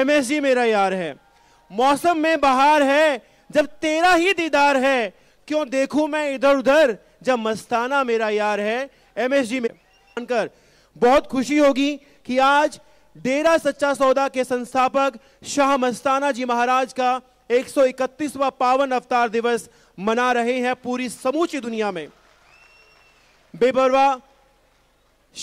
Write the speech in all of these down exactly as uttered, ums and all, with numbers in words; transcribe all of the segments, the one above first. MSG मेरा यार है। मौसम में बहार है जब तेरा ही दीदार है, क्यों देखूं मैं इधर उधर जब मस्ताना मेरा यार है। एमएसजी में जानकर बहुत खुशी होगी कि आज डेरा सच्चा सौदा के संस्थापक शाह मस्ताना जी महाराज का एक सौ इकतीसवां पावन अवतार दिवस मना रहे हैं पूरी समूची दुनिया में। बेपरवाह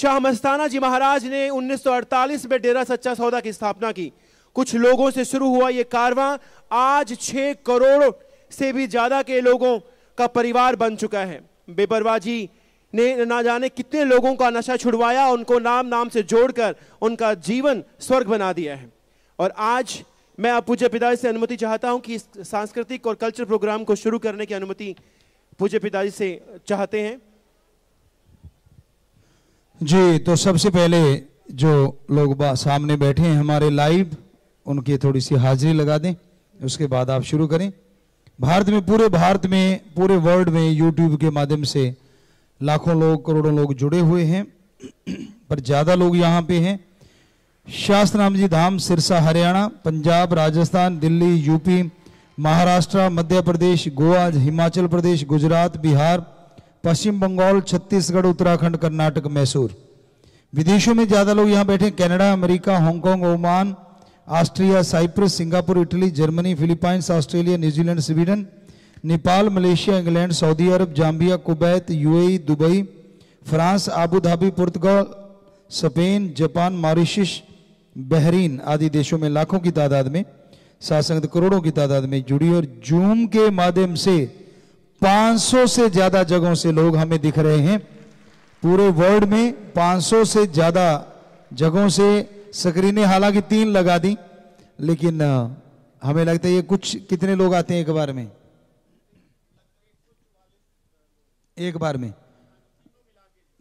शाह मस्ताना जी महाराज ने उन्नीस सौ अड़तालीस में डेरा सच्चा सौदा की स्थापना की। कुछ लोगों से शुरू हुआ ये कारवां आज छह करोड़ से भी ज्यादा के लोगों का परिवार बन चुका है। बेपरवाह जी ने ना जाने कितने लोगों का नशा छुड़वाया, उनको नाम नाम से जोड़कर उनका जीवन स्वर्ग बना दिया है। और आज मैं आप पूज्य पिताजी से अनुमति चाहता हूं कि इस सांस्कृतिक और कल्चर प्रोग्राम को शुरू करने की अनुमति पूज्य पिताजी से चाहते हैं। जी, तो सबसे पहले जो लोग सामने बैठे हैं हमारे लाइव, उनकी थोड़ी सी हाजिरी लगा दें, उसके बाद आप शुरू करें। भारत में, पूरे भारत में, पूरे वर्ल्ड में यूट्यूब के माध्यम से लाखों लोग, करोड़ों लोग जुड़े हुए हैं, पर ज़्यादा लोग यहाँ पे हैं शास्त्रनाम जी धाम, सिरसा, हरियाणा, पंजाब, राजस्थान, दिल्ली, यूपी, महाराष्ट्र, मध्य प्रदेश, गोवा, हिमाचल प्रदेश, गुजरात, बिहार, पश्चिम बंगाल, छत्तीसगढ़, उत्तराखंड, कर्नाटक, मैसूर। विदेशों में ज़्यादा लोग यहाँ बैठे, Canada, America, Hong Kong, Oman, Austria, Cyprus, Singapore, Italy, Germany, Philippines, Australia, New Zealand, Sweden, Nepal, Malaysia, England, Saudi Arab, Zambia, Kuwait, UAE, Dubai, France, Abu Dhabi, पुर्तगाल, स्पेन, जापान, मॉरिशस, बहरीन आदि देशों में लाखों की तादाद में, साथ साथ करोड़ों की तादाद में जुड़ी और जूम के माध्यम से पाँच सौ से ज़्यादा जगहों से लोग हमें दिख रहे हैं। पूरे वर्ल्ड में पाँच सौ से ज़्यादा जगहों से स्क्रीनें हालांकि तीन लगा दी, लेकिन हमें लगता है ये कुछ कितने लोग आते हैं एक बार में, एक बार में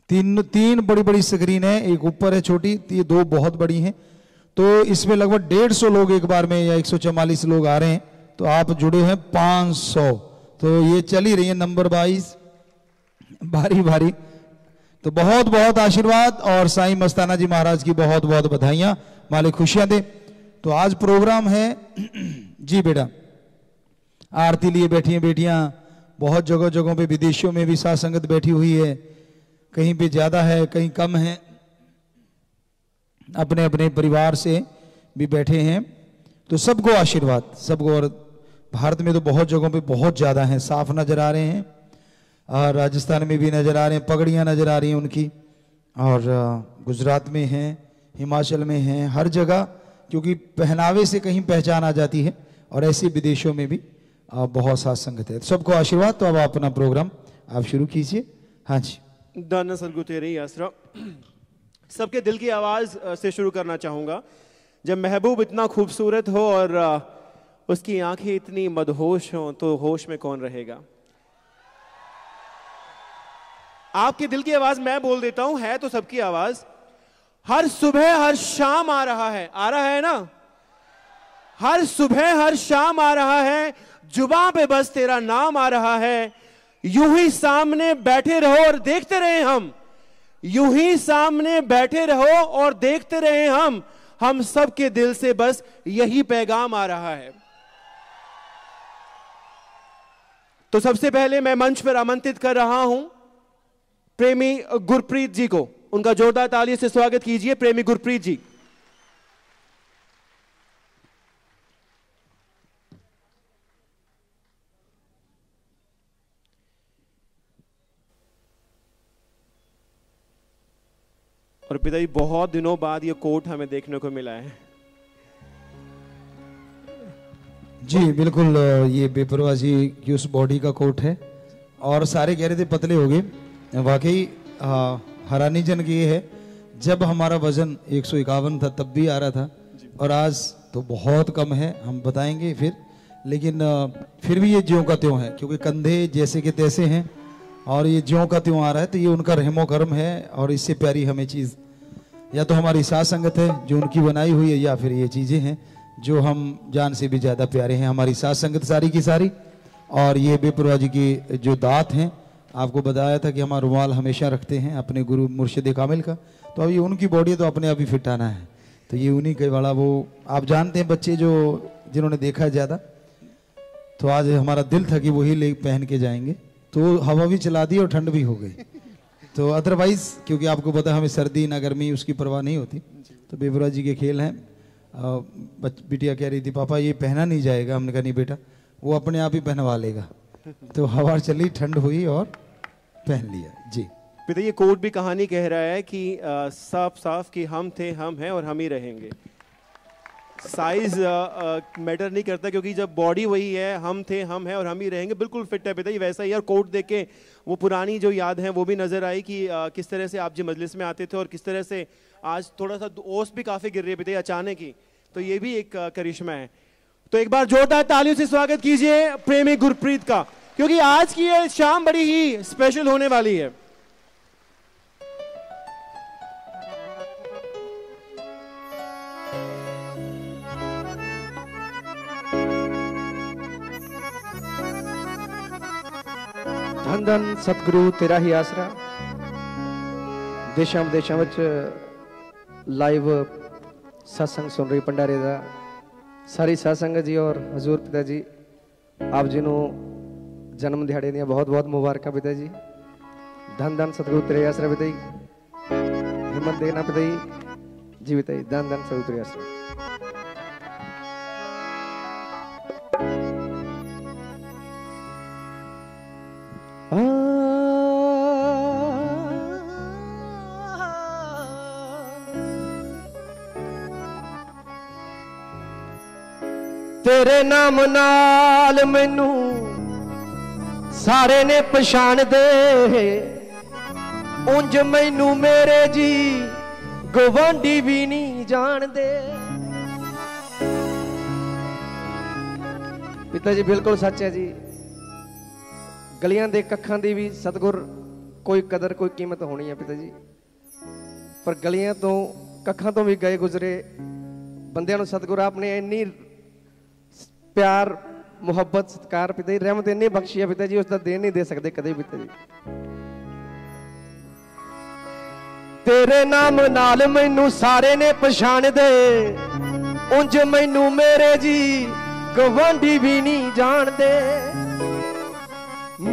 तीन तीन बड़ी बड़ी स्क्रीन है, एक ऊपर है छोटी, ये दो बहुत बड़ी हैं, तो इसमें लगभग डेढ़ सौ लोग एक बार में या एक सौ चवालीस लोग आ रहे हैं। तो आप जुड़े हैं पाँच सौ, तो ये चली रही है नंबर बाईस भारी भारी। तो बहुत बहुत आशीर्वाद और साईं मस्ताना जी महाराज की बहुत बहुत बधाइयाँ, मालिक खुशियाँ दे। तो आज प्रोग्राम है जी बेटा, आरती लिए बैठी हैं बेटियाँ, बहुत जगह जगहों पे विदेशों में भी साथ संगत बैठी हुई है, कहीं पे ज़्यादा है, कहीं कम है, अपने अपने परिवार से भी बैठे हैं। तो सबको आशीर्वाद, सबको। और भारत में तो बहुत जगहों पे बहुत ज़्यादा हैं, साफ नज़र आ रहे हैं, और राजस्थान में भी नज़र आ रहे हैं, पगड़ियाँ नज़र आ रही हैं उनकी, और गुजरात में हैं, हिमाचल में हैं, हर जगह, क्योंकि पहनावे से कहीं पहचान आ जाती है। और ऐसे विदेशों में भी बहुत साथ संगत है, सबको आशीर्वाद। तो अब अपना प्रोग्राम आप शुरू कीजिए। हाँ जी, दाना सरगु तेरे आसरा, सबके दिल की आवाज़ से शुरू करना चाहूँगा। जब महबूब इतना खूबसूरत हो और उसकी आंखें इतनी मदहोश हों, तो होश में कौन रहेगा। आपके दिल की आवाज़ मैं बोल देता हूँ, है तो सबकी आवाज़। हर सुबह हर शाम आ रहा है, आ रहा है ना, हर सुबह हर शाम आ रहा है, जुबां पे बस तेरा नाम आ रहा है। यूं ही सामने बैठे रहो और देखते रहे हम, यूं ही सामने बैठे रहो और देखते रहे हम, हम सब के दिल से बस यही पैगाम आ रहा है। तो सबसे पहले मैं मंच पर आमंत्रित कर रहा हूं प्रेमी गुरप्रीत जी को, उनका जोरदार तालियों से स्वागत कीजिए। प्रेमी गुरप्रीत जी, और पिताजी बहुत दिनों बाद ये कोट हमें देखने को मिला है। जी बिल्कुल, ये बेपरवाह जी की उस बॉडी का कोट है, और सारे कह रहे थे पतले हो गए, वाकई हैरानीजनक ये है। जब हमारा वजन एक सौ इक्यावन था तब भी आ रहा था, और आज तो बहुत कम है, हम बताएंगे फिर, लेकिन फिर भी ये ज्यों का त्यों है, क्योंकि कंधे जैसे के तैसे हैं और ये ज्यों का त्यों आ रहा है। तो ये उनका रहमो करम है, और इससे प्यारी हमें चीज़ या तो हमारी साथ संगत है जो उनकी बनाई हुई है, या फिर ये चीज़ें हैं जो हम जान से भी ज़्यादा प्यारे हैं, हमारी साथ संगत सारी की सारी। और ये बेपरवाह जी की जो दात हैं, आपको बताया था कि हमारा रुमाल हमेशा रखते हैं अपने गुरु मुर्शिद कामिल का, तो अब ये उनकी बॉडी तो अपने आप ही फिट आना है, तो ये उन्हीं के वाला वो आप जानते हैं बच्चे जो जिन्होंने देखा है ज़्यादा, तो आज हमारा दिल था कि वही ले पहन के जाएंगे, तो हवा भी चला दी और ठंड भी हो गई। तो अदरवाइज़ क्योंकि आपको पता हमें सर्दी ना गर्मी उसकी परवाह नहीं होती, तो बेबुरा जी के खेल हैं। बिटिया कह रही थी पापा ये पहना नहीं जाएगा, हमने कहा नहीं बेटा वो अपने आप ही पहनवा लेगा। तो हवा चली, ठंड हुई और पहन लिया। जी पिता ये कोट भी कहानी कह रहा है कि आ, साफ साफ कि हम थे, हम हैं और हम ही रहेंगे। साइज मैटर नहीं करता क्योंकि जब बॉडी वही है, हम थे हम हैं और हम ही रहेंगे, बिल्कुल फिट है पिता ये वैसा ही। और कोट देख के वो पुरानी जो याद है वो भी नज़र आई कि आ, किस तरह से आप जी मजलिस में आते थे और किस तरह से आज थोड़ा सा ओस भी काफ़ी गिर रही है पिता अचानक ही, तो ये भी एक करिश्मा है। तो एक बार जोरदार तालियों से स्वागत कीजिए प्रेमी गुरप्रीत का, क्योंकि आज की ये शाम बड़ी ही स्पेशल होने वाली है। धन धन सतगुरु तेरा ही आसरा। देशों विदेशों में लाइव सत्संग सुन रही भंडारे का सारी सत्संग जी और हजूर पिता जी आप जी को जन्म दिहाड़े दियाँ बहुत बहुत मुबारक पिता जी। धन धन सतगुरु तेरे आसरा पिता जी, हिम्मत देना पिता जी। जी पिता जी धन धन सतगुरु तेरे आसरा। तेरे नाम नाल मैनू सारे ने पछाण दे, उंज मैनू मेरे जी गवांडी भी नहीं जान दे। पिता जी बिल्कुल सच है जी, गलियां दे कखां दी भी सतगुर कोई कदर कोई कीमत होनी है पिता जी, पर गलियां तो कखां तो भी गए गुजरे बंदियां नू सतगुर आपने इन्नी प्यार मुहब्बत सत्कार पिता जी रहमत इन्नी बख्शी है पिता जी, उसका देन नहीं दे सकते कदे पिता जी। तेरे नाम नाल मैनू सारे ने पछाण दे, उंज मैनू मेरे जी गवांडी भी नहीं जान दे।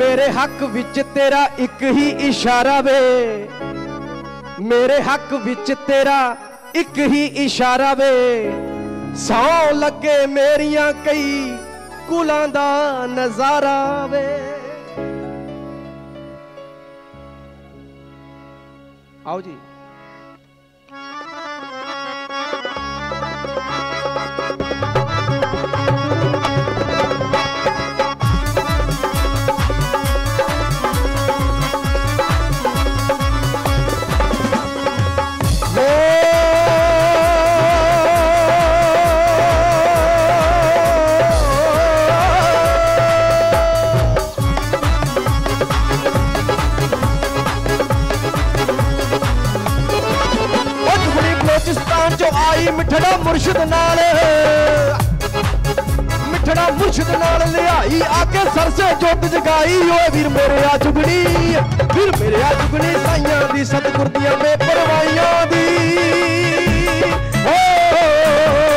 मेरे हक विच तेरा एक ही इशारा वे, मेरे हक विच तेरा एक ही इशारा वे। सौ लगे मेरिया कई कुलां दा नजारा वे। आओ जी मुर्शिद नाल मिठड़ा मुर्शिद नाल लियाई आके सरसे जोत जगाई। ओए वीर मेरे आ चुगड़ी, वीर मेरे आ चुगड़ी साइयां दी सतगुर दियां में परवाइयां दी। ओ हो हो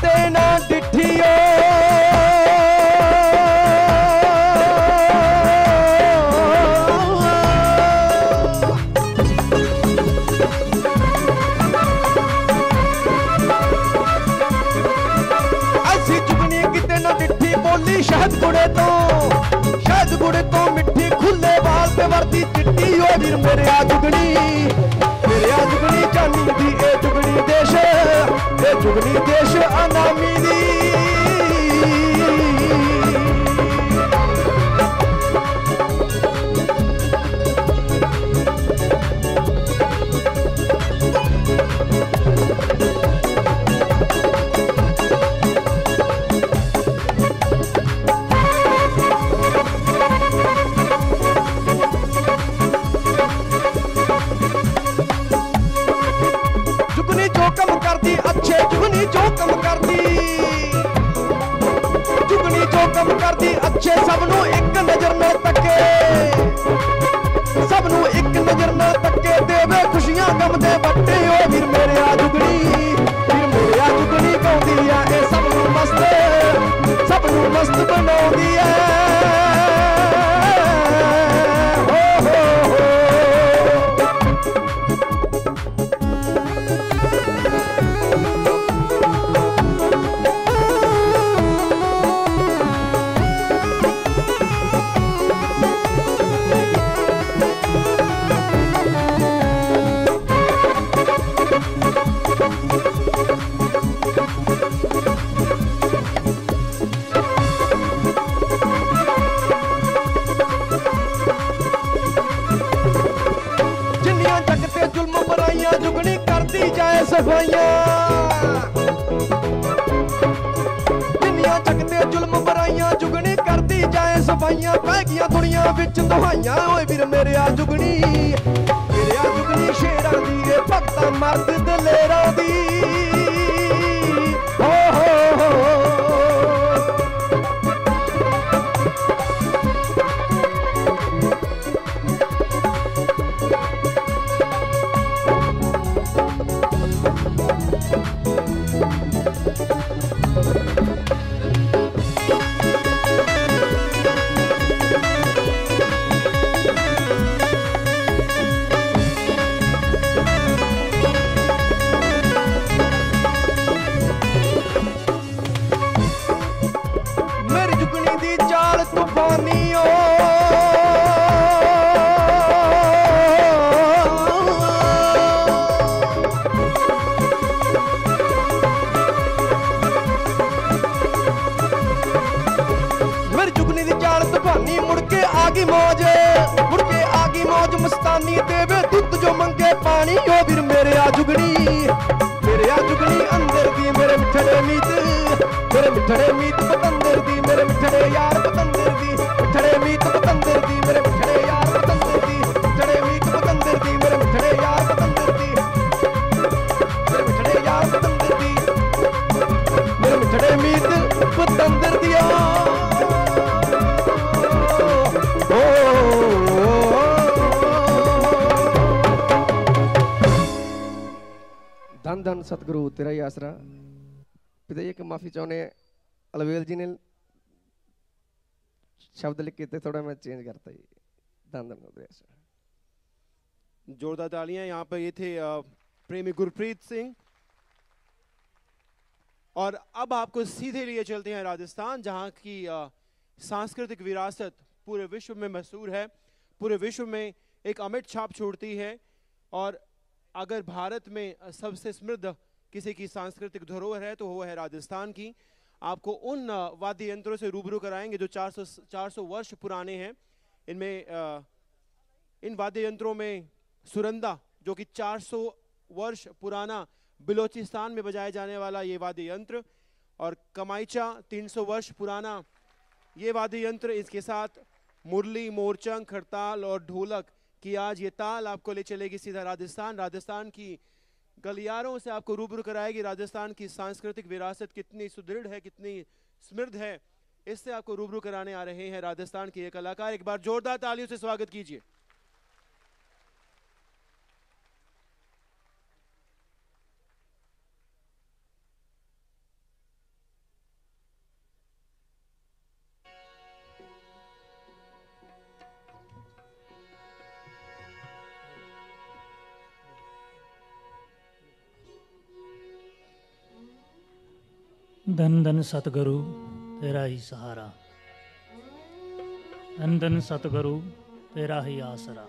किते ना डिठियो असी चुगनी किते ना डिठी बोली शहद गुड़े तो शहद गुड़े तो मिठी खुले बाल ते वर्दी चिट्टी ओ वीर मेरे आ चुगनी मेरे आ चुगनी चानी दी ए चुगनी देश ए चुगनी देश अनामी दी सतगुरु तेरा ही आसरा। पिता जी के माफी चाहने अलवेल जी ने शब्द लिखे थे, थोड़ा मैं चेंज करता ही। जोरदार तालियां यहाँ पर। ये थे प्रेमी गुरप्रीत सिंह। और अब आपको सीधे लिए चलते हैं राजस्थान, जहाँ की सांस्कृतिक विरासत पूरे विश्व में मशहूर है, पूरे विश्व में एक अमिट छाप छोड़ती है। और अगर भारत में सबसे समृद्ध किसी की सांस्कृतिक धरोहर है तो वो है राजस्थान की। आपको उन वाद्य यंत्रों से रूबरू कराएंगे जो चार सौ चार सौ वर्ष पुराने हैं। इनमें इन वाद्य यंत्रों में सुरंदा, जो कि चार सौ वर्ष पुराना बलोचिस्तान में बजाया जाने वाला ये वाद्य यंत्र, और कमाइचा तीन सौ वर्ष पुराना ये वाद्य यंत्र, इसके साथ मुरली, मोरचंग, खड़ताल और ढोलक कि आज ये ताल आपको ले चलेगी सीधा राजस्थान। राजस्थान की गलियारों से आपको रूबरू कराएगी। राजस्थान की सांस्कृतिक विरासत कितनी सुदृढ़ है, कितनी समृद्ध है, इससे आपको रूबरू कराने आ रहे हैं राजस्थान के ये कलाकार। एक बार जोरदार तालियों से स्वागत कीजिए। धन धन सतगुरु तेरा ही सहारा, धन धन सतगुरु तेरा ही आसरा।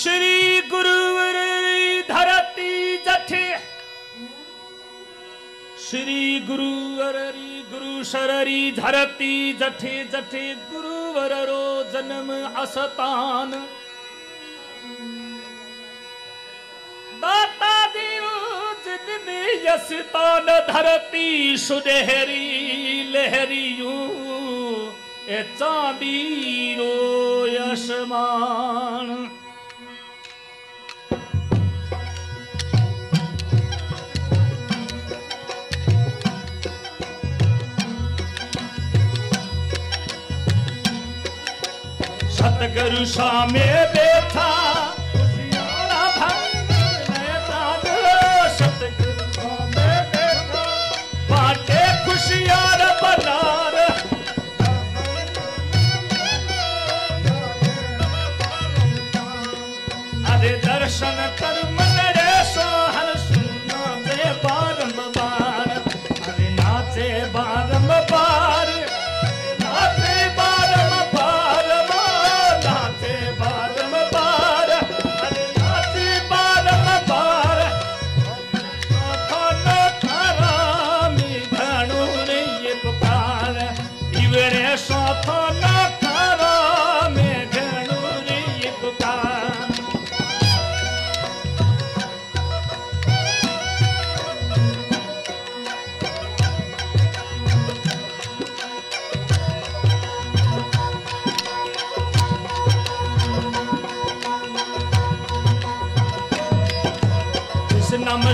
श्री गुरुवर धरती जठे श्री गुरुवररी गुरु शररी धरती जठे जठे गुरुवर रो जन्म असतान दाता यसतान धरती सुनहरी लहरियू ए चाबीरो यशमान सतगुरु सामे बैठा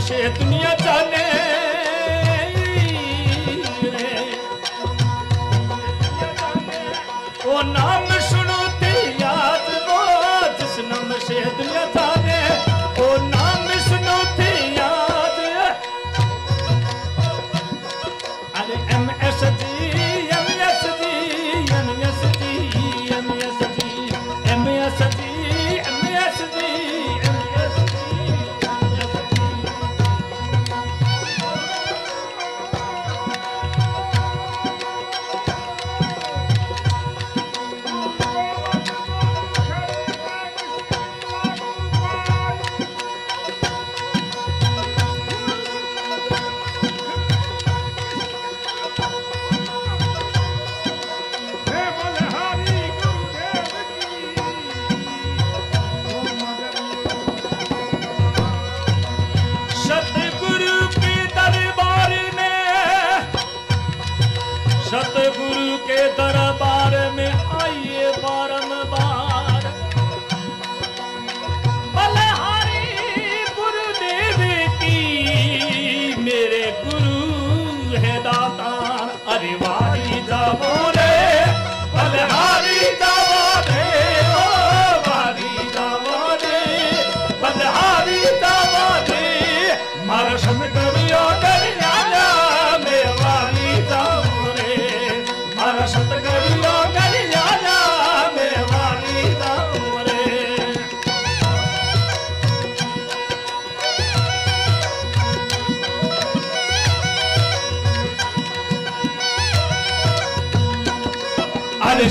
से दुनिया जाने ओ नाम सुनो ते याद वो जिस नाम से दुनिया जाने ओ नाम सुनो ते याद अरे M S G M S G M S G M S G M S G M S G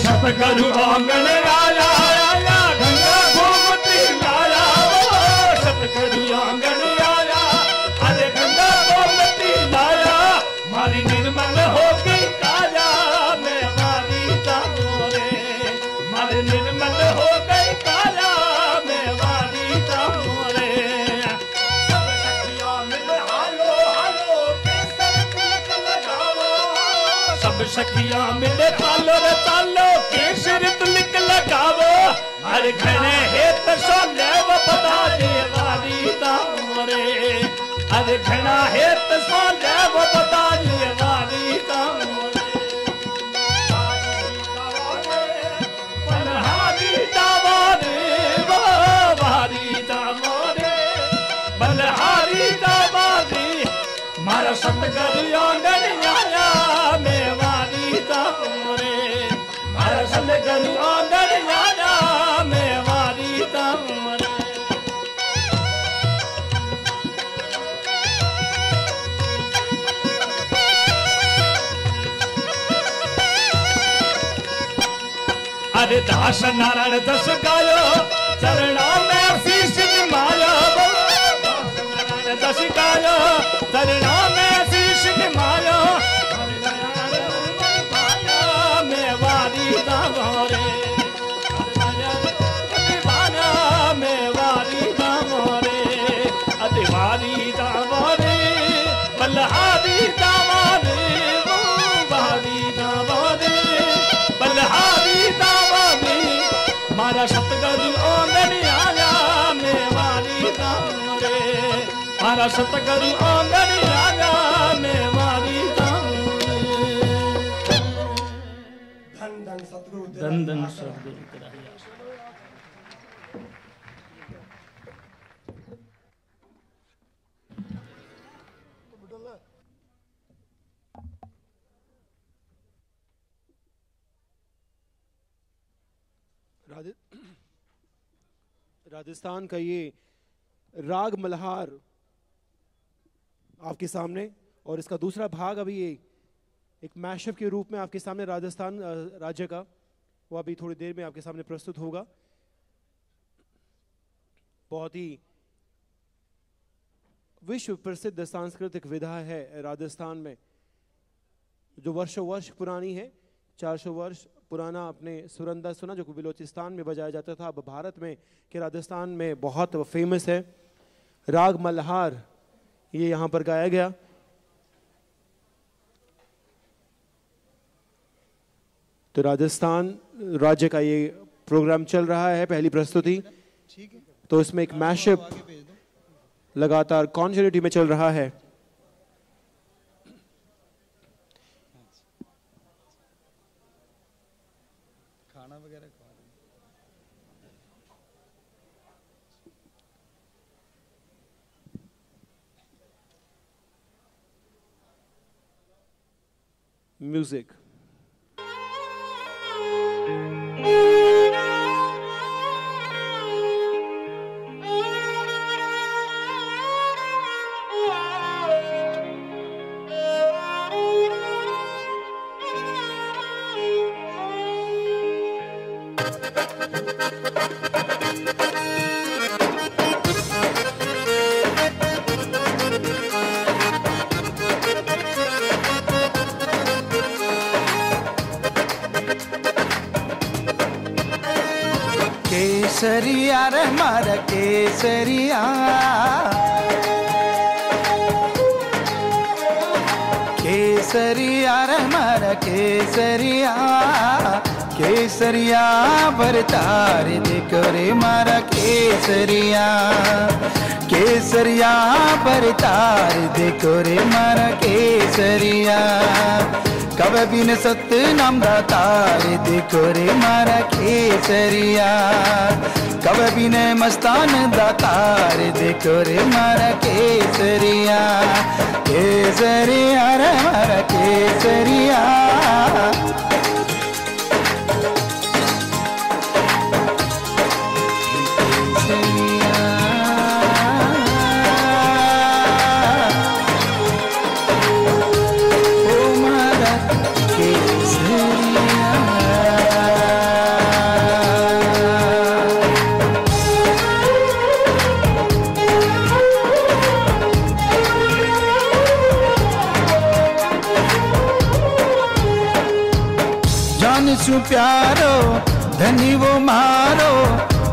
सतगुरु आंगन लाला लाला गंगा गोमती लाला सतगुरु आंगन लाला अरे गंगा गोमती लाला मारी निर्मल हो गई काला मैं वाली दामोरे मारी निर्मल हो गई काला मैं वाली दामोरे सब सखियों मिल हालो हालो केसर तिलक लगाओ सब सखियां मिल हालो तालो केसर तिलक लगाओ हर घने हेत सो लेव बता दे वाली तामरे हर घना हेत सो लेव बता दे वाली तामरे बलहारी तामरे बलहारी तामरे बलहारी तामरे मारा सतगुरु आंगन आया मैं वाली तामरे सतगुरु आंगन आया मैं वाली तामरे अरे दास नारायण दस गायो चरणा में सतगुरु आंगन लागा में मारी धन धन सतगुरु धन धन सतगुरु तेरा राजस्थान का ये राग मल्हार आपके सामने और इसका दूसरा भाग अभी ये एक मैशअप के रूप में आपके सामने राजस्थान राज्य का वो अभी थोड़ी देर में आपके सामने प्रस्तुत होगा। बहुत ही विश्व प्रसिद्ध सांस्कृतिक विधा है राजस्थान में जो वर्षों वर्ष पुरानी है। चार सौ वर्ष पुराना आपने सुरंदा सुना जो बलोचिस्तान में बजाया जाता था, अब भारत में के राजस्थान में बहुत फेमस है। राग मल्हार ये यहाँ पर गाया गया। तो राजस्थान राज्य का ये प्रोग्राम चल रहा है, पहली प्रस्तुति, तो इसमें एक मैशअप लगातार कॉन्टिन्यूटी में चल रहा है। म्यूजिक केसरिया रे मारा केसरिया, केसरिया रे मारा केसरिया, केसरिया बरतार देखो रे मारा केसरिया, केसरिया बरतार देखो रे मारा केसरिया, कब बिन सतनाम दातार देखो रे मारा केसरिया, कब बिन मस्ताना दातार देखो रे मारा केसरिया, केसरिया रे मारा केसरिया। प्यारो धनी वो मारो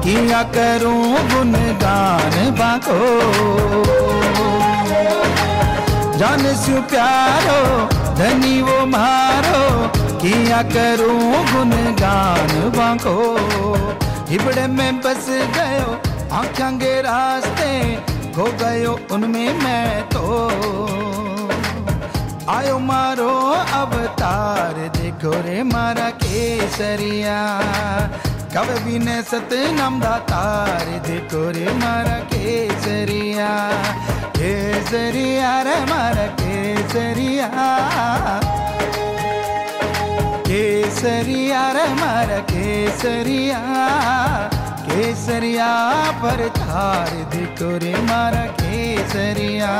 किया करूं गुनगान बाको, जान सु प्यारो धनी वो मारो किया करूं गुनगान बाको, हिबड़े में बस गयो आंखों के रास्ते हो गयो उनमें मैं तो, आयो मारो अवतार देखो रे मारा केसरिया, कब बिन सतनाम दातार देखो रे मारा केसरिया, केसरिया रे मारा केसरिया, केसरिया रे मारा केसरिया, केसरिया पर तार देखो रे मारा केसरिया,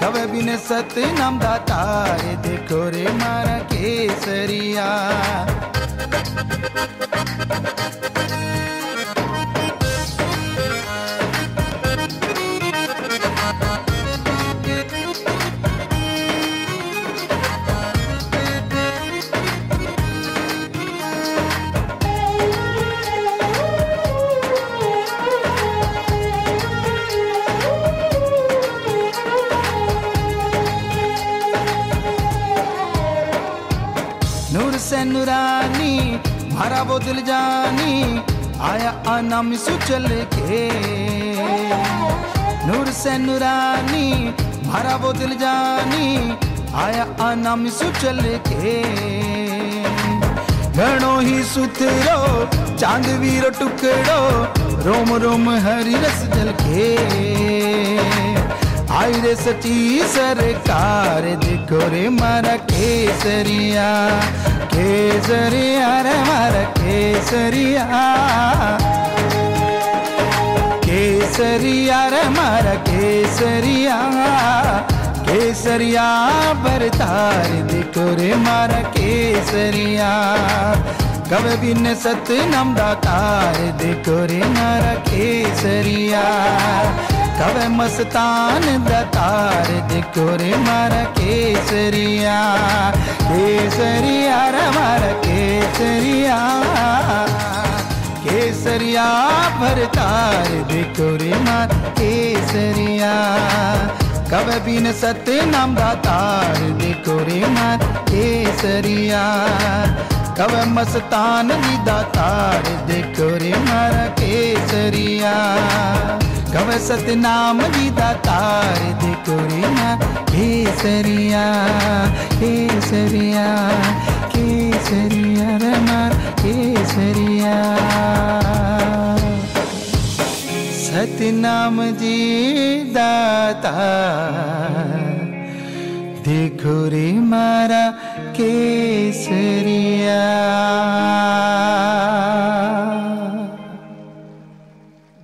कब बिन सतनाम दातार देखो रे मारा केसरिया। नूरानी मारा वो दिल जानी आया अनाम सुचल के, नूर से नूरानी भरा वो दिल जानी आया अनाम सुचल के घणो ही सुथरो चांद वीरो टुकड़ो रोम रोम हरी रस जल के आई रे सची सरकार देखो रे मारा केसरिया केसरिया रे मारा केसरिया केसरिया रे मारा केसरिया केसरिया बरतार देखो रे मारा केसरिया कब बिन सतनाम दातार देखो रे मारा केसरिया कब मस्तान दातार देखो रे मारा केसरिया केसरिया रे मारा केसरिया केसरिया भरतार देखो रे मारा केसरिया कब बिन सतनाम दातार देखो रे मारा केसरिया कब मस्तान दी दातार देखो रे मारा केसरिया कब सतनाम दी दातार देखो रे मारा केसरिया केसरिया केसरिया रे मारा केसरिया सतनाम जी दाता देखो रे मारा केसरिया।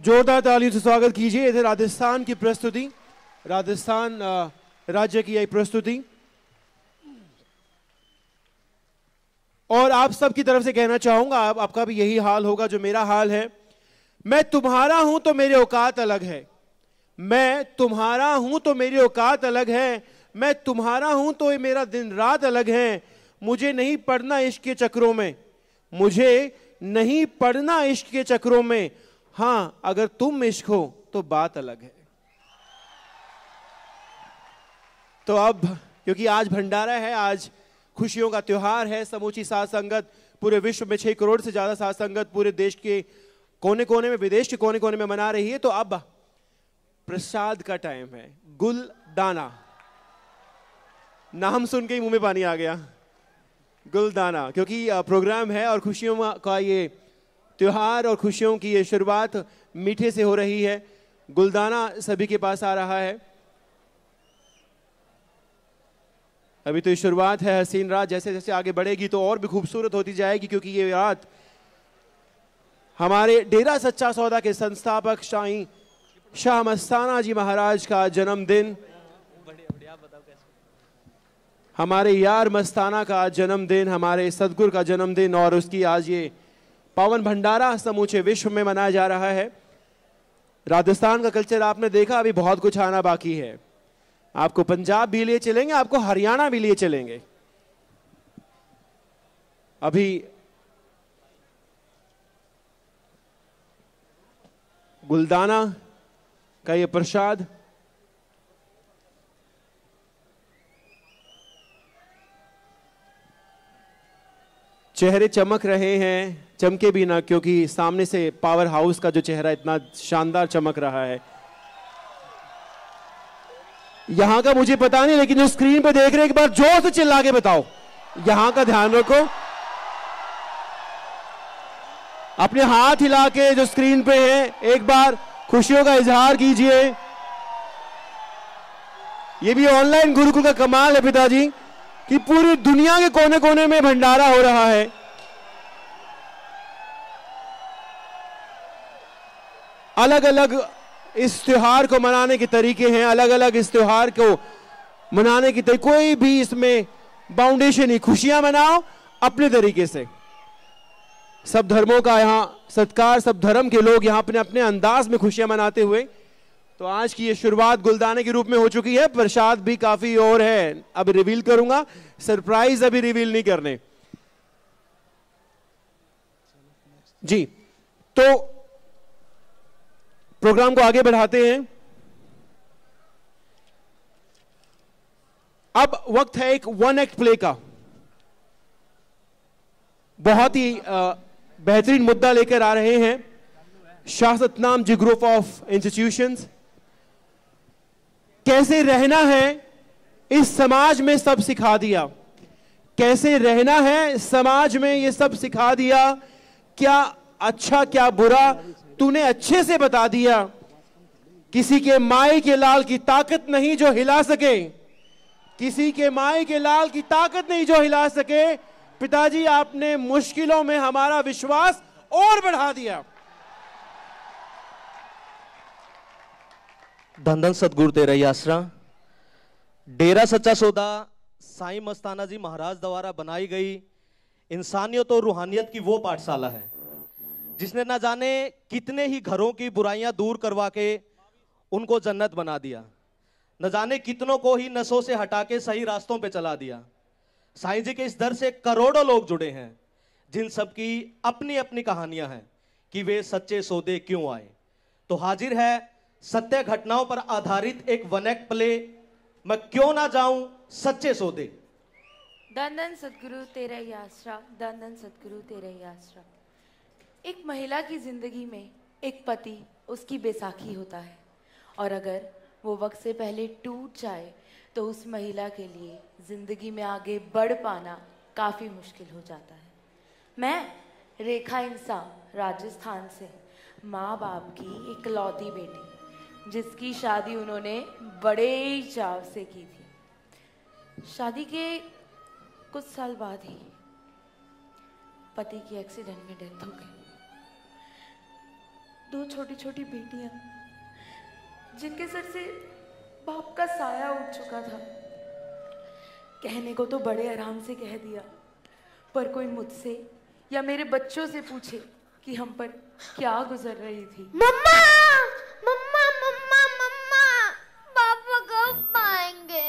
जोरदार तालियों से स्वागत कीजिए इधर राजस्थान की प्रस्तुति, राजस्थान राज्य की यह प्रस्तुति। और आप सब की तरफ से कहना चाहूंगा, आप, आपका भी यही हाल होगा जो मेरा हाल है। मैं तुम्हारा हूं तो मेरी औकात अलग है, मैं तुम्हारा हूं तो मेरी औकात अलग है, मैं तुम्हारा हूं तो ये मेरा दिन रात अलग है। मुझे नहीं पड़ना इश्क के चक्रों में, मुझे नहीं पड़ना इश्क के चक्रों में, हां अगर तुम इश्क हो तो बात अलग है। तो अब क्योंकि आज भंडारा है, आज खुशियों का त्योहार है, समूची साध संगत पूरे विश्व में छह करोड़ से ज्यादा साध संगत पूरे देश के कोने कोने में, विदेश के कोने कोने में मना रही है। तो अब प्रसाद का टाइम है, गुलदाना, नाम सुन के ही मुंह में पानी आ गया, गुलदाना, क्योंकि प्रोग्राम है और खुशियों का ये त्योहार और खुशियों की ये शुरुआत मीठे से हो रही है। गुलदाना सभी के पास आ रहा है। अभी तो ये शुरुआत है हसीन रात, जैसे जैसे आगे बढ़ेगी तो और भी खूबसूरत होती जाएगी, क्योंकि ये रात हमारे डेरा सच्चा सौदा के संस्थापक शाही शाह मस्ताना जी महाराज का जन्मदिन, हमारे यार मस्ताना का जन्मदिन, हमारे सदगुरु का जन्मदिन, और उसकी आज ये पावन भंडारा समूचे विश्व में मनाया जा रहा है। राजस्थान का कल्चर आपने देखा, अभी बहुत कुछ आना बाकी है। आपको पंजाब भी लिए चलेंगे, आपको हरियाणा भी लिए चलेंगे। अभी गुलदाना का ये प्रसाद चेहरे चमक रहे हैं, चमके भी ना क्योंकि सामने से पावर हाउस का जो चेहरा इतना शानदार चमक रहा है। यहां का मुझे पता नहीं, लेकिन जो स्क्रीन पे देख रहे हैं एक बार जोर से चिल्ला के बताओ, यहां का ध्यान रखो। अपने हाथ हिला के जो स्क्रीन पे है एक बार खुशियों का इजहार कीजिए। ये भी ऑनलाइन गुरुकुल का कमाल है पिताजी कि पूरी दुनिया के कोने कोने में भंडारा हो रहा है। अलग अलग इस त्योहार को मनाने के तरीके हैं, अलग अलग इस त्योहार को मनाने के तरीके, कोई भी इसमें बाउंडेशन नहीं, खुशियां मनाओ अपने तरीके से। सब धर्मों का यहाँ सत्कार, सब धर्म के लोग यहाँ अपने अपने अंदाज में खुशियां मनाते हुए। तो आज की ये शुरुआत गुलदाने के रूप में हो चुकी है, प्रसाद भी काफी और है, अब रिवील करूंगा, सरप्राइज अभी रिवील नहीं करने जी। तो प्रोग्राम को आगे बढ़ाते हैं। अब वक्त है एक वन एक्ट प्ले का। बहुत ही आ, बेहतरीन मुद्दा लेकर आ रहे हैं Shah Satnam ji group of institutions. कैसे रहना है इस समाज में सब सिखा दिया, कैसे रहना है समाज में ये सब सिखा दिया, क्या अच्छा क्या बुरा तूने अच्छे से बता दिया। किसी के माए के लाल की ताकत नहीं जो हिला सके, किसी के माए के लाल की ताकत नहीं जो हिला सके। पिताजी आपने मुश्किलों में हमारा विश्वास और बढ़ा दिया। धन धन सतगुरु तेरा ही आसरा। डेरा सच्चा सौदा शाह मस्ताना जी महाराज द्वारा बनाई गई इंसानियत और रूहानियत की वो पाठशाला है जिसने ना जाने कितने ही घरों की बुराइयां दूर करवा के उनको जन्नत बना दिया, न जाने कितनों को ही नशों से हटा के सही रास्तों पे चला दिया। साईं जी के इस दर से करोड़ों लोग जुड़े हैं जिन सब की अपनी अपनी कहानियां हैं कि वे सच्चे सौदे क्यों आए। तो हाजिर है सत्य घटनाओं पर आधारित एक वनएक्ट प्ले, मैं क्यों ना जाऊं सच्चे सौदे। दंदन सतगुरु तेरा ही आसरा, दंदन सतगुरु तेरा ही आसरा। एक महिला की जिंदगी में एक पति उसकी बैसाखी होता है और अगर वो वक्त से पहले टूट जाए तो उस महिला के लिए जिंदगी में आगे बढ़ पाना काफ़ी मुश्किल हो जाता है। मैं रेखा इंसान राजस्थान से, माँ बाप की इकलौती बेटी, जिसकी शादी उन्होंने बड़े ही चाव से की थी। शादी के कुछ साल बाद ही पति की एक्सीडेंट में डेथ हो गई। दो छोटी छोटी बेटियां जिनके सर से बाप का साया उठ चुका था। कहने को तो बड़े आराम से कह दिया, पर कोई मुझसे या मेरे बच्चों से पूछे कि हम पर क्या गुजर रही थी। मम्मा, मम्मा, मम्मा, मम्मा, पापा कब आएंगे?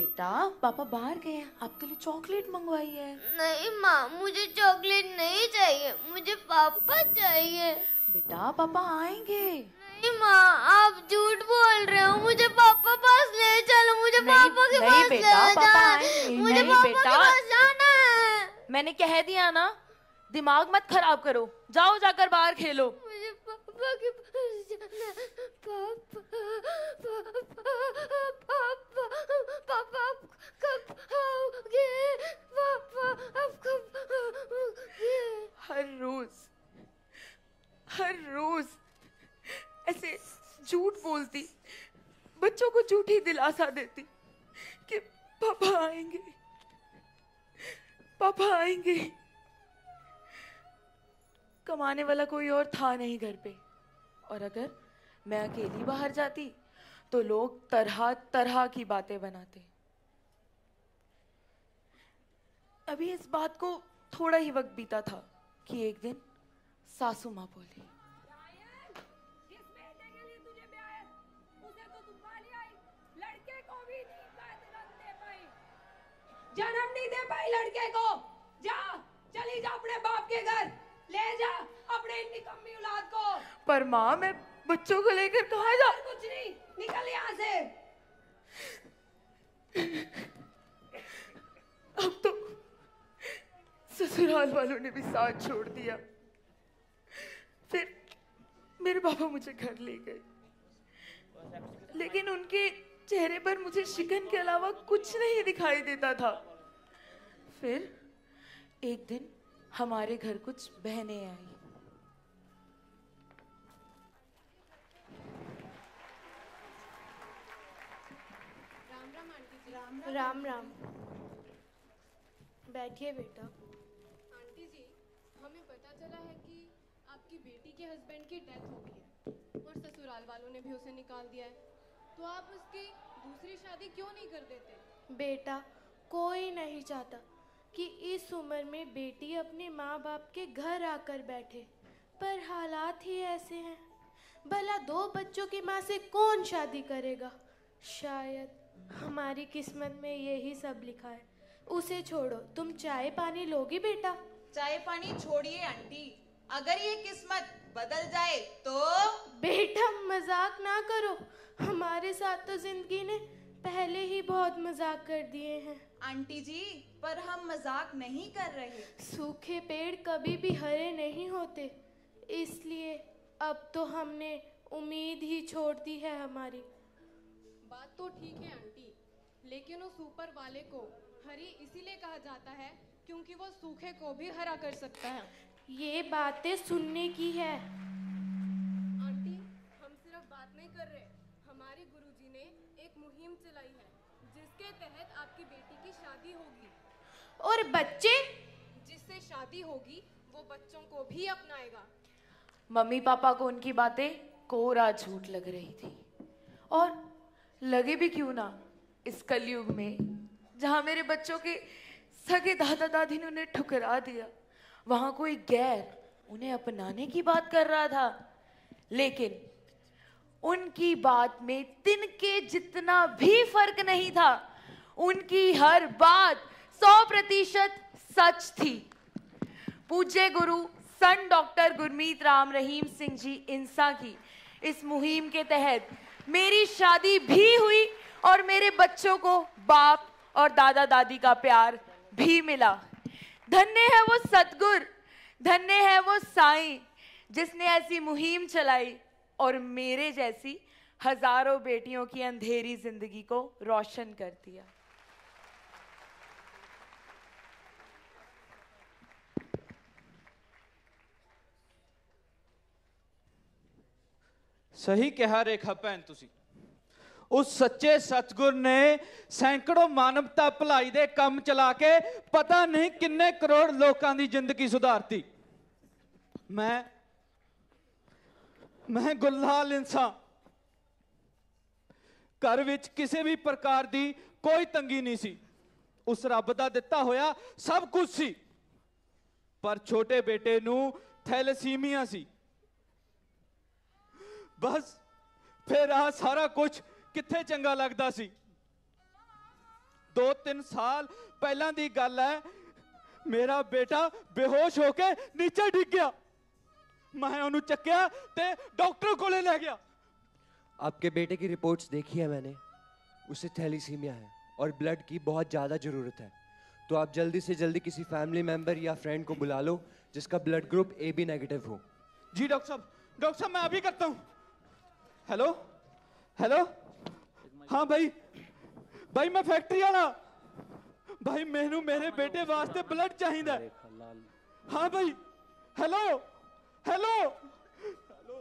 बेटा, पापा बाहर गए हैं, आपके लिए चॉकलेट मंगवाई है। नहीं माँ, मुझे चॉकलेट नहीं चाहिए, मुझे पापा चाहिए। बेटा, पापा आएंगे। माँ, आप झूठ बोल रहे हो, मुझे पापा पास ले चलो, मुझे पापा के पास ले जाओ, मुझे पापा के पास जाना है। मैंने कह दिया ना, दिमाग मत खराब करो, जाओ जाकर बाहर खेलो। मुझे पापा के पास जाना, पापा पापा पापा पापा कब आओगे? पापा आप कब आओगे? हर रोज हर रोज ऐसे झूठ बोलती, बच्चों को झूठी दिलासा देती कि पापा आएंगे, पापा आएंगे। कमाने वाला कोई और था नहीं घर पे, और अगर मैं अकेली बाहर जाती तो लोग तरह तरह की बातें बनाते। अभी इस बात को थोड़ा ही वक्त बीता था कि एक दिन सासू माँ बोली, जन्म नहीं दे पाई लड़के को, जा चली जा अपने बाप के घर, ले जा अपने निकम्मी औलाद को। पर माँ, मैं बच्चों को लेकर कहाँ जा? कुछ नहीं, निकल यहाँ से। अब तो ससुराल वालों ने भी साथ छोड़ दिया। फिर मेरे पापा मुझे घर ले गए, लेकिन उनके चेहरे पर मुझे शिकन के अलावा कुछ नहीं दिखाई देता था। फिर एक दिन हमारे घर कुछ बहनें आई। राम राम आंटी जी। राम राम, राम, राम। बैठिए बेटा। आंटी जी, हमें पता चला है कि आपकी बेटी के हस्बैंड की डेथ हो गई है और ससुराल वालों ने भी उसे निकाल दिया है, तो आप उसकी दूसरी शादी क्यों नहीं कर देते? बेटा, कोई नहीं चाहता कि इस उम्र में बेटी अपने माँ बाप के घर आकर बैठे, पर हालात ही ऐसे हैं। भला दो बच्चों की माँ से कौन शादी करेगा? शायद हमारी किस्मत में यही सब लिखा है। उसे छोड़ो, तुम चाय पानी लोगी बेटा? चाय पानी छोड़िए आंटी, अगर ये किस्मत बदल जाए तो। बेटा, मजाक ना करो, हमारे साथ तो जिंदगी ने पहले ही बहुत मजाक कर दिए हैं। आंटी जी, पर हम मजाक नहीं कर रहे। सूखे पेड़ कभी भी हरे नहीं होते, इसलिए अब तो हमने उम्मीद ही छोड़ दी है हमारी। बात तो ठीक है आंटी, लेकिन उस ऊपर वाले को हरी इसीलिए कहा जाता है क्योंकि वो सूखे को भी हरा कर सकता है। ये बातें सुनने की है आंटी, हम सिर्फ बात नहीं कर रहे। हमारे गुरुजी ने एक मुहिम चलाई है जिसके तहत आपकी बेटी की शादी होगी और बच्चे जिससे शादी होगी वो बच्चों को भी अपनाएगा। मम्मी पापा को उनकी बातें कोरा झूठ लग रही थी, और लगे भी क्यों ना इस कलयुग में जहाँ मेरे बच्चों के सगे दादा दादी ने उन्हें ठुकरा दिया, वहाँ कोई गैर उन्हें अपनाने की बात कर रहा था, लेकिन उनकी बात में तिनके जितना भी फर्क नहीं था। उनकी हर बात सौ प्रतिशत सच थी। पूज्य गुरु संत डॉक्टर गुरमीत राम रहीम सिंह जी इंसान की इस मुहिम के तहत मेरी शादी भी हुई और मेरे बच्चों को बाप और दादा दादी का प्यार भी मिला। धन्य है वो सतगुर, धन्य है वो साईं जिसने ऐसी मुहिम चलाई और मेरे जैसी हजारों बेटियों की अंधेरी जिंदगी को रोशन कर दिया। सही कहा रेखा भैन तुसी, उस सच्चे सतगुर ने सैकड़ों मानवता भलाई दे काम चला के पता नहीं किन्ने करोड़ लोगों की जिंदगी सुधारती। मैं मैं गुलाल इंसान, घर विच किसी भी प्रकार की कोई तंगी नहीं सी, उस रब का दिता होया सब कुछ सी, पर छोटे बेटे नू थैलेसीमिया सी। बस फिर आ सारा कुछ कित्थे चंगा लगदा सी। दो तीन साल पहला दी गल है, मेरा बेटा बेहोश होके नीचे डिग गया। मैं उन्हें चक्या ते डॉक्टर को ले गया। आपके बेटे की रिपोर्ट्स देखी है मैंने, उसे थैलीसीमिया है और ब्लड की बहुत ज़्यादा ज़रूरत है, तो आप जल्दी से जल्दी किसी फैमिली मेंबर या फ्रेंड को बुला लो जिसका blood group A B negative हो। जी डॉक्टर साहब, डॉक्टर साहब मैं अभी करता हूँ। हेलो हेलो, हाँ भाई भाई मैं फैक्ट्री आना, भाई मैनू मेरे बेटे वास्ते ब्लड चाहिए। हाँ भाई, हेलो हेलो हेलो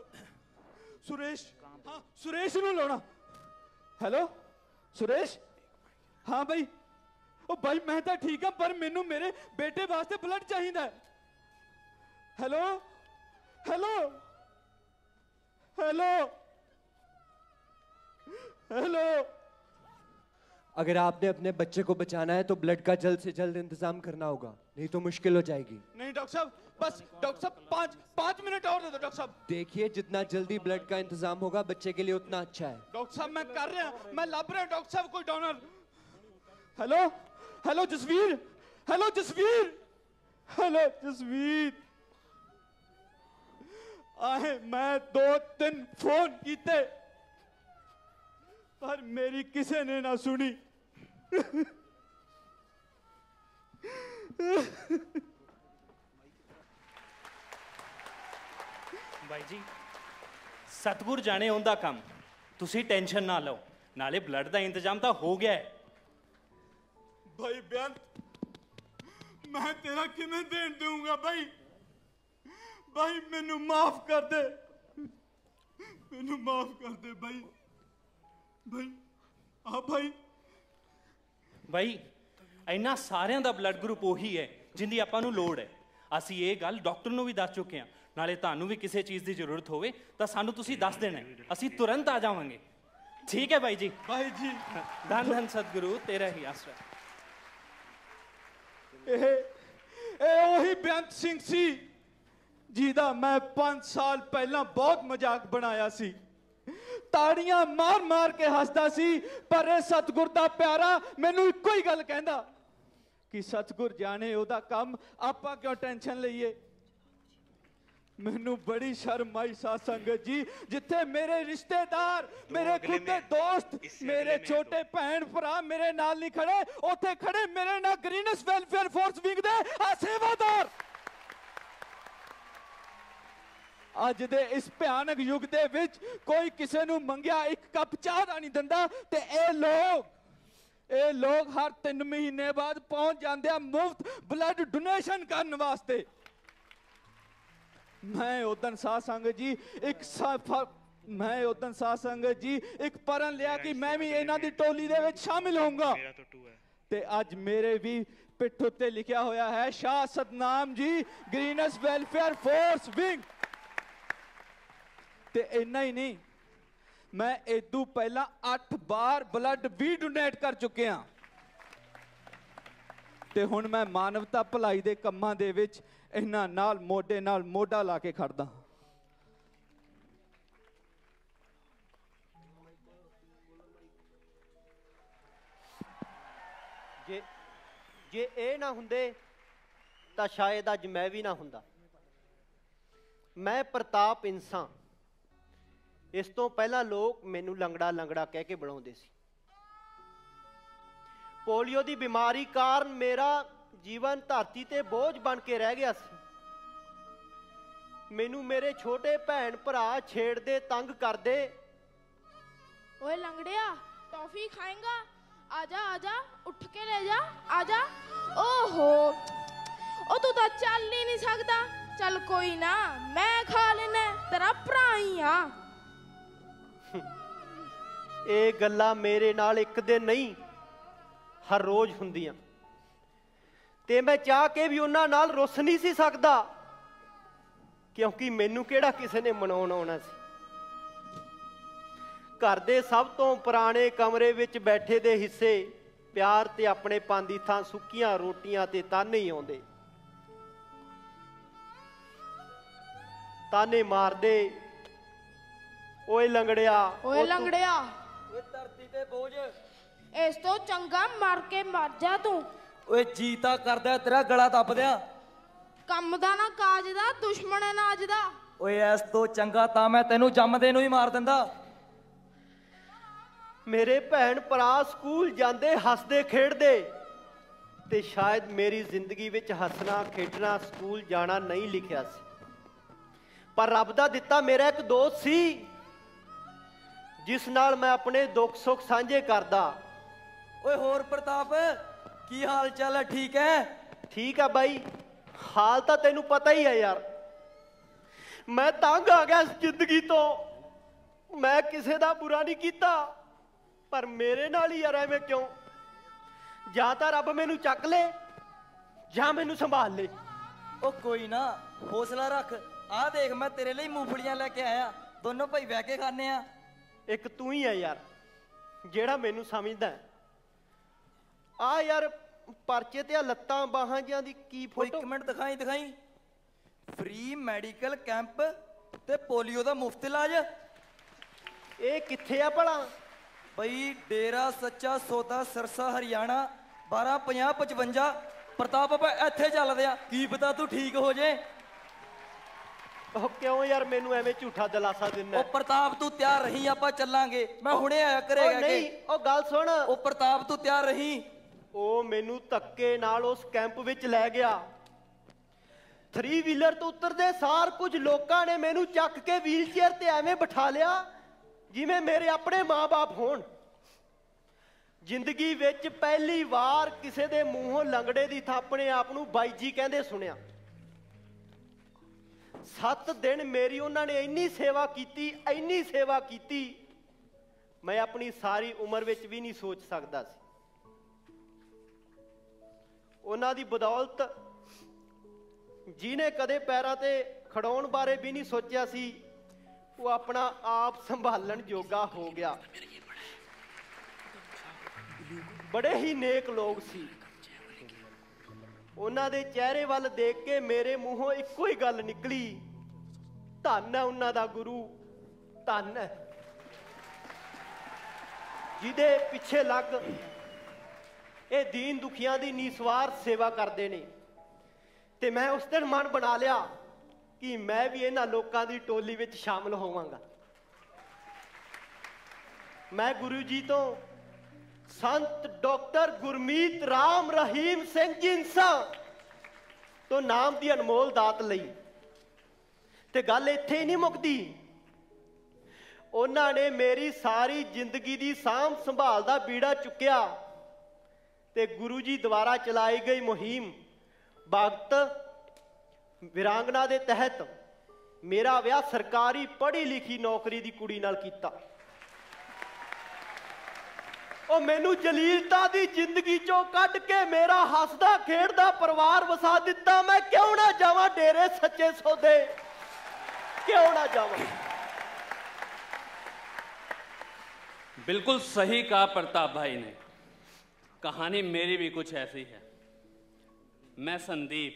सुरेश, हाँ सुरेश नू लाना। हेलो सुरेश, हाँ भाई, ओ भाई मैं तो ठीक हाँ पर मैनू मेरे बेटे वास्ते ब्लड चाहिए। हेलो हेलो हेलो हेलो, अगर आपने अपने बच्चे को बचाना है तो ब्लड का जल्द से जल्द इंतजाम करना होगा, नहीं तो मुश्किल हो जाएगी। नहीं डॉक्टर साहब, बस डॉक्टर साहब पाँच पाँच मिनट और दे दो डॉक्टर साहब। देखिए जितना जल्दी ब्लड का इंतजाम होगा बच्चे के लिए उतना अच्छा है। डॉक्टर साहब मैं कर रहा हूँ, मैं लभ रहा हूँ डॉक्टर साहब कोई donor. Hello hello Jasvir, hello Jasvir, hello Jasvir. आए मैं दो तीन फोन किए पर मेरी किसी ने ना सुनी। भाई जी सतगुर जाने उनका काम, तुसी टेंशन ना लो, नाले ब्लड का इंतजाम तो हो गया है। भाई बेअंत मैं तेरा किमें देन दूंगा भाई, भाई मैनू माफ कर दे, मैनू माफ कर दे भाई। भाई आ भाई भाई इन्ना सारियां दा ब्लड ग्रुप ओही है जिंदी आपां नू लोड़ है। असीं ये गल डॉक्टर नू भी दस चुके हैं, नाले तुहानू भी किसी चीज़ की जरूरत होवे तां सानू तुसीं दस देना, असीं तुरंत आ जावांगे। ठीक है भाई जी, भाई जी धन धन सतगुरु तेरा ही आसरा। ए ए ओही बेअंत सिंह सी जिदा मैं पांच साल पहला बहुत मजाक बनाया सी, ताड़ियां मार मार के हसदा सी, पर सतगुर दा प्यारा मैनू इक्को ही गल कहंदा कि सतगुर जाने ओदा काम, आपां क्यों टेंशन लईए। मैनू बड़ी शर्म आई साध संगत जी, जिथे मेरे रिश्तेदार, मेरे खुद के दोस्त, मेरे छोटे भैन भरा मेरे नाल नहीं खड़े, उत्थे खड़े मेरे नाल ग्रीनस वेलफेयर फोर्स विंग दे आ सेवादार। अज दे इस भयानक युग दे विच कोई किसी नूं मंगिया एक कप चाह दा नहीं दिंदा ते ए लोग ए लोग हर तीन महीने बाद पहुंच जाते हैं मुफ्त ब्लड डोनेशन करने वास्ते। मैं उदन साध संगत जी एक मैं उदन साध संगत जी एक परन लिया कि मैं भी इन्हां दी टोली दे विच शामिल होऊंगा ते अज मेरे भी पिठ उत्ते लिखिया होया है Shah Satnam ji greens welfare force wing. ते इन्ना ही नहीं, मैं इदू पहला आठ बार ब्लड भी डोनेट कर चुके हाँ ते हुण मैं मानवता भलाई दे कम्मां दे विच इन्हां नाल मोढे नाल मोढा ला के खड़दा। जे जे ए ना हुंदे तां शायद अज मैं भी ना हुंदा। मैं प्रताप इंसान। इस तो पहला लोग मैनू लंगड़ा लंगड़ा कह के बुलाते सी। पोलियो की बीमारी कारण मेरा जीवन धरती ते बोझ बन के रह गया सी। मैनू मेरे छोटे भैन भरा छेड़ते तंग करते, ओए लंगड़िया टॉफी खाएगा, आजा आजा उठ के ले जा, आजा, ओहो ओ तू तो चल ही नहीं सकता, चल कोई ना मैं खा लेना तेरा भरा ही हां। ਇਹ ਗੱਲਾਂ ਮੇਰੇ ਨਾਲ ਇੱਕ ਦਿਨ ਨਹੀਂ ਹਰ ਰੋਜ਼ ਹੁੰਦੀਆਂ ਤੇ ਮੈਂ ਚਾਹ ਕੇ ਵੀ ਉਹਨਾਂ ਨਾਲ ਰੁੱਸ ਨਹੀਂ ਸੀ ਸਕਦਾ ਕਿਉਂਕਿ ਮੈਨੂੰ ਕਿਹੜਾ ਕਿਸੇ ਨੇ ਮਨਾਉਣ ਆਉਣਾ ਸੀ। ਘਰ ਦੇ ਸਭ ਤੋਂ ਪੁਰਾਣੇ ਕਮਰੇ ਵਿੱਚ ਬੈਠੇ ਦੇ ਹਿੱਸੇ ਪਿਆਰ ਤੇ ਆਪਣੇ ਪਨ ਦੀ ਥਾਂ ਸੁੱਕੀਆਂ ਰੋਟੀਆਂ ਤੇ ਤਾਨੇ ਹੀ ਆਉਂਦੇ। ਤਾਨੇ ਮਾਰਦੇ, ਓਏ ਲੰਗੜਿਆ ਓਏ ਲੰਗੜਿਆ ਓਏ ਧਰਤੀ ਤੇ ਬੋਝ, ਇਸ ਤੋਂ ਚੰਗਾ ਮਰ ਕੇ ਮਰ ਜਾ ਤੂੰ, ਓਏ ਜੀ ਤਾਂ ਕਰਦਾ ਤੇਰਾ ਗਲਾ ਦੱਬ ਦਿਆਂ, ਕੰਮ ਦਾ ਨਾ ਕਾਜ ਦਾ ਦੁਸ਼ਮਣ ਹੈ ਨਾਜ ਦਾ, ਓਏ ਇਸ ਤੋਂ ਚੰਗਾ ਤਾਂ ਮੈਂ ਤੈਨੂੰ ਜੰਮਦੇ ਨੂੰ ਹੀ ਮਾਰ ਦਿੰਦਾ। ਮੇਰੇ ਭੈਣ ਭਰਾ ਸਕੂਲ ਜਾਂਦੇ ਹੱਸਦੇ ਖੇਡਦੇ ਤੇ ਸ਼ਾਇਦ ਮੇਰੀ ਜ਼ਿੰਦਗੀ ਵਿੱਚ ਹੱਸਣਾ ਖੇਡਣਾ ਸਕੂਲ ਜਾਣਾ ਨਹੀਂ ਲਿਖਿਆ ਸੀ ਪਰ ਰੱਬ ਦਾ ਦਿੱਤਾ ਮੇਰਾ ਇੱਕ ਦੋਸਤ ਸੀ जिस नाल मैं अपने दुख सुख सांझे करदा। ओए होर प्रताप की हाल चाल है? ठीक है ठीक है भाई, हाल तो तेनू पता ही है यार, मैं तंग आ गया जिंदगी तो। मैं किसी का बुरा नहीं किया पर मेरे नाल ही यार एवें क्यों, जां तां रब मैनू चक ले जां मैनू संभाल ले। ओ कोई ना हौसला रख, आ देख मैं तेरे लिए मूंगफलियां लेके आया, दोनों भाई बह के खाने आ। एक तू ही है यार जेड़ा मैनू समझदा है। आ यार परचे ते लत्तां बाहां जिहां दी की फोटो, एक मिनट दिखाई दिखाई, फ्री मेडिकल कैंप ते पोलियो दा मुफ्त इलाज, ये कित्थे आ भला? भाई डेरा सच्चा सौदा सिरसा हरियाणा बारह पचास पचवंजा। प्रताप भाई इत्थे चलदे आ, की पता तू ठीक हो जाए। क्यों यार मैनू एवें झूठा दिलासा दिना? प्रताप तू तैयार रही, आपां चलांगे, मैं हुणे आया करेगा। नहीं ओ गल सुन, ओ प्रताप तू तैयार रही। ओ मैनू धक्के नाल उस कैंप विच लै गया। थ्री व्हीलर तो उतरदे सार कुछ लोकां ने मैनू चक के व्हील चेयर ते एवें बिठा लिया जिवें मेरे अपने माँ बाप होण। जिंदगी विच पहली वार किसे दे मूंहों लंगड़े दी थापणे आप नू बाई जी कहंदे सुणिया। सत्त दिन मेरी उन्होंने इन्नी सेवा की, इन्नी सेवा की, मैं अपनी सारी उम्र विच भी नहीं सोच सकता सी। उन्हां दी बदौलत जिन्हें कदे पैरां ते खड़ाउण बारे भी नहीं सोचा सी, वो अपना आप संभालण योगा हो गया। बड़े ही नेक लोग सी। उन्हां दे चेहरे वाल देख के मेरे मूहों इक्को ही गल निकली, धन है उन्हां दा गुरु, धन है जिहदे पिछे लग ये दीन दुखियां दी निस्वार सेवा करदे ने। ते मैं उस दिन मन बना लिया कि मैं भी इन्हां लोकां दी टोली विच शामिल होवांगा। मैं गुरु जी तो संत डॉक्टर गुरमीत राम रहीम सिंह जी इंसान तो नाम की अनमोल दात लई ते गल इत्थे नहीं मुकदी। उन्होंने मेरी सारी जिंदगी की सांभ संभाल का बीड़ा चुकया ते गुरु जी द्वारा चलाई गई मुहिम भगत विरांगना के तहत मेरा विआह सरकारी पढ़ी लिखी नौकरी की कुड़ी नाल कीता। और मैनू जलीलता की जिंदगी चो कट के मेरा हसदा खेड़दा परिवार वसा दिता। मैं क्यों ना जावा डेरे सच्चे सौदे, क्यों ना जावा। बिल्कुल सही कहा प्रताप भाई ने। कहानी मेरी भी कुछ ऐसी है। मैं संदीप,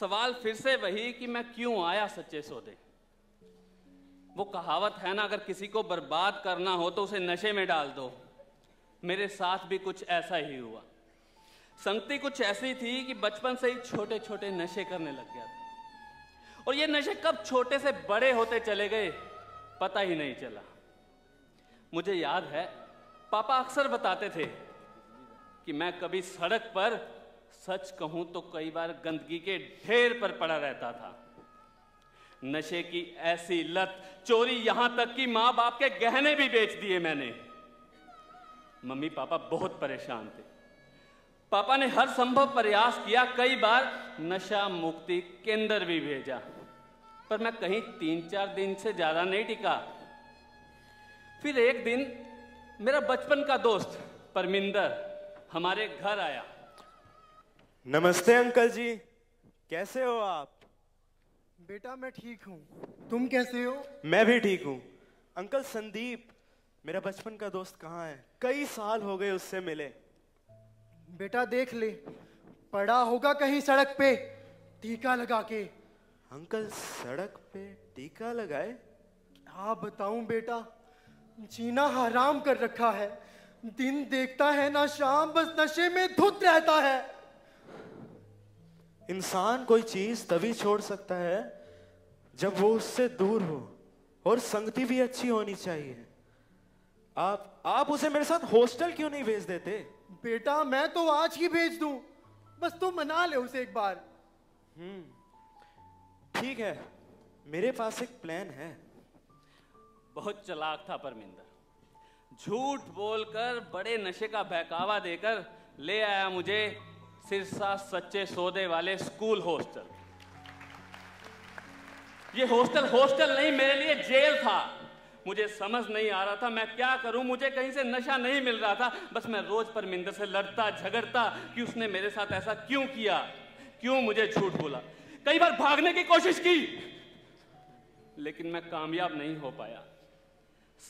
सवाल फिर से वही कि मैं क्यों आया सच्चे सौदे। वो कहावत है ना, अगर किसी को बर्बाद करना हो तो उसे नशे में डाल दो। मेरे साथ भी कुछ ऐसा ही हुआ। संगति कुछ ऐसी थी कि बचपन से ही छोटे छोटे नशे करने लग गया था। और ये नशे कब छोटे से बड़े होते चले गए पता ही नहीं चला। मुझे याद है पापा अक्सर बताते थे कि मैं कभी सड़क पर, सच कहूं तो कई बार गंदगी के ढेर पर पड़ा रहता था। नशे की ऐसी लत, चोरी यहां तक कि मां बाप के गहने भी बेच दिए मैंने। मम्मी पापा बहुत परेशान थे। पापा ने हर संभव प्रयास किया, कई बार नशा मुक्ति केंद्र भी भेजा, पर मैं कहीं तीन चार दिन से ज्यादा नहीं टिका। फिर एक दिन मेरा बचपन का दोस्त परमिंदर हमारे घर आया। नमस्ते अंकल जी, कैसे हो आप? बेटा मैं ठीक हूँ, तुम कैसे हो? मैं भी ठीक हूँ। अंकल संदीप, मेरा बचपन का दोस्त कहाँ है? कई साल हो गए उससे मिले। बेटा देख ले, पड़ा होगा कहीं सड़क पे टीका लगा के। अंकल सड़क पे टीका लगाए? क्या बताऊँ बेटा, जीना हराम कर रखा है। दिन देखता है ना शाम, बस नशे में धुत रहता है। इंसान कोई चीज तभी छोड़ सकता है जब वो उससे दूर हो, और संगति भी अच्छी होनी चाहिए। आप आप उसे मेरे साथ हॉस्टल क्यों नहीं भेज देते? बेटा मैं तो आज ही भेज दूं, बस तू मना ले उसे एक बार। हम्म ठीक है, मेरे पास एक प्लान है। बहुत चालाक था परमिंदर। झूठ बोलकर बड़े नशे का बहकावा देकर ले आया मुझे सिरसा सच्चे सौदे वाले स्कूल हॉस्टल। ये हॉस्टल हॉस्टल नहीं, मेरे लिए जेल था। मुझे समझ नहीं आ रहा था मैं क्या करूं। मुझे कहीं से नशा नहीं मिल रहा था, बस मैं रोज परमिंदर से लड़ता झगड़ता कि उसने मेरे साथ ऐसा क्यों किया, क्यों मुझे झूठ बोला। कई बार भागने की कोशिश की, लेकिन मैं कामयाब नहीं हो पाया।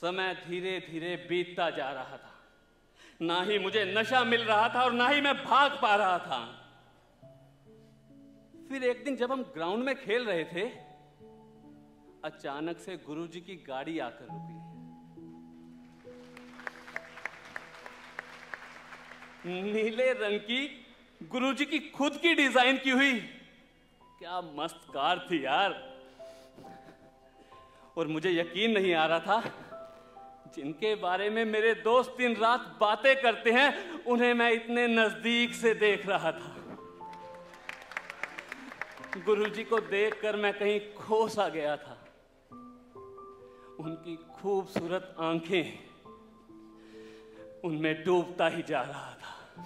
समय धीरे धीरे बीतता जा रहा था। ना ही मुझे नशा मिल रहा था और ना ही मैं भाग पा रहा था। फिर एक दिन जब हम ग्राउंड में खेल रहे थे, अचानक से गुरुजी की गाड़ी आकर रुकी। नीले रंग की गुरुजी की खुद की डिजाइन की हुई, क्या मस्त कार थी यार। और मुझे यकीन नहीं आ रहा था, जिनके बारे में मेरे दोस्त दिन रात बातें करते हैं उन्हें मैं इतने नजदीक से देख रहा था। गुरुजी को देखकर मैं कहीं खो सा गया था। उनकी खूबसूरत आंखें, उनमें डूबता ही जा रहा था।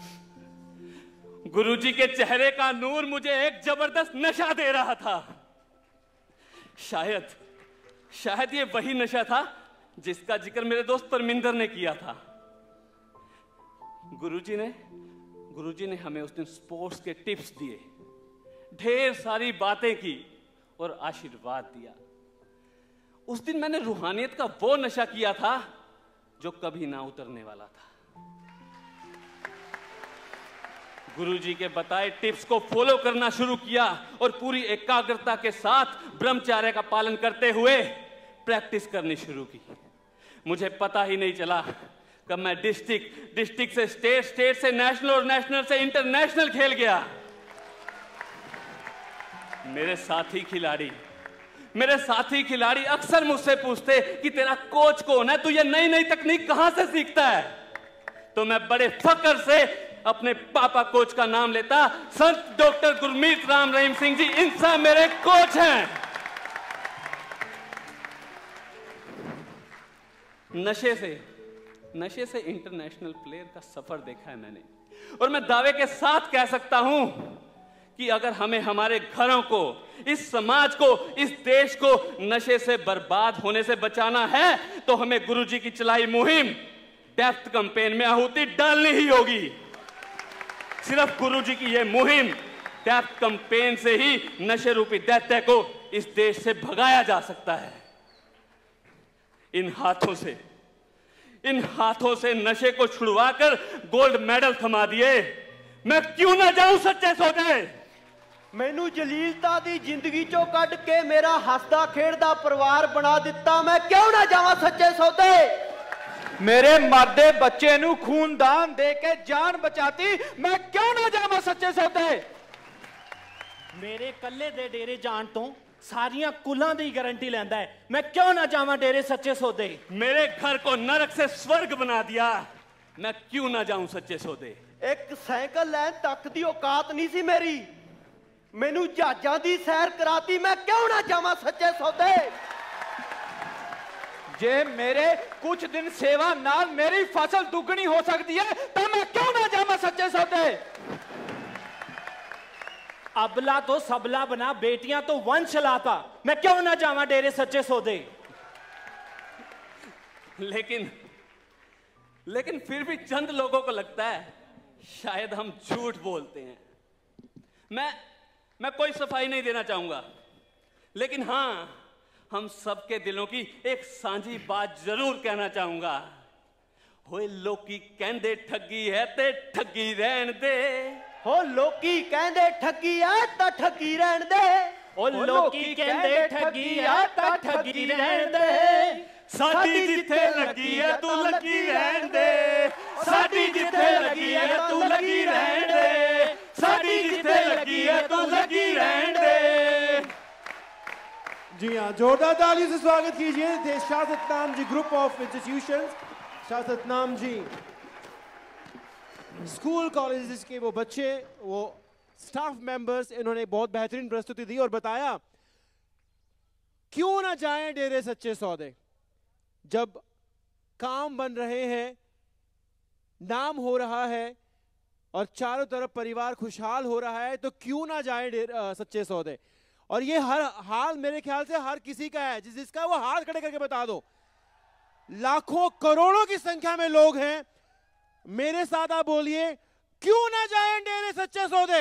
गुरुजी के चेहरे का नूर मुझे एक जबरदस्त नशा दे रहा था। शायद शायद ये वही नशा था जिसका जिक्र मेरे दोस्त परमिंदर ने किया था। गुरुजी ने गुरुजी ने हमें उस दिन स्पोर्ट्स के टिप्स दिए, ढेर सारी बातें की और आशीर्वाद दिया। उस दिन मैंने रूहानियत का वो नशा किया था जो कभी ना उतरने वाला था। गुरुजी के बताए टिप्स को फॉलो करना शुरू किया और पूरी एकाग्रता के साथ ब्रह्मचर्य का पालन करते हुए प्रैक्टिस करनी शुरू की। मुझे पता ही नहीं चला कब मैं डिस्ट्रिक्ट डिस्ट्रिक्ट से स्टेट, स्टेट से नेशनल और नेशनल से इंटरनेशनल खेल गया। मेरे साथी खिलाड़ी मेरे साथी खिलाड़ी अक्सर मुझसे पूछते कि तेरा कोच कौन है, तू ये नई नई तकनीक कहां से सीखता है? तो मैं बड़े फक्र से अपने पापा कोच का नाम लेता। संत डॉक्टर गुरमीत राम रहीम सिंह जी इंसान मेरे कोच हैं। नशे से नशे से इंटरनेशनल प्लेयर का सफर देखा है मैंने, और मैं दावे के साथ कह सकता हूं कि अगर हमें हमारे घरों को, इस समाज को, इस देश को नशे से बर्बाद होने से बचाना है तो हमें गुरुजी की चलाई मुहिम डेप्थ कैंपेन में आहुति डालनी ही होगी। सिर्फ गुरुजी की यह मुहिम, डेप्थ कैंपेन से ही नशे रूपी दैत्य को इस देश से भगाया जा सकता है। इन हाथों से इन हाथों से नशे को छुड़वाकर गोल्ड मेडल थमा दिए, मैं क्यों ना जाऊं सच्चे सौदे। मैनू जलीलता दी जिंदगी चो कट के मेरा हसदा खेड़दा परिवार बना दिता, मैं क्यों ना जावां सच्चे सौदे। मेरे मादे बच्चे नू खून दान दे के जान बचाती, मैं क्यों ना जावां सच्चे सौदे। मेरे कल्ले दे डेरे जान तो सारिया कुलां दी गारंटी लेंदा है, मैं क्यों ना जावां डेरे सच्चे सौदे। मेरे घर को नरक से स्वर्ग बना दिया, मैं क्यों ना जाऊं सच्चे सौदे। एक साइकिल लैन तक दी औकात नहीं सी मेरी, मैनू जहाजा दी सैर कराती, मैं क्यों ना जावां सच्चे सौदे। जे मेरे कुछ दिन सेवा नाल मेरी फसल दुगनी हो सकती है तो मैं क्यों ना जावां सच्चे सौदे। अबला तो सबला बना, बेटियां तो वंश लापा, मैं क्यों ना जावां डेरे सच्चे सौदे। लेकिन लेकिन फिर भी चंद लोगों को लगता है शायद हम झूठ बोलते हैं। मैं मैं कोई सफाई नहीं देना चाहूंगा, लेकिन हाँ, हम सबके दिलों की एक सांझी बात जरूर कहना चाहूंगा। होए लोकी कहंदे ठगी है ते ठगी रहन दे, हो लोकी कहंदे ठगी है ता ठगी रहन दे, हो लोकी कहंदे ठगी है ता ठगी रहन दे, साडी जिथे लगी है तू लगी रहन दे, साडी जिथे लगी है तू लगी रहन दे, साडी जिथे लगी है तू लगी रहन दे। जी हां, जोरदार तालियों से स्वागत कीजिए थे Shah Satnam ji group of institutions, Shah Satnam ji. School colleges के वो बच्चे, वो स्टाफ मेंबर्स, इन्होंने बहुत बेहतरीन प्रस्तुति दी और बताया क्यों ना जाएं डेरे सच्चे सौदे। जब काम बन रहे हैं, नाम हो रहा है और चारों तरफ परिवार खुशहाल हो रहा है, तो क्यों ना जाएं डेरे सच्चे सौदे। और ये हर हाल मेरे ख्याल से हर किसी का है, जिस जिसका वो हाथ खड़े करके बता दो। लाखों करोड़ों की संख्या में लोग हैं, मेरे साथ आप बोलिए क्यों ना जाएं डेरे सच्चे सौदे।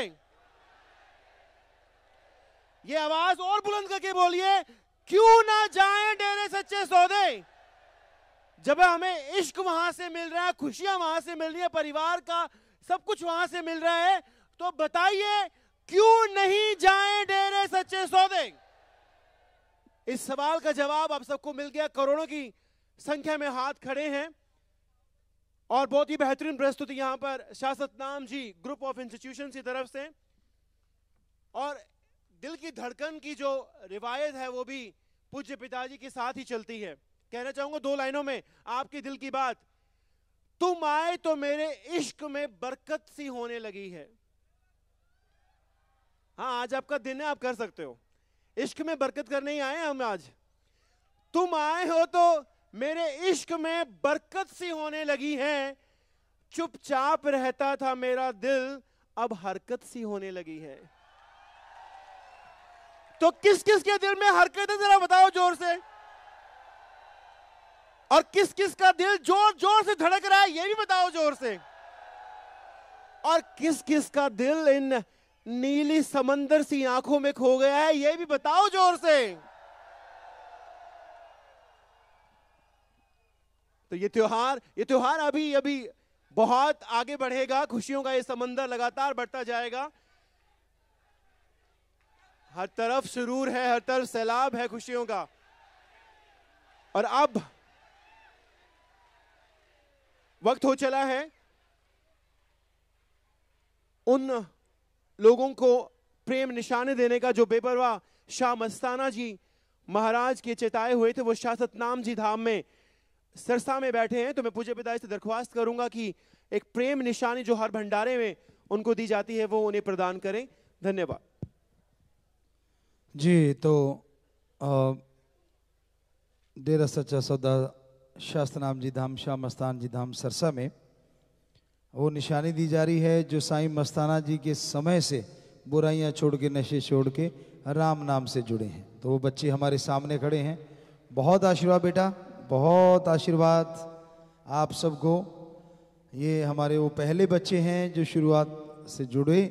ये आवाज और बुलंद करके बोलिए क्यों ना जाएं डेरे सच्चे सौदे। जब हमें इश्क वहां से मिल रहा है, खुशियां वहां से मिल रही है, परिवार का सब कुछ वहां से मिल रहा है, तो बताइए क्यों नहीं जाएं डेरे सच्चे सौदे। इस सवाल का जवाब आप सबको मिल गया। करोड़ों की संख्या में हाथ खड़े हैं और बहुत ही बेहतरीन प्रस्तुति यहां पर Shah Satnam ji group of institutions की तरफ से। और दिल की धड़कन की जो रिवायत है वो भी पूज्य पिताजी के साथ ही चलती है। कहना चाहूंगा दो लाइनों में आपके दिल की बात। तुम आए तो मेरे इश्क में बरकत सी होने लगी है। हाँ, आज आपका दिन है, आप कर सकते हो। इश्क में बरकत करने ही आए हम आज। तुम आए हो तो मेरे इश्क में बरकत सी होने लगी है, चुपचाप रहता था मेरा दिल अब हरकत सी होने लगी है। तो किस किस के दिल में हरकत है जरा बताओ जोर से, और किस किस का दिल जोर जोर से धड़क रहा है ये भी बताओ जोर से, और किस किस का दिल इन नीली समंदर सी आंखों में खो गया है ये भी बताओ जोर से। तो ये त्योहार ये त्योहार अभी अभी बहुत आगे बढ़ेगा, खुशियों का ये समंदर लगातार बढ़ता जाएगा। हर तरफ सुरूर है, हर तरफ सैलाब है खुशियों का। और अब वक्त हो चला है उन लोगों को प्रेम निशाने देने का जो बेपरवाह शाह मस्ताना जी महाराज के चेताए हुए थे। वो शास्त्रनाम जी धाम में सिरसा में बैठे हैं, तो मैं पूज्य पिताजी से दरख्वास्त करूंगा कि एक प्रेम निशानी जो हर भंडारे में उनको दी जाती है वो उन्हें प्रदान करें। धन्यवाद जी। तो डेरा सच्चा सौदा शास्त्रनाम जी धाम, शाह मस्ताना जी धाम सिरसा में वो निशानी दी जा रही है जो साईं मस्ताना जी के समय से बुराइयां छोड़ के, नशे छोड़ के राम नाम से जुड़े हैं। तो वो बच्चे हमारे सामने खड़े हैं। बहुत आशीर्वाद बेटा, बहुत आशीर्वाद आप सबको। ये हमारे वो पहले बच्चे हैं जो शुरुआत से जुड़े,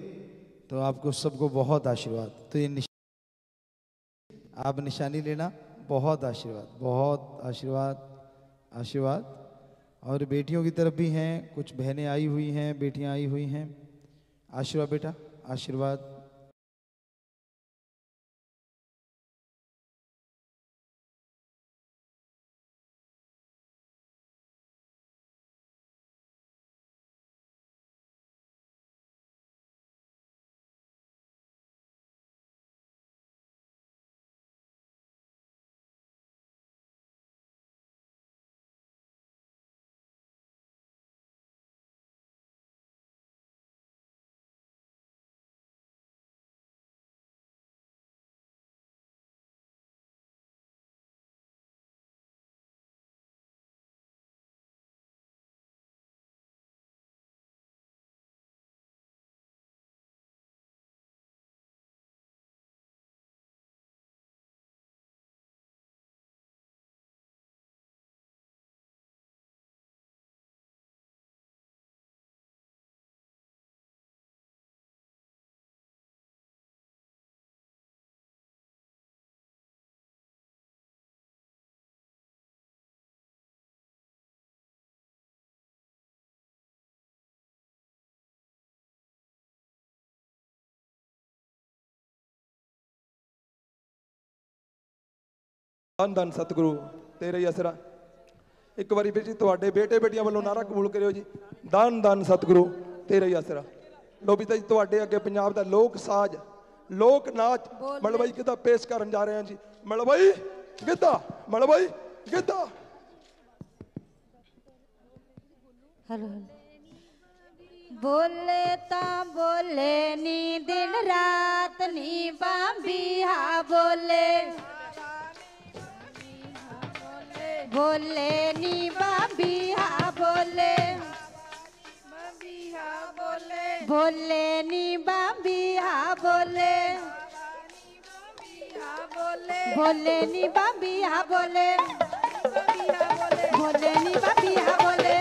तो आपको सबको बहुत आशीर्वाद। तो ये निशानी, आप निशानी लेना, बहुत आशीर्वाद, बहुत आशीर्वाद, आशीर्वाद। और बेटियों की तरफ भी हैं, कुछ बहनें आई हुई हैं, बेटियां आई हुई हैं। आशीर्वाद बेटा, आशीर्वाद। धन धन सतगुरु तेरे असरा। एक बार फिर जी थोड़े बेटे बेटिया वालों नारा कबूल करो जी, धन धन सतगुरु तेरे असरा। लो पिता जी थोड़े अगे पंजाब का लोक साज, लोक नाच मलवई गिद्धा पेश करन जा रहे हैं जी। मलवई गिद्धा, मलवई गिद्धा। हेलो बोले ता बोले नी दिन रात नी बांबी, हाँ बोले बोले नी बाबी, हाँ बोले बाबी, हाँ बोले बोले नी बाबी, हाँ बोले बोले नी बाबी, हाँ बोले बोले नी बाबी, हाँ बोले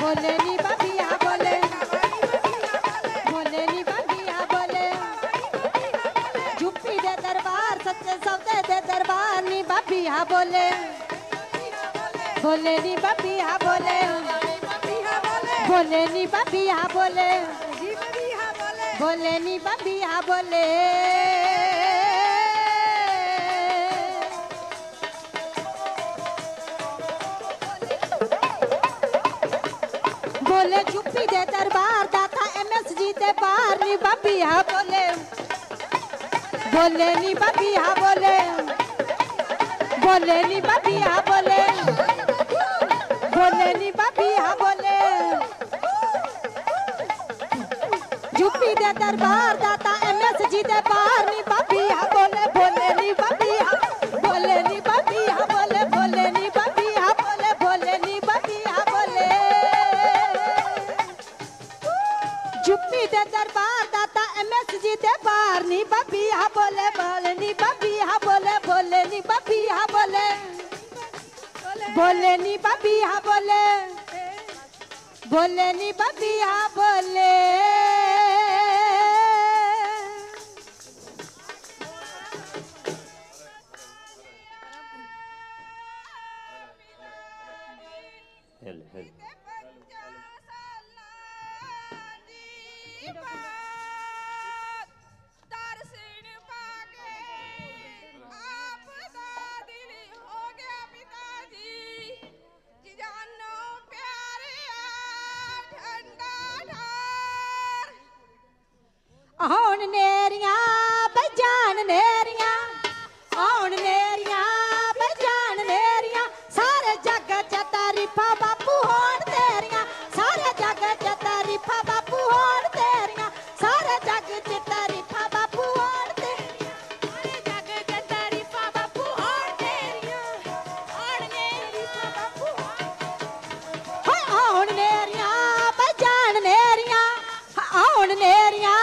बोले नी बाबी, हाँ बोले बोले नी बाबी, हाँ बोले। झुप्पी दे दरबार सच्चे सौदे दे दरबार नी बाबी, हाँ बोले बोले नी बाबी, हाँ बोले बोले नी बाबी, हाँ बोले बोले नी बाबी, हाँ बोले। बोले चुप्पी दे दरबार दाता एम एस जी दे बार नी बाबी, हाँ बोले बोले नी बाबी, हाँ बोले बोले नी बाबी, हाँ बोले बोले नी बाबी, हाँ बोले। जुप्पी दे दरबार दाता एम एस जी दे बार नी बाबी, हाँ बोले बोले नी बाबी, हाँ बोले नी बाबी, हाँ बोले बोले नी बाबी, हाँ बोले बोले नी बाबी, हाँ बोले। जुप्पी दे दरबार दाता एम एस जी दे बार नी बाबी, हाँ बोले बोले नी बाबी, हाँ बोले बोले नी बाबी, हाँ बोले बोले नी बाबी, हाँ बोले बोले नी बाबी, हाँ बोले। नेरिया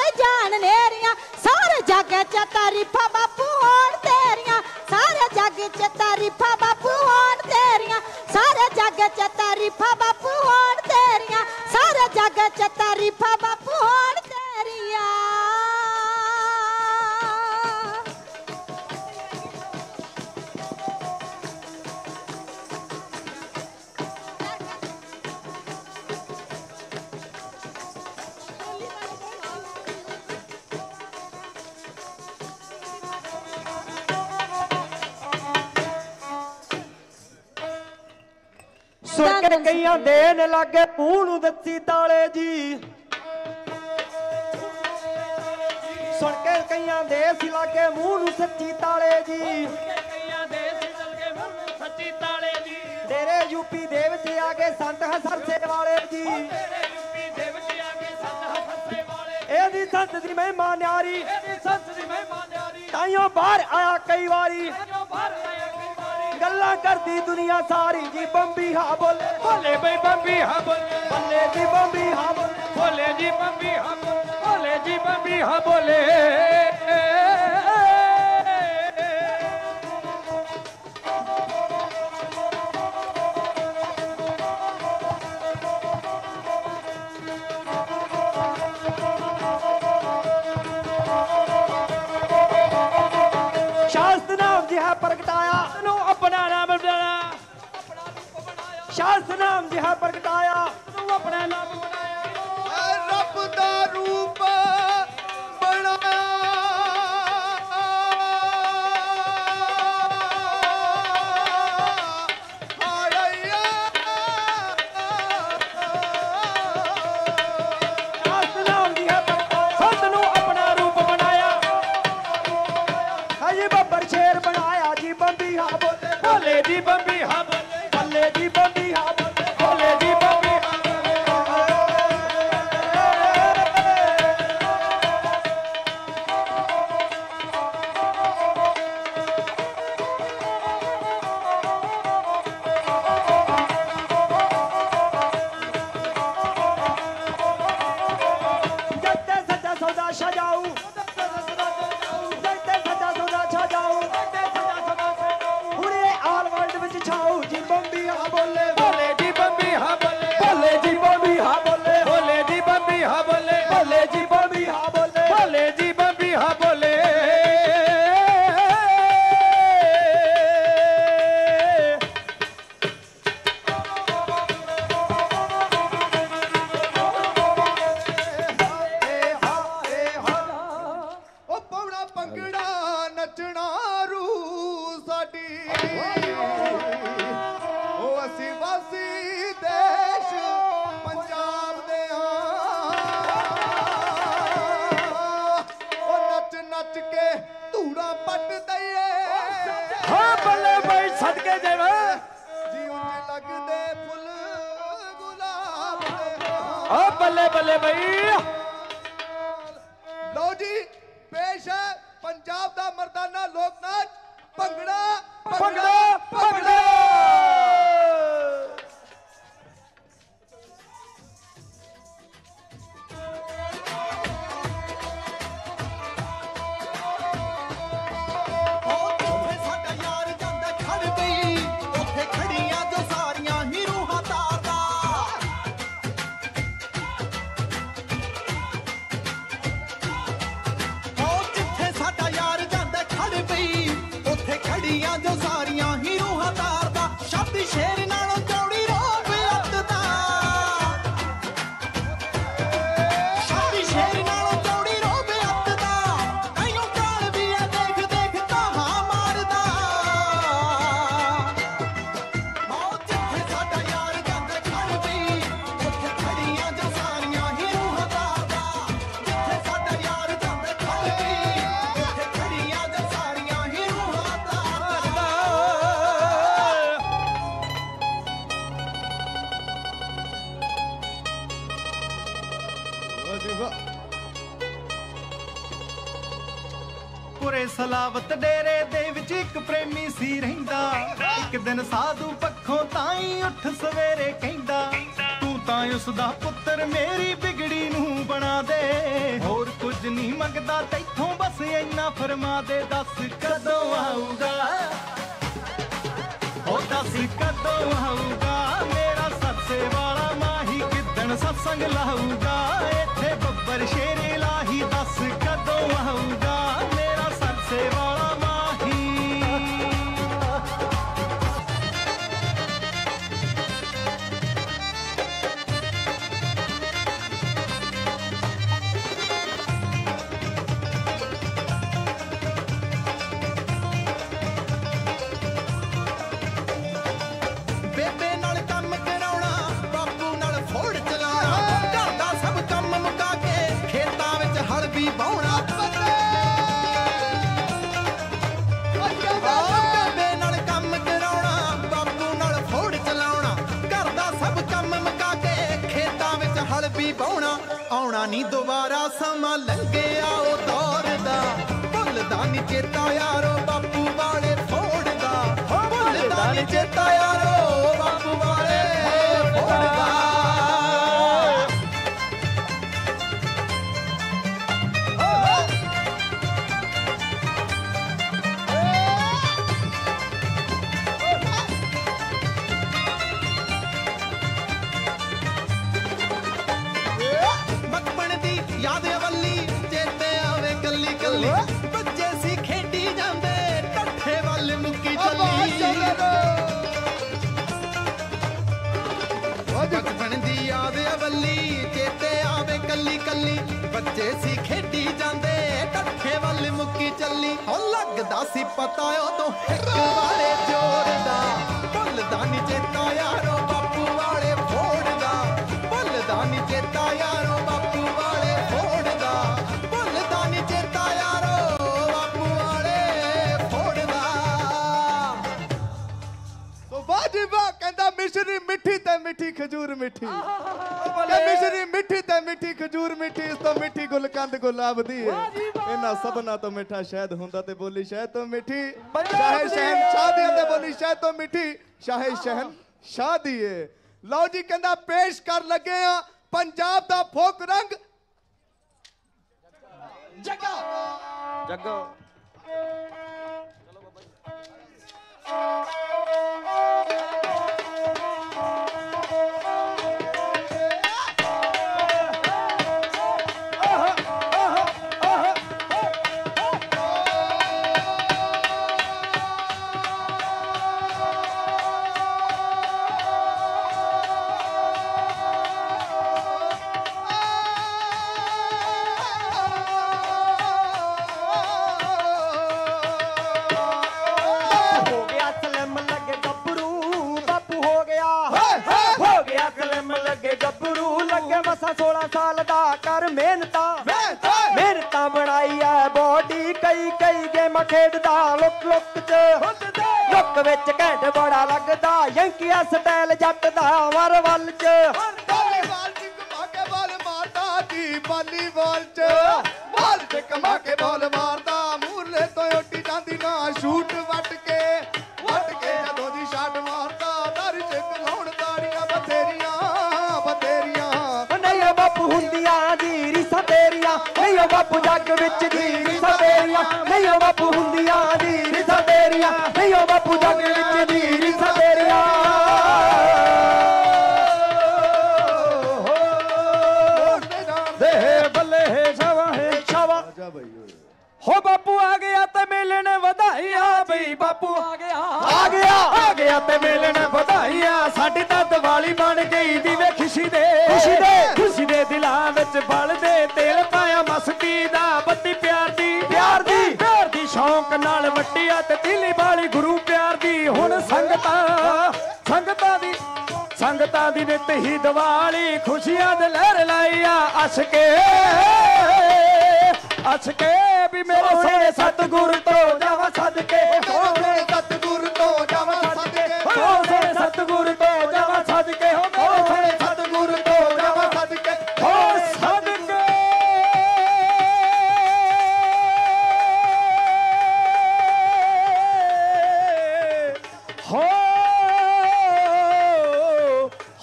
बजान नेरिया सारे जग च तारीफा बापू होण तेरिया सारे जग च तारीफा बापू होण तेरिया सारे जग च तारीफा बापू होण तेरिया सारे जग च तारीफा बापू होण तेरिया। सुनकर कईया देन लागे पूनू दसी ताले जी सुनकर कईया देसी लागे मूनू सच्ची ताले जी तेरे यूपी देव जी आगे संत हसर से वाले जी एदी संत दी महिमा न्यारी ताइयों बाहर आया कई वारी गल्ला करती दुनिया सारी जी बम्बी हा बोले बोले भाई बम्बी हा बोले बोले जी बम्बी हा बोले बोले जी बम्बी हा बोले जी बम्बी हा बोले। शास्त्रनाम जी है प्रगटाया शास्त्रनाम जी है प्रगटाया अपने नाम बनाया रब दा रूप बनाया शास्त्रनाम जी है प्रगटाया संत नू अपना रूप बनाया हजी बब्बर शेर बनाया जी बंबी हा बोले बोले जी बंबी हा बोले बोले जी बंबी सलावत डेरे दे विच इक प्रेमी सी रहिंदा इक दिन साधु पक्खों ताई उठ सवेरे कहिंदा तू तां उसदा पुत्र मेरी बिगड़ी नूं बना दे, होर कुछ नहीं मंगदा तैथों बस इन्ना फरमा दे, दस कदों आऊगा ओ दस कदों आऊगा मेरा सत्से वाला माही, किदन सत्संग लाऊगा इत्थे बब्बर शेरे लाही, दस कदों आऊगा मेरा सत्से वाला माही। आना नी दोबारा समा लंघे आओ दौर दा, भुलदा नी चेता यारो बापू वाले फोड़ दा, भुलदा नी चेता यारो बापू वाले फोड़ दा। बच्चे सी खेडी जांदे टट्ठे वाल मुक्की चली, ओ लगदा सी पता उदों हिक वाले जोर दा, भुलदा नी चेता यारो बापू वाले फोड़ दा, भुलदा नी चेता यारो बापू वाले फोड़ दा, भुलदा नी चेता यारो बापू वाले फोड़ दा। तो बाजी बा कहंदा मिश्री मिठी ते मिठी खजूर मिठी, मिश्री मिठी ते मिठी खजूर मिठी, इस तो मिठी गुलकंद गुलाब दी है, इना सबना तो मिठा शहद हुंदा, ते बोली शहद तो मिठी शाहे शहन शादी, ते बोली शहद तो मिठी शाहे शहन शादी है। लो जी कहंदा पेश कर लगे आ पंजाब दा फोक रंग जगा जगा। चलो बाबा जी सोलह साल दा कर मेहनता मेहनता बनाई है बॉडी, कई कई गेम खेडदा लुक लुक च लुक विच घैंट बड़ा लगदा, यंकिया स्टाइल जट दा वर वल च वॉलीबॉल च कमा के बॉल मारदा दी, वॉलीबॉल च बॉल च कमा के बॉल मारदा, मूले तो उड्डी जांदी ना शूट वट के वट के जदों दी शॉट मारदा, दर च खलाउण ताड़ियां बथेरियां बथेरियां बापू हुंदियां रीसां तेरियां, नहीं ओ बापू जग विच दी रीसां तेरियां, नहीं ओ बापू हुंदियां रीसां तेरियां, नहीं ओ बापू जग विच दी रीसां तेरियां। दे बल्ले हे छावा हे छावा हो बापू आ गया ते मिलन वधाईया, बई बापू आ गया आ गया आ गया ते मिलन वधाईया, साडी तां दिवाली बन गई दी वे खुशी दे खुशी दे खुशी दे दिलां विच बल दे, तेल पाया मस्ती दा बत्ती प्यार दी प्यार दी प्यार दी शौक नाल वटिया ते दिली वाली गुरु प्यार दी, हुण संगतां संगतां दी संगतां दी नित ही दिवाली खुशियां दे लहर लाईया, अशके अशके भी मेरे सोने सतगुर तो जावा सदके, सोने सतगुर तो जावा सदके, सोने सतगुर तो जावा सदके, सोने सतगुर तो जावा सदके, हो सदके। हो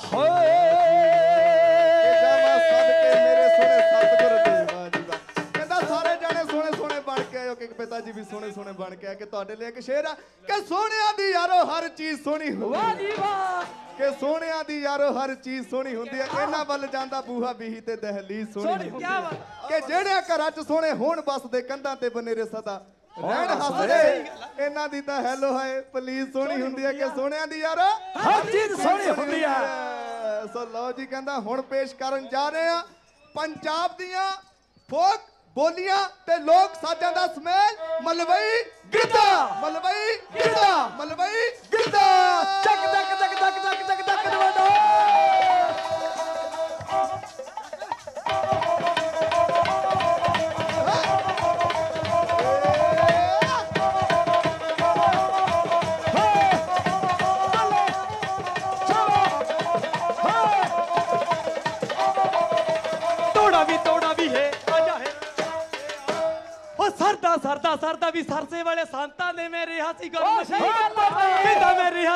हो ਤੁਹਾਡੇ ਲਈ ਇੱਕ ਸ਼ੇਰ ਆ ਕਿ ਸੋਹਣਿਆਂ ਦੀ ਯਾਰੋ ਹਰ ਚੀਜ਼ ਸੋਹਣੀ ਹੁੰਦੀ ਹੈ। ਵਾਹ ਜੀ ਵਾਹ। ਕਿ ਸੋਹਣਿਆਂ ਦੀ ਯਾਰੋ ਹਰ ਚੀਜ਼ ਸੋਹਣੀ ਹੁੰਦੀ ਹੈ। ਇਹਨਾਂ ਵੱਲ ਜਾਂਦਾ ਬੂਹਾ ਬੀਹੀ ਤੇ ਦਹਲੀਜ਼ ਸੋਹਣੀ ਹੁੰਦੀ ਹੈ। ਕਿ ਜਿਹੜੇ ਘਰਾਂ 'ਚ ਸੋਹਣੇ ਹੋਣ ਬਸਦੇ ਕੰਧਾਂ ਤੇ ਬਨੇਰੇ ਸਦਾ ਰਹਿਣ ਹੱਸਦੇ। ਇਹਨਾਂ ਦੀ ਤਾਂ ਹੈਲੋ ਹਾਏ ਪਲੀਜ਼ ਸੋਹਣੀ ਹੁੰਦੀ ਹੈ। ਕਿ ਸੋਹਣਿਆਂ ਦੀ ਯਾਰੋ ਹਰ ਚੀਜ਼ ਸੋਹਣੀ ਹੁੰਦੀ ਹੈ। ਸੋ ਲਓ ਜੀ ਕਹਿੰਦਾ ਹੁਣ ਪੇਸ਼ ਕਰਨ ਜਾ ਰਹੇ ਆ पंजाब दियां फोक बोलियां ते लोक साजां दा स्मेल मलवई गिद्दा मलवई गिद्दा मलवई गिद्दा चक चक चक चक चक चक चक दवाडो सरदा सरदा सरदा भी सरसे वाले संता ने मैं रिहा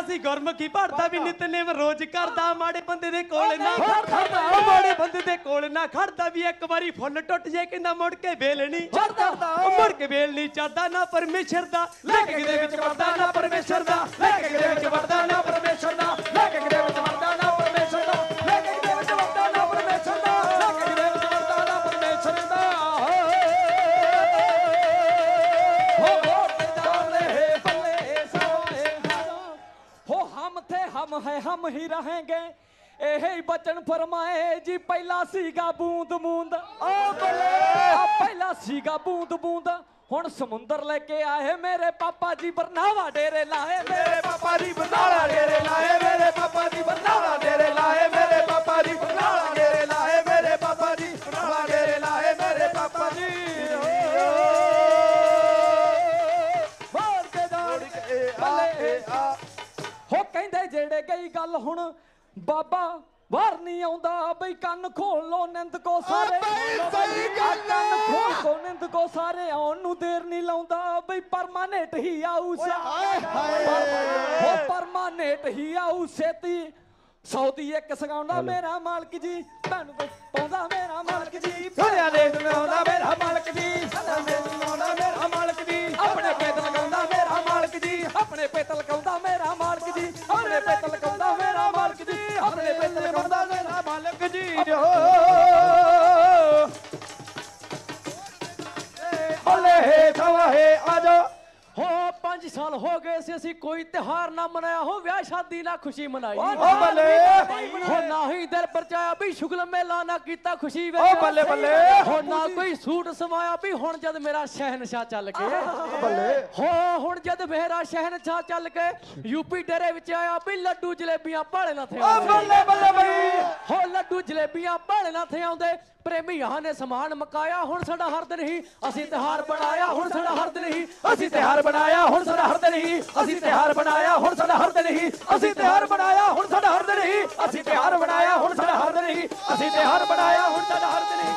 सी गुरमुखी पढ़ता भी नितनेम रोज करदा माड़े बंदे दे कोल ना खड़दा माड़े बंदे दे कोल ना खड़दा भी एक बारी फुल टुट जाए कहंदा मुड़ के बेल नहीं चढ़दा मुड़ के बेल नहीं चढ़दा ना परमेशर दा लेके दे विच वड़दा ना परमेशर दा लेके दे विच वड़दा ना परमेशर दा लेके दे विच वड़दा ना परमेशर दा लेके दे विच वड़दा ना परमेशर दा लेके दे विच वड़दा ना परमेशर दा हम है हम ही रहेंगे यही बचन फरमाए जी पहला सीगा बूंद बूंद ओ बले पहला सीगा बूंद बूंद हुण समुंदर लेके आए मेरे पापा जी बरनावा डेरे लाए मेरे पापा जी बरनावा डेरे लाए मेरे पापा जी बरनावा डेरे लाए मेरे पापा जी बरनावा डेरे लाए मेरे पापा जी बरनावा डेरे लाए मेरे पापा जी जेड़े गई गल हुण बाबा बाहर नहीं आउंदा बई कन्न खोल लो निंद को सारे कन्न खोल लो निंद को सारे आउण नूं देर नहीं लाउंदा बई परमानेंट ही आऊ परमानेंट ही आऊ सेती सौदी एक सगाउंदा मेरा मालक जी भैन पाउंदा मेरा मालक जी सोहणिया देख लगाउंदा मेरा मालक जी सोहणिया देख लगाउंदा मेरा मालक जी अपने पेट लगाउंदा मेरा मालक जी अपने पेट लगाउंदा मेरा मालक जी अपने पेट लगाउंदा मेरा मालक जी अपने पेट लगाउंदा मेरा मालक जी ओले हे थावा हे आजा हो पांच साल हो गए से असी कोई त्योहार ना मनाया हो ब्याह शादी ना खुशी मनाई ओ बल्ले हो ना ही दिल परचाया भी शुगल मेला ना कीता खुशी ओ बल्ले बल्ले हो ना कोई सूट समाया भी हुण जद मेरा शहनशाह चल गए बल्ले हो हुण जद मेरा शहनशाह चल गए यूपी डेरे विच आया भी लड्डू जलेबियां भाले ना थे ओ बल्ले बल्ले भाई हो लड्डू जलेबियां भाले ना थे आउंदे प्रेमी यहाँ ने समान मकाया हुण साडा हर दिन ही असी त्योहार बनाया हुण साडा हर दिन ही असी त्योहार बनाया हुण साडा हर दिन ही असी त्योहार बनाया हुण साडा हर दिन ही असी त्योहार बनाया हुण साडा हर दिन ही असी त्योहार बनाया हुण साडा हर दिन ही असी त्योहार बनाया हुण साडा हर दिन ही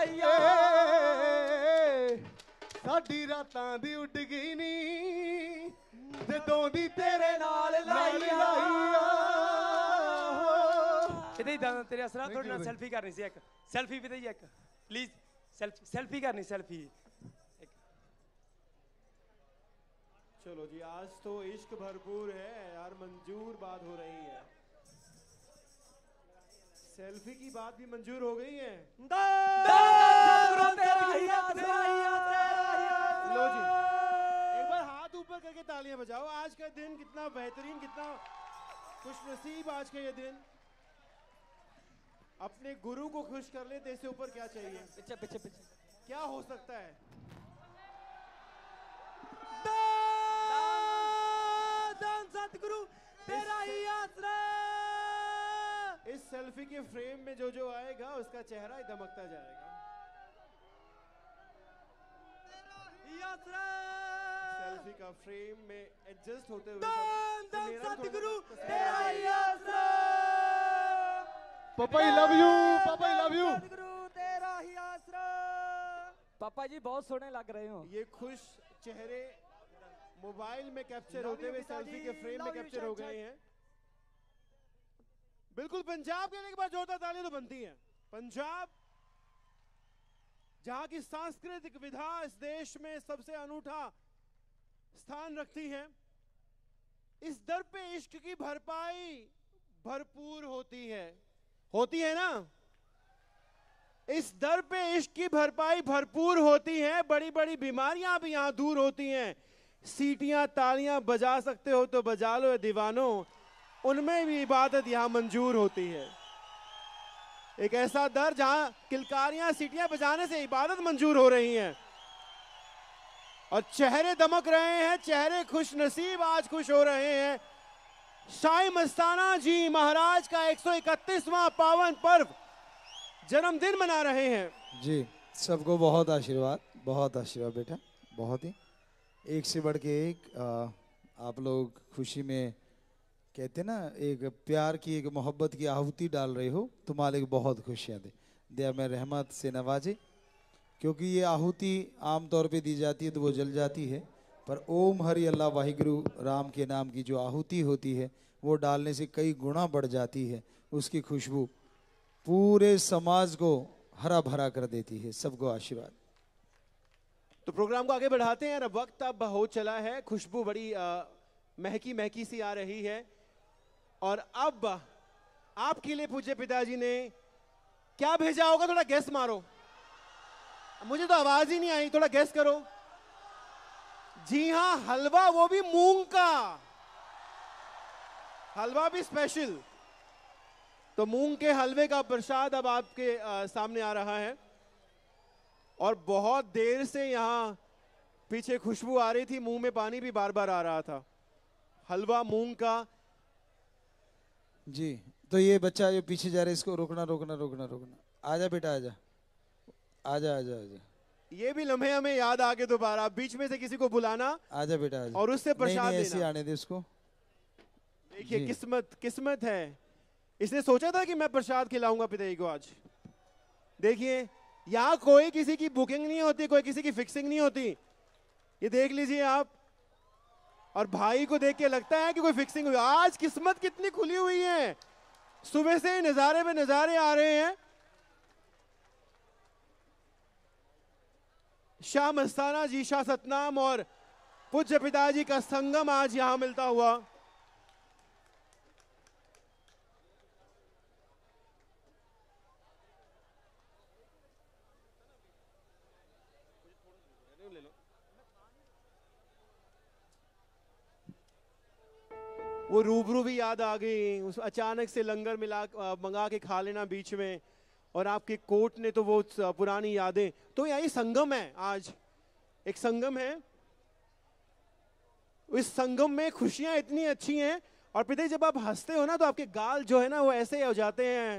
आइया साडी रातां दी उड गई नी जदों दी तेरे नाल लाइया इदे दादा तेरे असरा थोड़ी ना सेल्फी करनी सी एक सेल्फी भी दे एक प्लीज सेल्फी सेल्फी करनी सेल्फी चलो जी आज तो इश्क भरपूर है यार मंजूर बात हो रही है सेल्फी की बात भी मंजूर हो गई है लो जी एक बार हाथ ऊपर करके तालियां बजाओ आज का दिन कितना बेहतरीन कितना खुशनसीब आज का ये दिन अपने गुरु को खुश कर ले देश से ऊपर क्या चाहिए पीछे पीछे पीछे क्या हो सकता है दान सतगुरु तेरा ही आसरा इस सेल्फी के फ्रेम में जो जो आएगा उसका चेहरा ही दमकता जाएगा सेल्फी का फ्रेम में एडजस्ट होते हुए दान दान सतगुरु तेरा ही आसरा पापा आई लव यू पापा आई लव यू सतगुरु तेरा ही आसरा पापा जी बहुत सोने लग रहे हो ये खुश चेहरे मोबाइल में कैप्चर होते हुए सेल्फी के फ्रेम में कैप्चर हो गए हैं बिल्कुल पंजाब के लिए एक बार जोरदार तालियां तो बनती हैं पंजाब जहां की सांस्कृतिक विधा इस देश में सबसे अनूठा स्थान रखती है इस दर पे इश्क की भरपाई भरपूर होती है होती है ना इस दर पे इश्क की भरपाई भरपूर होती है बड़ी बड़ी बीमारियां भी यहां दूर होती हैं सीटियां तालियां बजा सकते हो तो बजा लो दीवानों उनमें भी इबादत यहाँ मंजूर होती है एक ऐसा दर जहाँ किलकारियां सीटियां बजाने से इबादत मंजूर हो रही हैं और चेहरे दमक रहे हैं चेहरे खुश नसीब आज खुश हो रहे हैं शाह मस्ताना जी महाराज का एक सौ इकतीसवां पावन पर्व जन्मदिन मना रहे हैं जी सबको बहुत आशीर्वाद बहुत आशीर्वाद बेटा बहुत ही एक से बढ़ के एक आ, आप लोग खुशी में कहते ना एक प्यार की एक मोहब्बत की आहुति डाल रहे हो तो मालिक बहुत खुशियाँ दे दया में रहमत से नवाजे क्योंकि ये आहुति आम तौर पे दी जाती है तो वो जल जाती है पर ओम हरि अल्लाह वाहिगुरु राम के नाम की जो आहुति होती है वो डालने से कई गुना बढ़ जाती है उसकी खुशबू पूरे समाज को हरा भरा कर देती है सबको आशीर्वाद तो प्रोग्राम को आगे बढ़ाते हैं अब वक्त अब हो चला है खुशबू बड़ी आ, महकी महकी सी आ रही है और अब आपके लिए पूज्य पिताजी ने क्या भेजा होगा थोड़ा गेस मारो मुझे तो आवाज ही नहीं आई थोड़ा गेस करो जी हाँ हलवा वो भी मूंग का हलवा भी स्पेशल तो मूंग के हलवे का प्रसाद अब आपके आ, सामने आ रहा है और बहुत देर से यहाँ पीछे खुशबू आ रही थी मुंह में पानी भी बार बार आ रहा था हलवा मूंग का जी तो ये बच्चा जो पीछे जा रहा है इसको रोकना रोकना रोकना रोकना आजा बेटा आजा आजा आजा आजा ये भी लम्हे हमें याद आके दोबारा बीच में से किसी को बुलाना आजा बेटा आजा और उससे प्रसाद देना ऐसे आने दे उसको देखिए किस्मत किस्मत है इसने सोचा था कि मैं प्रसाद खिलाऊंगा पिताजी को आज देखिए यहाँ कोई किसी की बुकिंग नहीं होती कोई किसी की फिक्सिंग नहीं होती ये देख लीजिए आप और भाई को देख के लगता है कि कोई फिक्सिंग हुई आज किस्मत कितनी खुली हुई है सुबह से नजारे में नजारे आ रहे हैं शाह मस्ताना जी शाहतनाम और पूज्य पिताजी का संगम आज यहां मिलता हुआ वो रूबरू भी याद आ गई उस अचानक से लंगर मिला आ, मंगा के खा लेना बीच में और आपके कोट ने तो वो पुरानी यादें तो यही संगम है आज एक संगम है इस संगम में खुशियां इतनी अच्छी हैं और पिताजी जब आप हंसते हो ना तो आपके गाल जो है ना वो ऐसे हो जाते हैं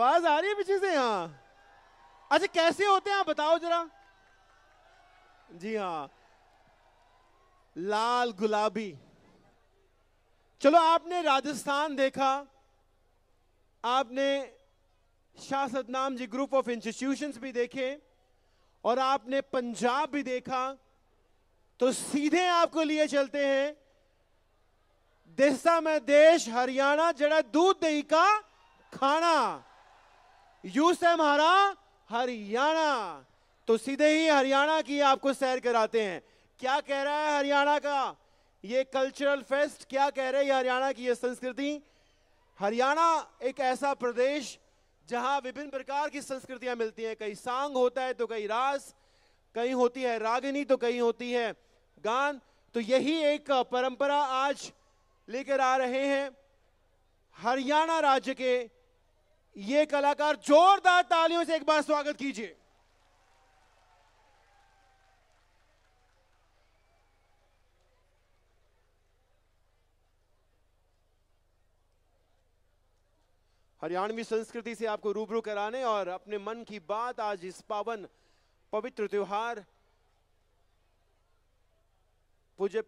आवाज आ रही है पीछे से हाँ अच्छा कैसे होते हैं आप बताओ जरा जी हाँ लाल गुलाबी चलो आपने राजस्थान देखा आपने Shah Satnam ji group of institutions भी देखे और आपने पंजाब भी देखा, तो सीधे आपको लिए चलते हैं देसा में देश हरियाणा, जड़ा दूध दही का खाना, यू से हमारा हरियाणा। तो सीधे ही हरियाणा की आपको सैर कराते हैं। क्या कह रहा है हरियाणा का ये कल्चरल फेस्ट, क्या कह रहे हैं हरियाणा की ये संस्कृति। हरियाणा एक ऐसा प्रदेश जहां विभिन्न प्रकार की संस्कृतियां मिलती हैं। कहीं सांग होता है तो कहीं रास, कहीं होती है रागिनी तो कहीं होती है गान। तो यही एक परंपरा आज लेकर आ रहे हैं हरियाणा राज्य के ये कलाकार। जोरदार तालियों से एक बार स्वागत कीजिए। हरियाणवी संस्कृति से आपको रूबरू कराने और अपने मन की बात आज इस पावन पवित्र त्योहार पूज्य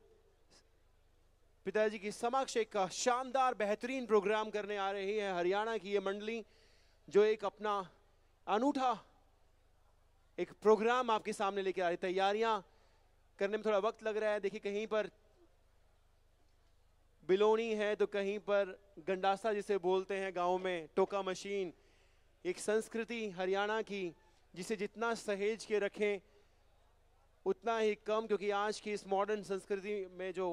पिताजी की समक्ष एक शानदार बेहतरीन प्रोग्राम करने आ रही है हरियाणा की ये मंडली, जो एक अपना अनूठा एक प्रोग्राम आपके सामने लेकर आ रही है। तैयारियां करने में थोड़ा वक्त लग रहा है। देखिए कहीं पर बिलोनी है तो कहीं पर गंडासा जिसे बोलते हैं गांव में, टोका मशीन। एक संस्कृति हरियाणा की जिसे जितना सहेज के रखें उतना ही कम, क्योंकि आज की इस मॉडर्न संस्कृति में जो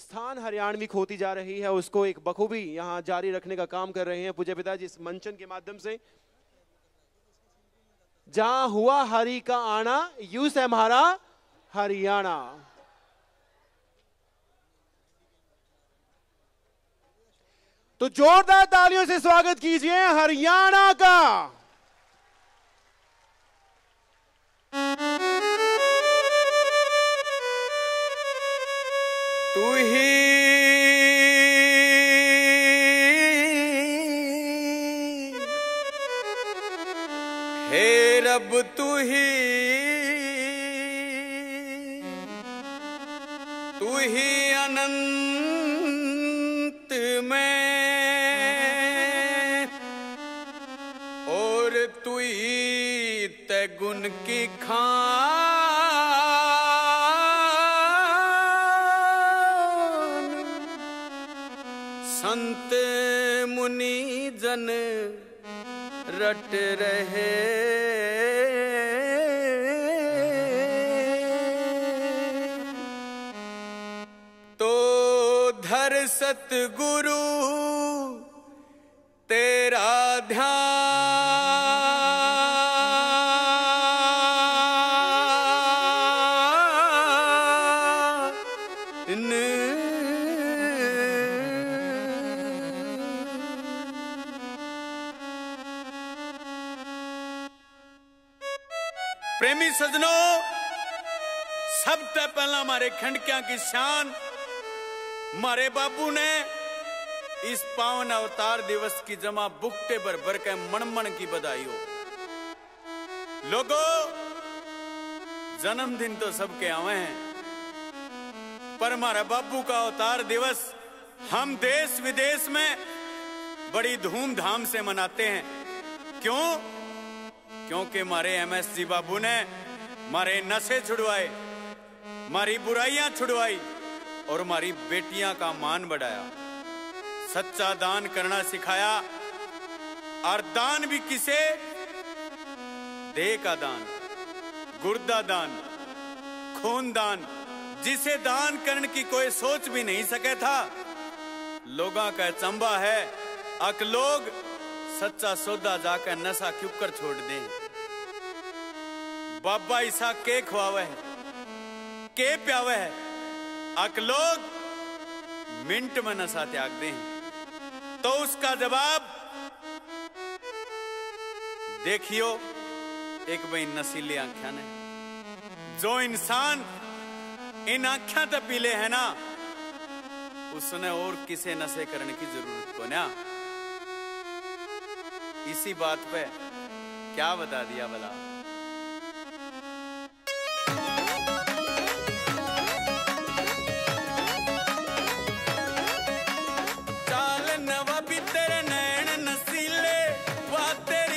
स्थान हरियाणवी खोती जा रही है उसको एक बखूबी यहाँ जारी रखने का काम कर रहे हैं पूज्य पिताजी इस मंचन के माध्यम से। जहाँ हुआ हरि का आना, यू से हमारा हरियाणा। तो जोरदार तालियों से स्वागत कीजिए हरियाणा का। तू ही हे रब, तू ही तू ही अनंत में और तू ही तगुन की खान। संत मुनि जन रट रहे तो धर सतगुरु तेरा ध्यान। प्रेमी सजनों, सब तो पहला मारे खंडकिया की शान मारे बाबू ने इस पावन अवतार दिवस की जमा बुकटे भर भर के मनमन की बधाई हो। लोगो, जन्मदिन तो सबके आवे हैं, पर मारा बाबू का अवतार दिवस हम देश विदेश में बड़ी धूमधाम से मनाते हैं। क्यों? क्योंकि मारे एमएस जी बाबू ने मारे नशे छुड़वाए, मारी बुराइयां छुड़वाई और मारी बेटियां का मान बढ़ाया। सच्चा दान करना सिखाया और दान भी किसे, देह का दान, गुर्दा दान, खून दान, जिसे दान करने की कोई सोच भी नहीं सके था। लोगों का चंबा है अक लोग सच्चा सौदा जाकर नशा क्यों कर छोड़ दे। बाबा ईसा के खुआवे है, के प्यावे है, अक लोग मिनट में नशा त्याग दे। तो उसका जवाब देखियो एक बई नशीली आंखिया ने। जो इंसान इन आंखिया तक पीले है ना, उसने और किसे नशे करने की जरूरत को ना। इसी बात पे क्या बता दिया भला। चाल नवा भी तेरे नैन नसीले, वाह तेरी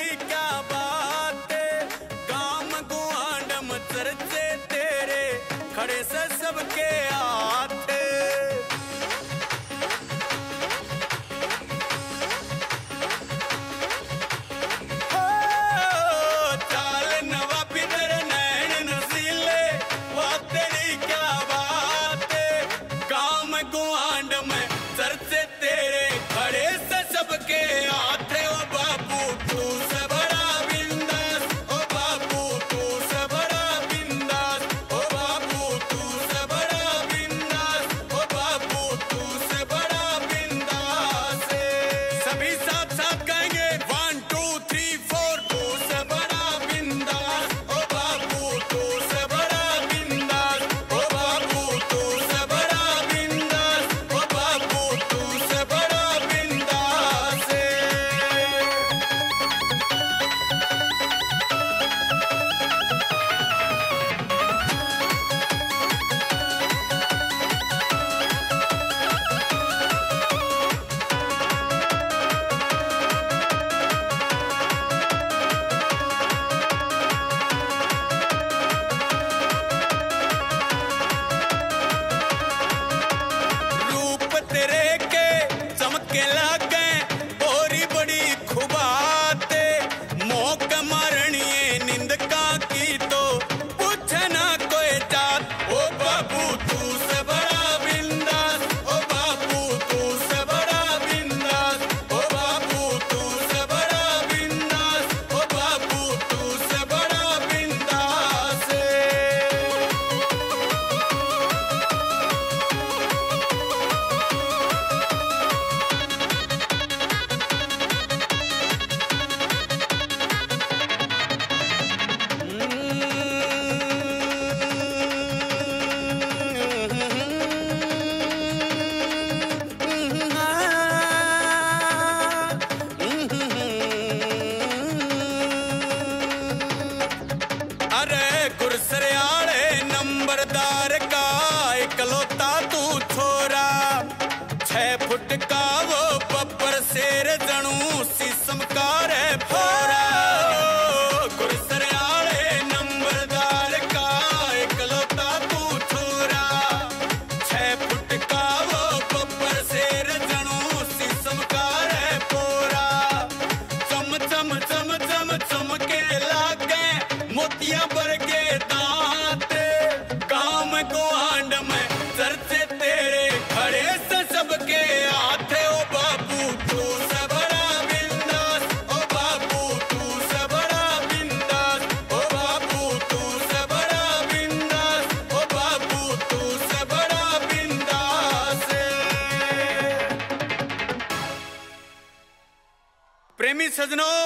सजनों,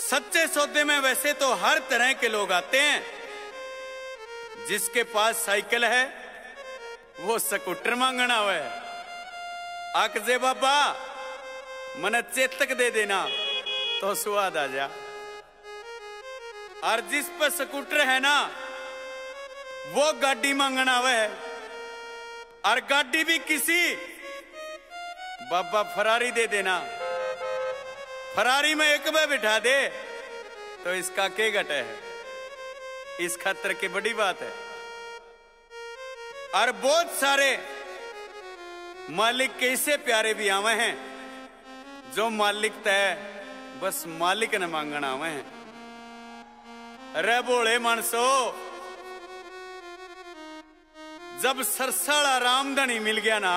सच्चे सौदे में वैसे तो हर तरह के लोग आते हैं। जिसके पास साइकिल है वो स्कूटर मांगना है। आकजे बाबा मने चेतक दे देना तो स्वाद आ जा। और जिस पर स्कूटर है ना वो गाड़ी मांगना है। और गाड़ी भी किसी बाबा फरारी दे देना। फरारी में एक में बिठा दे तो इसका के घटे है, इस खतर की बड़ी बात है। और बहुत सारे मालिक कैसे प्यारे भी आवे हैं जो मालिक तय बस मालिक ने मांगना आवे हैं। अरे बोले मानसो, जब सरसाला रामधनी मिल गया ना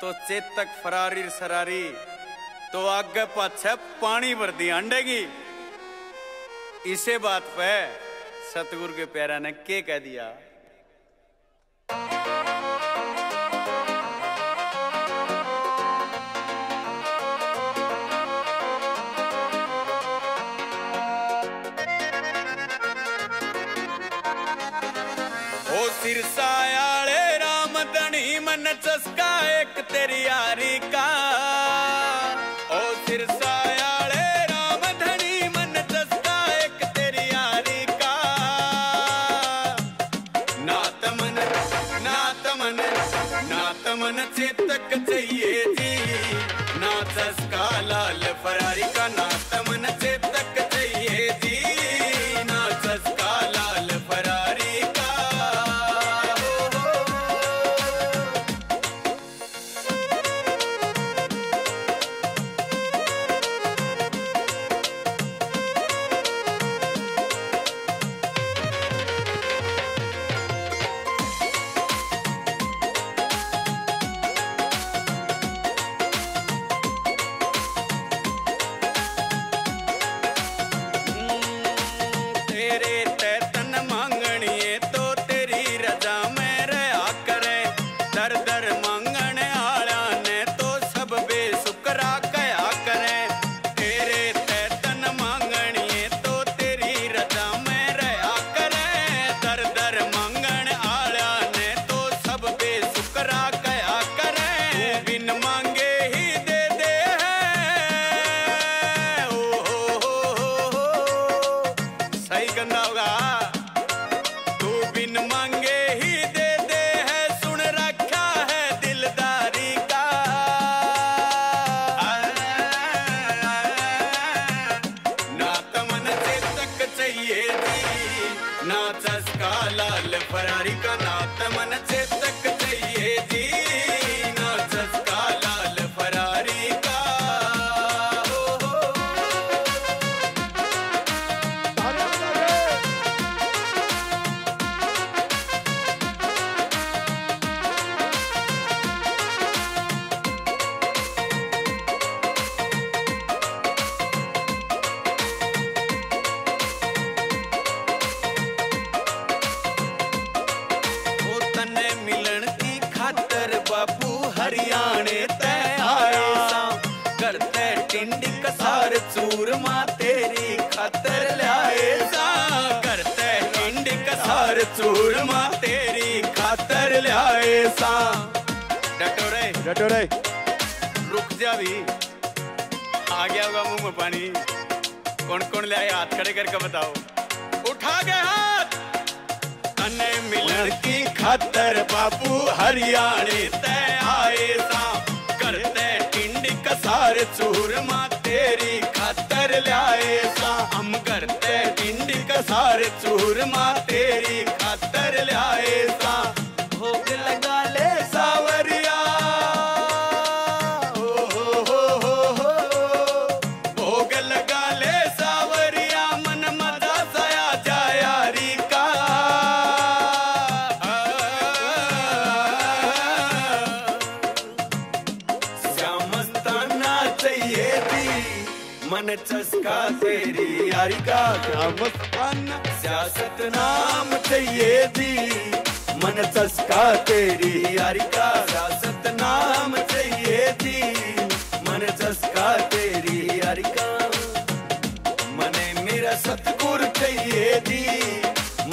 तो चेतक फरारी सरारी तो आगे पाछे पानी भरती अंडेगी। इसे बात पे सतगुरु के प्यारा ने के कह दिया। ओ सिरसा आले राम धनी मन चस्का एक तेरी यारी का। रुक जा भी, आ गया होगा मुंह में पानी। कौन कौन ले आए, हाथ खड़े करके बताओ। उठा गए हाथ। तने मिलन की खातर बापू हरियाणे तय आए सा, करते टिंडी कस सार चूरमा तेरी खातर लाए सा, हम करते पिंडी का सार चूरमा तेरी खातर लाए सा, भोग लगा ले सावरिया हो हो हो हो हो, भोग लगा ले सावरिया, मन मदा सया जायारी का, शाह मस्ताना चाहिए थी मन चस्का तेरी यारी का, शाह मस्ताना शास्त्रनाम चाहिए थी मन चस्का तेरी यारी का, शास्त्रनाम चाहिए थी मन चस्का तेरी यारी का, मने मेरा सतगुरु चाहिए थी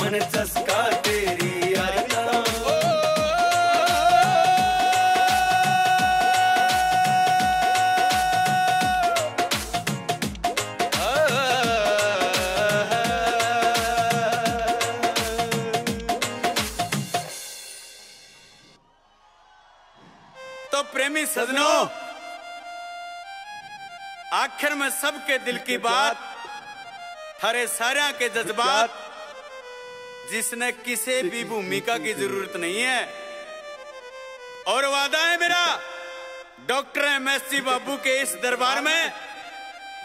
मन चस्का तेरी यारी का। तो प्रेमी सजनों, आखिर में सबके दिल की बात, थारे सारे के जज्बात, जिसने किसी भी भूमिका की जरूरत नहीं है। और वादा है मेरा डॉक्टर एम एस जी बाबू के इस दरबार में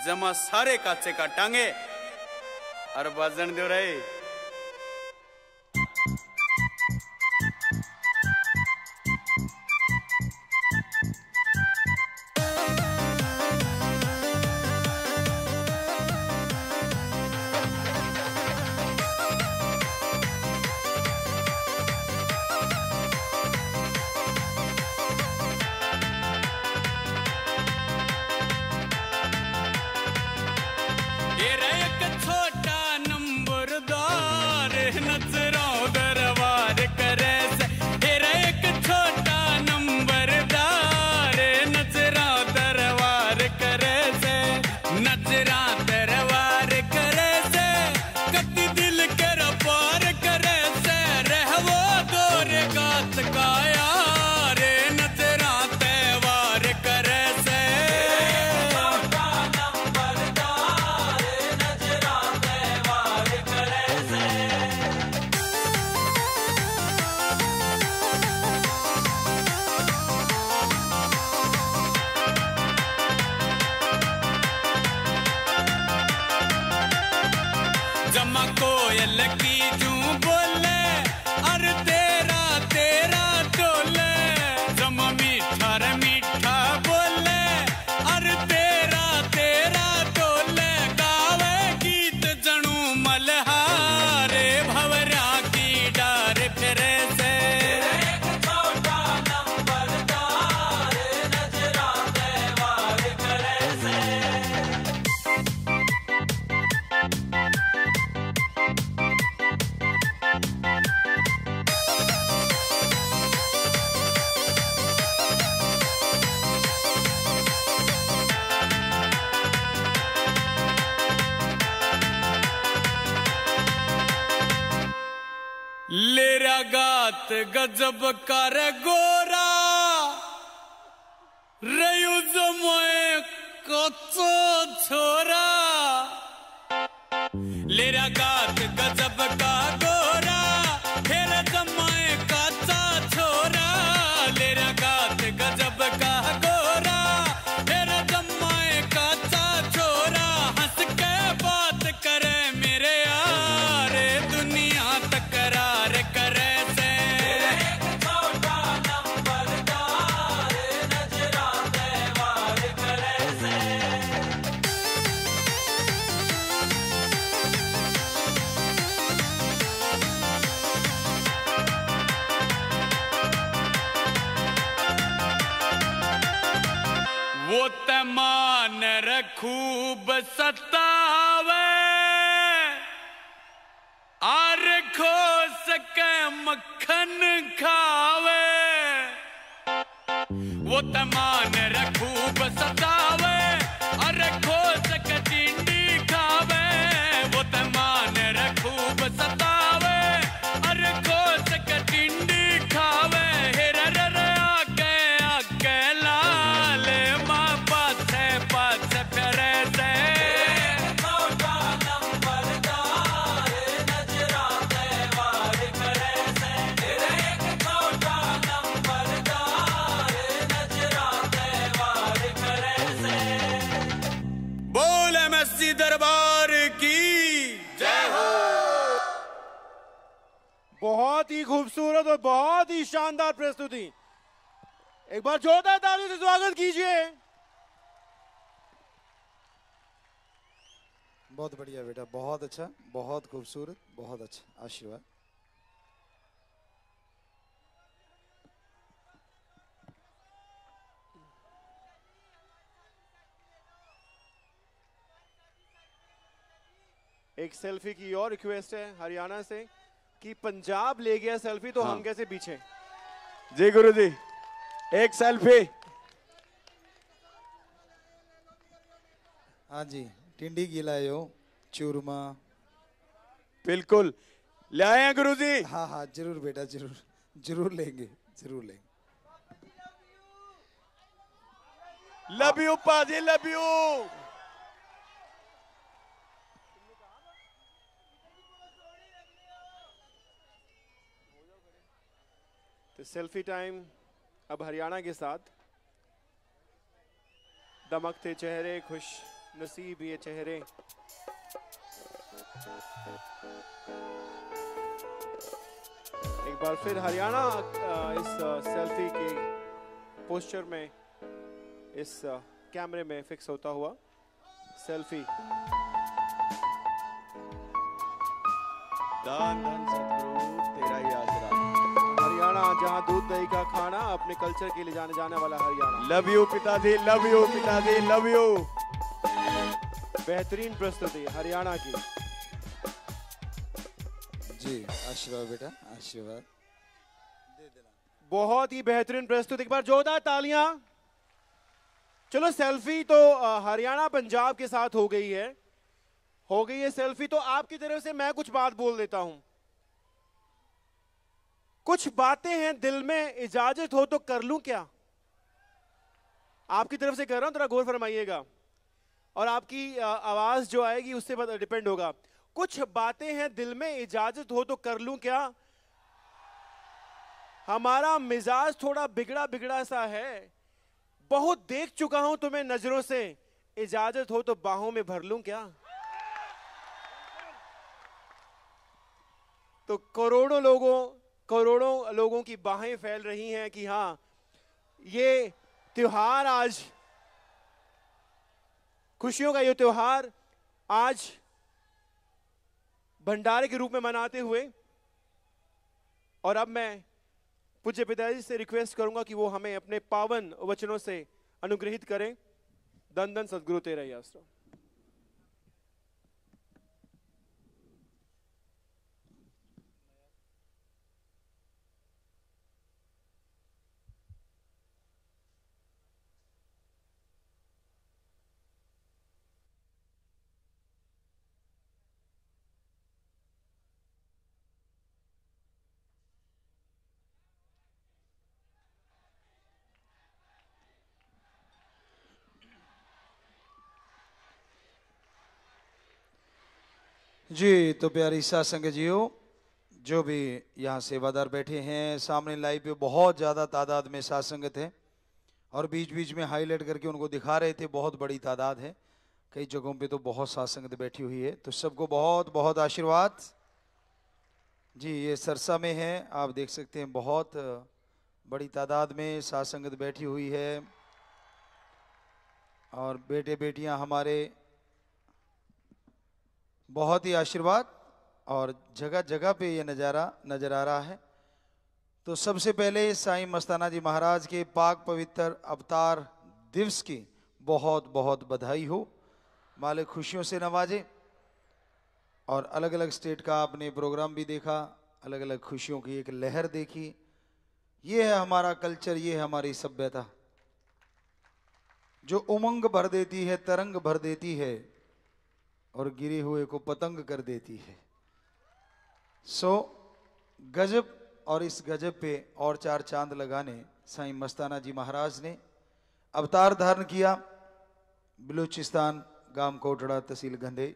जमा सारे काचे काटांगे। अरे बाजन दो रहे गजब कर गोरा रयुज में कच्चो छोरा, लेरा गात गजब का गोरा फिर जमाए कच्चा छोरा, लेरा गात गजब का गोरा फिर जमाए कच्चा छोरा, हंस के बात करे मेरे यार दुनिया तकरार करे, मान रखूब सतावे आर खो सके मक्खन खावे, वो तमान रखूब सतावे आर खो सके चिंडी खावे, वो तमान रखूब सतावे आर खो सके चिंडी खावे, हेरा रे आके आके लाल मां पास सन्यासी दरबार की जय हो। बहुत ही खूबसूरत और बहुत ही शानदार प्रस्तुति। एक बार जोरदार तालियों से स्वागत कीजिए। बहुत बढ़िया बेटा, बहुत अच्छा, बहुत खूबसूरत, बहुत अच्छा, आशीर्वाद। एक सेल्फी की और रिक्वेस्ट है हरियाणा से कि पंजाब ले गया सेल्फी तो हाँ। हम कैसे पीछे। जी गुरुजी, एक सेल्फी। हाँ जी, टिंडी गिलायो चूरमा बिल्कुल ले आए हैं गुरुजी। हाँ हाँ जरूर बेटा, जरूर जरूर लेंगे, जरूर लेंगे। लव यू पाजी, लव यू। तो सेल्फी टाइम अब हरियाणा के साथ। दमकते चेहरे, खुश नसीब ये चेहरे। एक बार फिर हरियाणा इस सेल्फी के पोस्चर में, इस कैमरे में फिक्स होता हुआ सेल्फी। दान दान सतगुरु तेरा ही आसरा। हरियाणा जहाँ दूध दही का खाना, अपने कल्चर के लिए जाने जाने वाला हरियाणा। लव यू पिताजी, लव यू पिताजी, लव यू। बेहतरीन प्रस्तुति हरियाणा की। जी आशीर्वाद बेटा, आशीर्वाद। बहुत ही बेहतरीन प्रस्तुति, एक बार जोरदार तालियां। चलो सेल्फी तो हरियाणा पंजाब के साथ हो गई है, हो गई है सेल्फी। तो आपकी तरफ से मैं कुछ बात बोल देता हूं। कुछ बातें हैं दिल में, इजाजत हो तो कर लूं क्या? आपकी तरफ से कह रहा हूं, थोड़ा गौर फरमाइएगा और आपकी आवाज जो आएगी उससे डिपेंड होगा। कुछ बातें हैं दिल में, इजाजत हो तो कर लूं क्या? हमारा मिजाज थोड़ा बिगड़ा बिगड़ा सा है, बहुत देख चुका हूं तुम्हें नजरों से, इजाजत हो तो बाहों में भर लूं क्या? तो करोड़ों लोगों करोड़ों लोगों की बाहें फैल रही हैं कि हाँ, ये त्योहार, आज खुशियों का ये त्योहार आज भंडारे के रूप में मनाते हुए। और अब मैं पूज्य पिताजी से रिक्वेस्ट करूंगा कि वो हमें अपने पावन वचनों से अनुग्रहित करें। धन धन सद्गुरु तेरा ही आसरा। जी तो प्यारी सत्संग जीओ, जो भी यहाँ सेवादार बैठे हैं, सामने लाइव पे बहुत ज़्यादा तादाद में सत्संगत है और बीच बीच में हाईलाइट करके उनको दिखा रहे थे। बहुत बड़ी तादाद है, कई जगहों पे तो बहुत सत्संगत बैठी हुई है। तो सबको बहुत बहुत आशीर्वाद। जी ये सिरसा में है, आप देख सकते हैं बहुत बड़ी तादाद में सत्संगत बैठी हुई है। और बेटे बेटियाँ हमारे बहुत ही आशीर्वाद, और जगह जगह पे ये नज़ारा नज़र आ रहा है। तो सबसे पहले शाह मस्ताना जी महाराज के पाक पवित्र अवतार दिवस की बहुत बहुत बधाई हो। मालिक खुशियों से नवाजे। और अलग अलग स्टेट का आपने प्रोग्राम भी देखा, अलग अलग खुशियों की एक लहर देखी। ये है हमारा कल्चर, ये है हमारी सभ्यता, जो उमंग भर देती है, तरंग भर देती है और गिरे हुए को पतंग कर देती है। सो so, गजब, और इस गजब पे और चार चांद लगाने साईं मस्ताना जी महाराज ने अवतार धारण किया। बलूचिस्तान, गांव कोटड़ा, तहसील गंधे,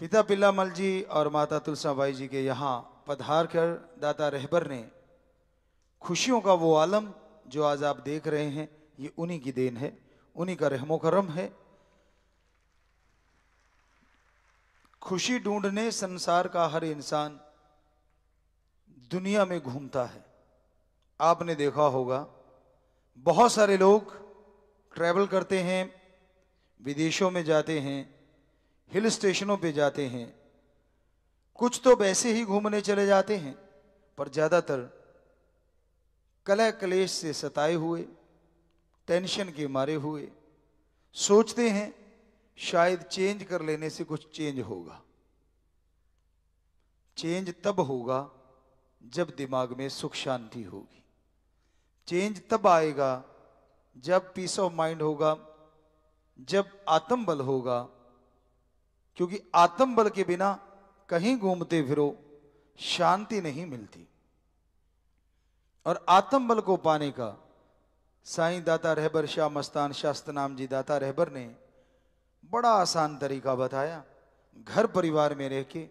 पिता पिल्लामल जी और माता तुलसाबाई जी के यहाँ पधार कर दाता रहबर ने खुशियों का वो आलम जो आज आप देख रहे हैं, ये उन्हीं की देन है, उन्हीं का रहमो करम है। खुशी ढूंढने संसार का हर इंसान दुनिया में घूमता है। आपने देखा होगा बहुत सारे लोग ट्रैवल करते हैं, विदेशों में जाते हैं, हिल स्टेशनों पे जाते हैं, कुछ तो वैसे ही घूमने चले जाते हैं, पर ज़्यादातर कलह क्लेश से सताए हुए, टेंशन के मारे हुए सोचते हैं शायद चेंज कर लेने से कुछ चेंज होगा। चेंज तब होगा जब दिमाग में सुख शांति होगी। चेंज तब आएगा जब पीस ऑफ माइंड होगा, जब आत्मबल होगा, क्योंकि आत्मबल के बिना कहीं घूमते फिरो शांति नहीं मिलती। और आत्मबल को पाने का साईं दाता रहबर शाह मस्ताना शास्त्रनाम जी दाता रहबर ने बड़ा आसान तरीका बताया। घर परिवार में रह के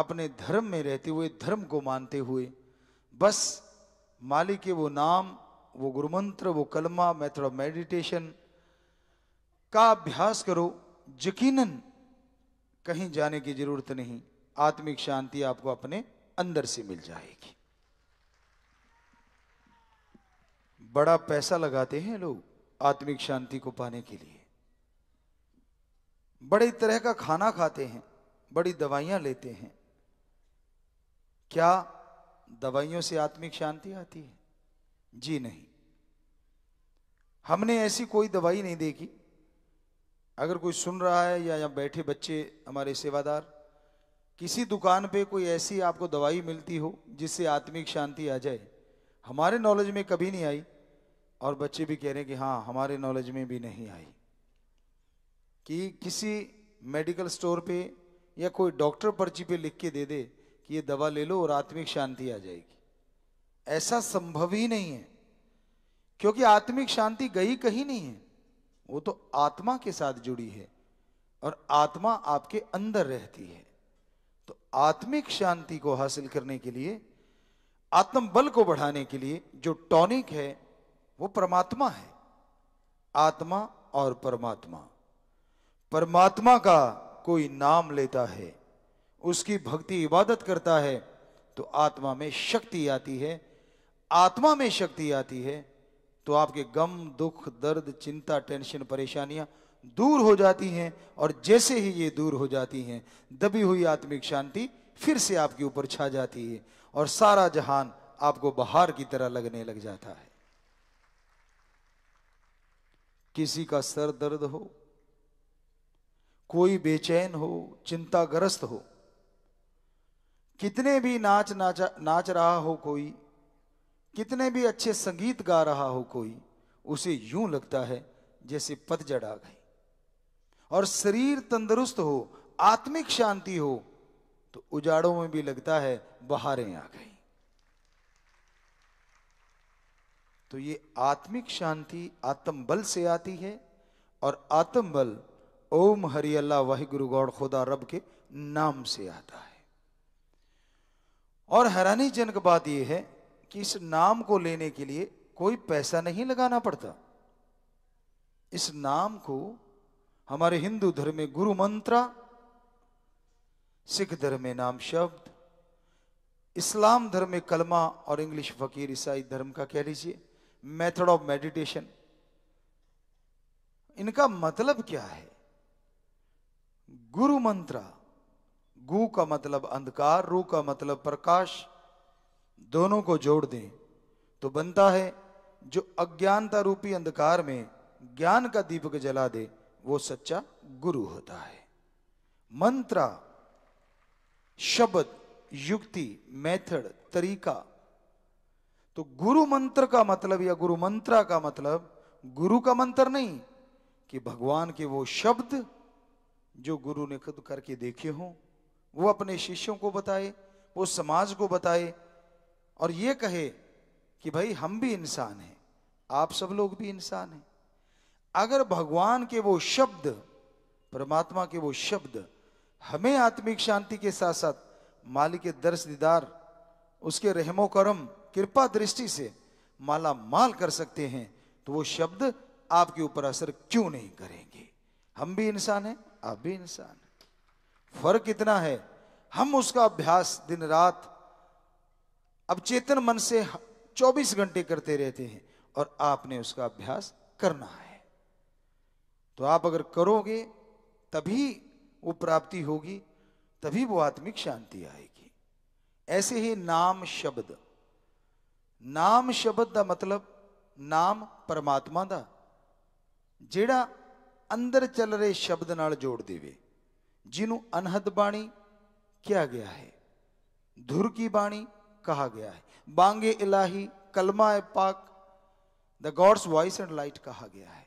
अपने धर्म में रहते हुए, धर्म को मानते हुए, बस मालिक के वो नाम, वो गुरुमंत्र, वो कलमा, मेथड ऑफ मेडिटेशन का अभ्यास करो। यकीनन कहीं जाने की जरूरत नहीं, आत्मिक शांति आपको अपने अंदर से मिल जाएगी। बड़ा पैसा लगाते हैं लोग आत्मिक शांति को पाने के लिए, बड़े तरह का खाना खाते हैं, बड़ी दवाइयां लेते हैं। क्या दवाइयों से आत्मिक शांति आती है? जी नहीं, हमने ऐसी कोई दवाई नहीं देखी। अगर कोई सुन रहा है या यहाँ बैठे बच्चे हमारे सेवादार, किसी दुकान पे कोई ऐसी आपको दवाई मिलती हो जिससे आत्मिक शांति आ जाए, हमारे नॉलेज में कभी नहीं आई। और बच्चे भी कह रहे हैं कि हाँ, हमारे नॉलेज में भी नहीं आई कि किसी मेडिकल स्टोर पे या कोई डॉक्टर पर्ची पे लिख के दे दे कि ये दवा ले लो और आत्मिक शांति आ जाएगी। ऐसा संभव ही नहीं है, क्योंकि आत्मिक शांति गई कहीं नहीं है, वो तो आत्मा के साथ जुड़ी है और आत्मा आपके अंदर रहती है। तो आत्मिक शांति को हासिल करने के लिए, आत्मबल को बढ़ाने के लिए जो टॉनिक है वो परमात्मा है। आत्मा और परमात्मा, परमात्मा का कोई नाम लेता है, उसकी भक्ति इबादत करता है, तो आत्मा में शक्ति आती है। आत्मा में शक्ति आती है तो आपके गम, दुख, दर्द, चिंता, टेंशन, परेशानियां दूर हो जाती हैं। और जैसे ही ये दूर हो जाती हैं, दबी हुई आत्मिक शांति फिर से आपके ऊपर छा जाती है और सारा जहान आपको बाहर की तरह लगने लग जाता है। किसी का सर दर्द हो, कोई बेचैन हो, चिंताग्रस्त हो, कितने भी नाच नाचा नाच रहा हो कोई, कितने भी अच्छे संगीत गा रहा हो कोई, उसे यूं लगता है जैसे पतझड़ आ गई। और शरीर तंदुरुस्त हो, आत्मिक शांति हो, तो उजाड़ों में भी लगता है बहारें आ गई। तो ये आत्मिक शांति आत्मबल से आती है। और आत्मबल ओम हरि अल्लाह वाहिगुरु गौड़ खुदा रब के नाम से आता है। और हैरानीजनक बात यह है कि इस नाम को लेने के लिए कोई पैसा नहीं लगाना पड़ता। इस नाम को हमारे हिंदू धर्म में गुरु मंत्रा, सिख धर्म में नाम शब्द, इस्लाम धर्म में कलमा और इंग्लिश फकीर ईसाई धर्म का कह लीजिए मेथड ऑफ मेडिटेशन, इनका मतलब क्या है? गुरु मंत्रा, गु का मतलब अंधकार, रू का मतलब प्रकाश, दोनों को जोड़ दें तो बनता है जो अज्ञानता रूपी अंधकार में ज्ञान का दीपक जला दे वो सच्चा गुरु होता है। मंत्रा, शब्द, युक्ति, मेथड, तरीका। तो गुरु मंत्र का मतलब या गुरु मंत्रा का मतलब गुरु का मंत्र नहीं, कि भगवान के वो शब्द जो गुरु ने खुद करके देखे हों, वो अपने शिष्यों को बताए, वो समाज को बताए और ये कहे कि भाई हम भी इंसान हैं, आप सब लोग भी इंसान हैं। अगर भगवान के वो शब्द, परमात्मा के वो शब्द हमें आत्मिक शांति के साथ साथ मालिक के दर्श दीदार, उसके रहमो करम, कृपा दृष्टि से माला माल कर सकते हैं, तो वो शब्द आपके ऊपर असर क्यों नहीं करेंगे? हम भी इंसान हैं, आप भी इंसान हैं। फर्क इतना है, हम उसका अभ्यास दिन रात अब चेतन मन से चौबीस घंटे करते रहते हैं और आपने उसका अभ्यास करना है। तो आप अगर करोगे तभी वो प्राप्ति होगी, तभी वो आत्मिक शांति आएगी। ऐसे ही नाम शब्द, नाम शब्द का मतलब नाम परमात्मा दा जेड़ा अंदर चल रहे शब्द नाल जोड़ देवे, जिन्हों अनहद बाणी किया गया है, धुर की बाणी कहा गया है, बांगे इलाही, कलमा ए पाक, the God's voice and light कहा गया है।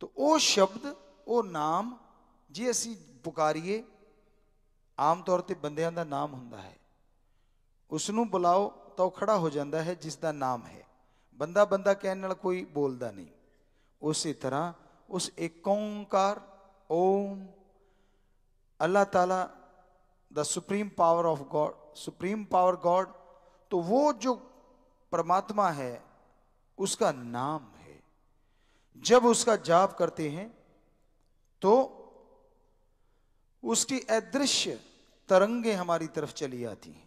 तो वो शब्द, वो नाम जे असी पुकारिए, आम तौर पर बंदियां दा नाम हुंदा है, उसनू बुलाओ तो खड़ा हो जाता है जिसका नाम है। बंदा बंदा कहने वाला कोई बोलता नहीं। उसी तरह उस एकोंकार ओम, अल्लाह ताला the supreme power of God, supreme power God, तो वो जो परमात्मा है उसका नाम है। जब उसका जाप करते हैं तो उसकी अदृश्य तरंगे हमारी तरफ चली आती हैं।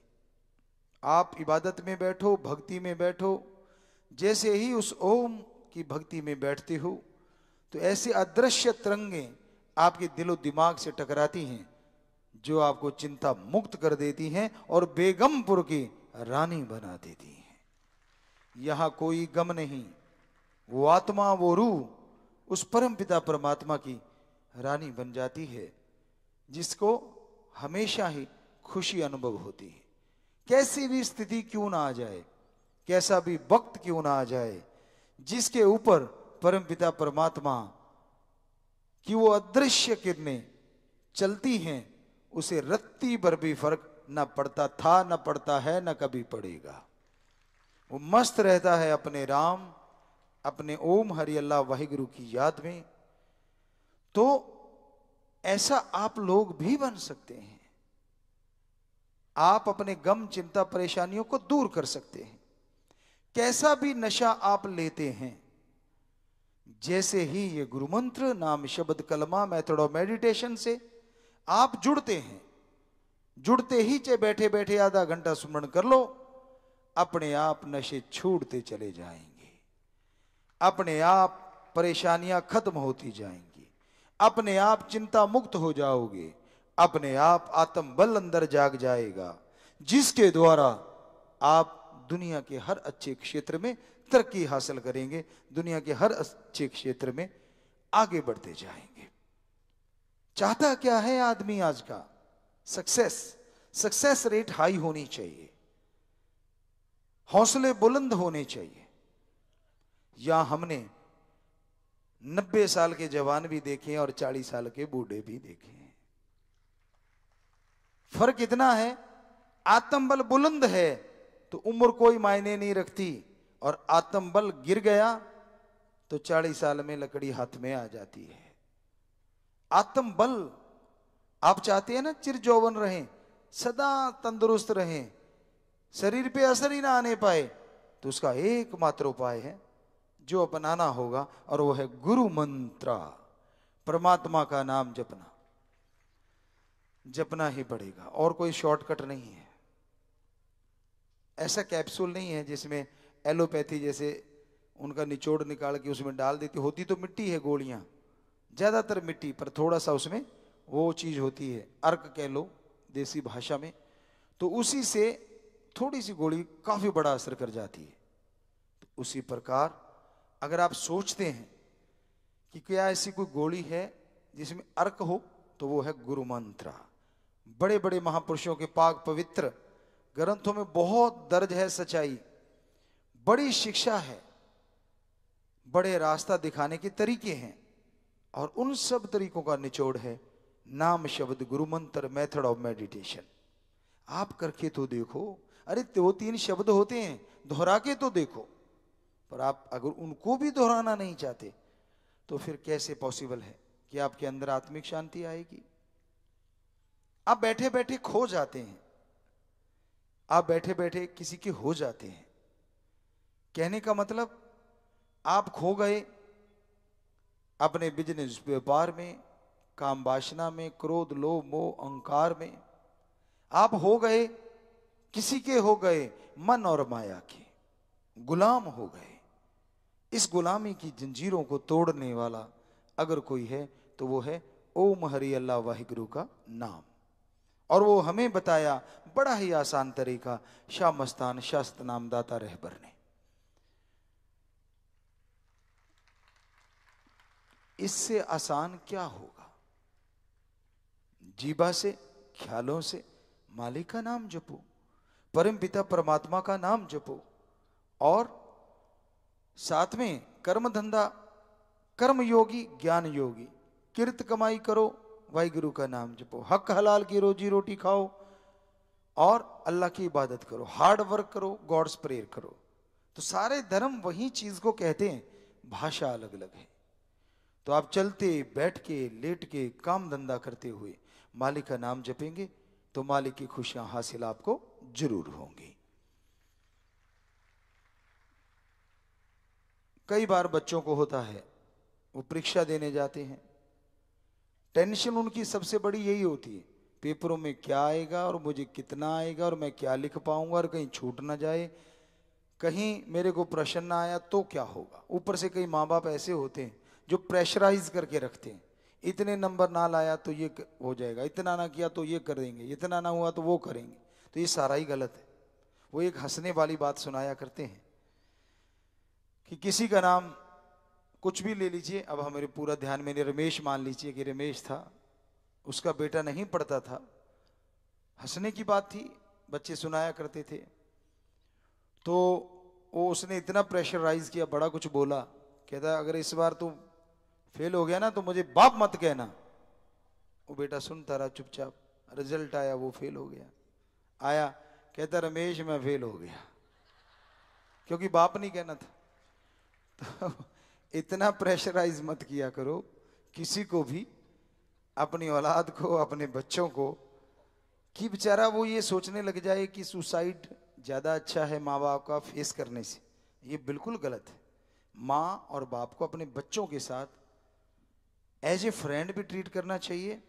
आप इबादत में बैठो, भक्ति में बैठो, जैसे ही उस ओम की भक्ति में बैठते हो तो ऐसे अदृश्य तरंगें आपके दिलो दिमाग से टकराती हैं, जो आपको चिंता मुक्त कर देती हैं और बेगमपुर की रानी बना देती हैं। यहाँ कोई गम नहीं, वो आत्मा, वो रूह उस परमपिता परमात्मा की रानी बन जाती है, जिसको हमेशा ही खुशी अनुभव होती है। कैसी भी स्थिति क्यों ना आ जाए, कैसा भी वक्त क्यों ना आ जाए, जिसके ऊपर परमपिता परमात्मा की वो अदृश्य किरणें चलती हैं, उसे रत्ती पर भी फर्क ना पड़ता था, ना पड़ता है, ना कभी पड़ेगा। वो मस्त रहता है अपने राम, अपने ओम हरि अल्लाह वाहिगुरु की याद में। तो ऐसा आप लोग भी बन सकते हैं। आप अपने गम, चिंता, परेशानियों को दूर कर सकते हैं। कैसा भी नशा आप लेते हैं, जैसे ही ये गुरु मंत्र, नाम, शब्द, कलमा, मेथड ऑफ मेडिटेशन से आप जुड़ते हैं, जुड़ते ही चाहे बैठे बैठे आधा घंटा सुमरण कर लो, अपने आप नशे छूटते चले जाएंगे, अपने आप परेशानियां खत्म होती जाएंगी, अपने आप चिंता मुक्त हो जाओगे, अपने आप आत्म बल अंदर जाग जाएगा, जिसके द्वारा आप दुनिया के हर अच्छे क्षेत्र में तरक्की हासिल करेंगे, दुनिया के हर अच्छे क्षेत्र में आगे बढ़ते जाएंगे। चाहता क्या है आदमी आज का? सक्सेस, सक्सेस रेट हाई होनी चाहिए, हौसले बुलंद होने चाहिए। या हमने नब्बे साल के जवान भी देखे हैं और चालीस साल के बूढ़े भी देखे हैं। फर्क इतना है, आत्मबल बुलंद है तो उम्र कोई मायने नहीं रखती, और आत्मबल गिर गया तो चालीस साल में लकड़ी हाथ में आ जाती है। आत्मबल, आप चाहते हैं ना चिर जौवन रहें, सदा तंदुरुस्त रहें, शरीर पे असर ही ना आने पाए, तो उसका एकमात्र उपाय है जो अपनाना होगा, और वो है गुरु मंत्र, परमात्मा का नाम जपना, जपना ही पड़ेगा। और कोई शॉर्टकट नहीं है, ऐसा कैप्सूल नहीं है जिसमें एलोपैथी जैसे उनका निचोड़ निकाल के उसमें डाल देती, होती तो मिट्टी है, गोलियां ज़्यादातर मिट्टी, पर थोड़ा सा उसमें वो चीज़ होती है, अर्क कह लो देसी भाषा में, तो उसी से थोड़ी सी गोली काफ़ी बड़ा असर कर जाती है। तो उसी प्रकार अगर आप सोचते हैं कि क्या ऐसी कोई गोली है जिसमें अर्क हो, तो वो है गुरु मंत्र। बड़े बड़े महापुरुषों के पाक पवित्र ग्रंथों में बहुत दर्ज है सच्चाई, बड़ी शिक्षा है, बड़े रास्ता दिखाने के तरीके हैं, और उन सब तरीकों का निचोड़ है नाम, शब्द, गुरु मंत्र, मेथड ऑफ मेडिटेशन। आप करके तो देखो, अरे वो तीन शब्द होते हैं, दोहरा के तो देखो, पर आप अगर उनको भी दोहराना नहीं चाहते तो फिर कैसे पॉसिबल है कि आपके अंदर आत्मिक शांति आएगी? आप बैठे बैठे खो जाते हैं, आप बैठे बैठे किसी के हो जाते हैं। कहने का मतलब, आप खो गए अपने बिजनेस, व्यापार में, काम वासना में, क्रोध, लोभ, मोह, अहंकार में आप हो गए, किसी के हो गए, मन और माया के गुलाम हो गए। इस गुलामी की जंजीरों को तोड़ने वाला अगर कोई है तो वो है ओम हरि अल्लाह वाहिगुरु का नाम। और वो हमें बताया बड़ा ही आसान तरीका शाह मस्ताना शास्त्रनाम दाता रहबर ने। इससे आसान क्या होगा? जीबा से, ख्यालों से मालिक का नाम जपो, परम पिता परमात्मा का नाम जपो, और साथ में कर्म धंधा, कर्म योगी, ज्ञान योगी, कीर्त कमाई करो, वाहिगुरु का नाम जपो, हक हलाल की रोजी रोटी खाओ और अल्लाह की इबादत करो, हार्ड वर्क करो, गॉड्स प्रेयर करो। तो सारे धर्म वही चीज को कहते हैं, भाषा अलग अलग है। तो आप चलते, बैठ के, लेट के, काम धंधा करते हुए मालिक का नाम जपेंगे तो मालिक की खुशियां हासिल आपको जरूर होंगी। कई बार बच्चों को होता है, वो परीक्षा देने जाते हैं, टेंशन उनकी सबसे बड़ी यही होती है, पेपरों में क्या आएगा और मुझे कितना आएगा और मैं क्या लिख पाऊंगा और कहीं छूट ना जाए, कहीं मेरे को प्रश्न ना आया तो क्या होगा। ऊपर से कई माँ बाप ऐसे होते हैं जो प्रेशराइज करके रखते हैं, इतने नंबर ना लाया तो ये हो जाएगा, इतना ना किया तो ये कर देंगे, इतना ना हुआ तो वो करेंगे। तो ये सारा ही गलत है। वो एक हंसने वाली बात सुनाया करते हैं कि किसी का नाम कुछ भी ले लीजिए, अब हमारे पूरा ध्यान मैंने रमेश मान लीजिए कि रमेश था, उसका बेटा नहीं पढ़ता था, हंसने की बात थी, बच्चे सुनाया करते थे। तो वो उसने इतना प्रेशराइज किया, बड़ा कुछ बोला, कहता अगर इस बार तू फेल हो गया ना तो मुझे बाप मत कहना। वो बेटा सुनता रहा चुपचाप, रिजल्ट आया, वो फेल हो गया। आया, कहता रमेश मैं फेल हो गया, क्योंकि बाप नहीं कहना था। तो इतना प्रेशराइज मत किया करो किसी को भी, अपनी औलाद को, अपने बच्चों को, कि बेचारा वो ये सोचने लग जाए कि सुसाइड ज़्यादा अच्छा है माँ बाप का फेस करने से। ये बिल्कुल गलत है। माँ और बाप को अपने बच्चों के साथ एज ए फ्रेंड भी ट्रीट करना चाहिए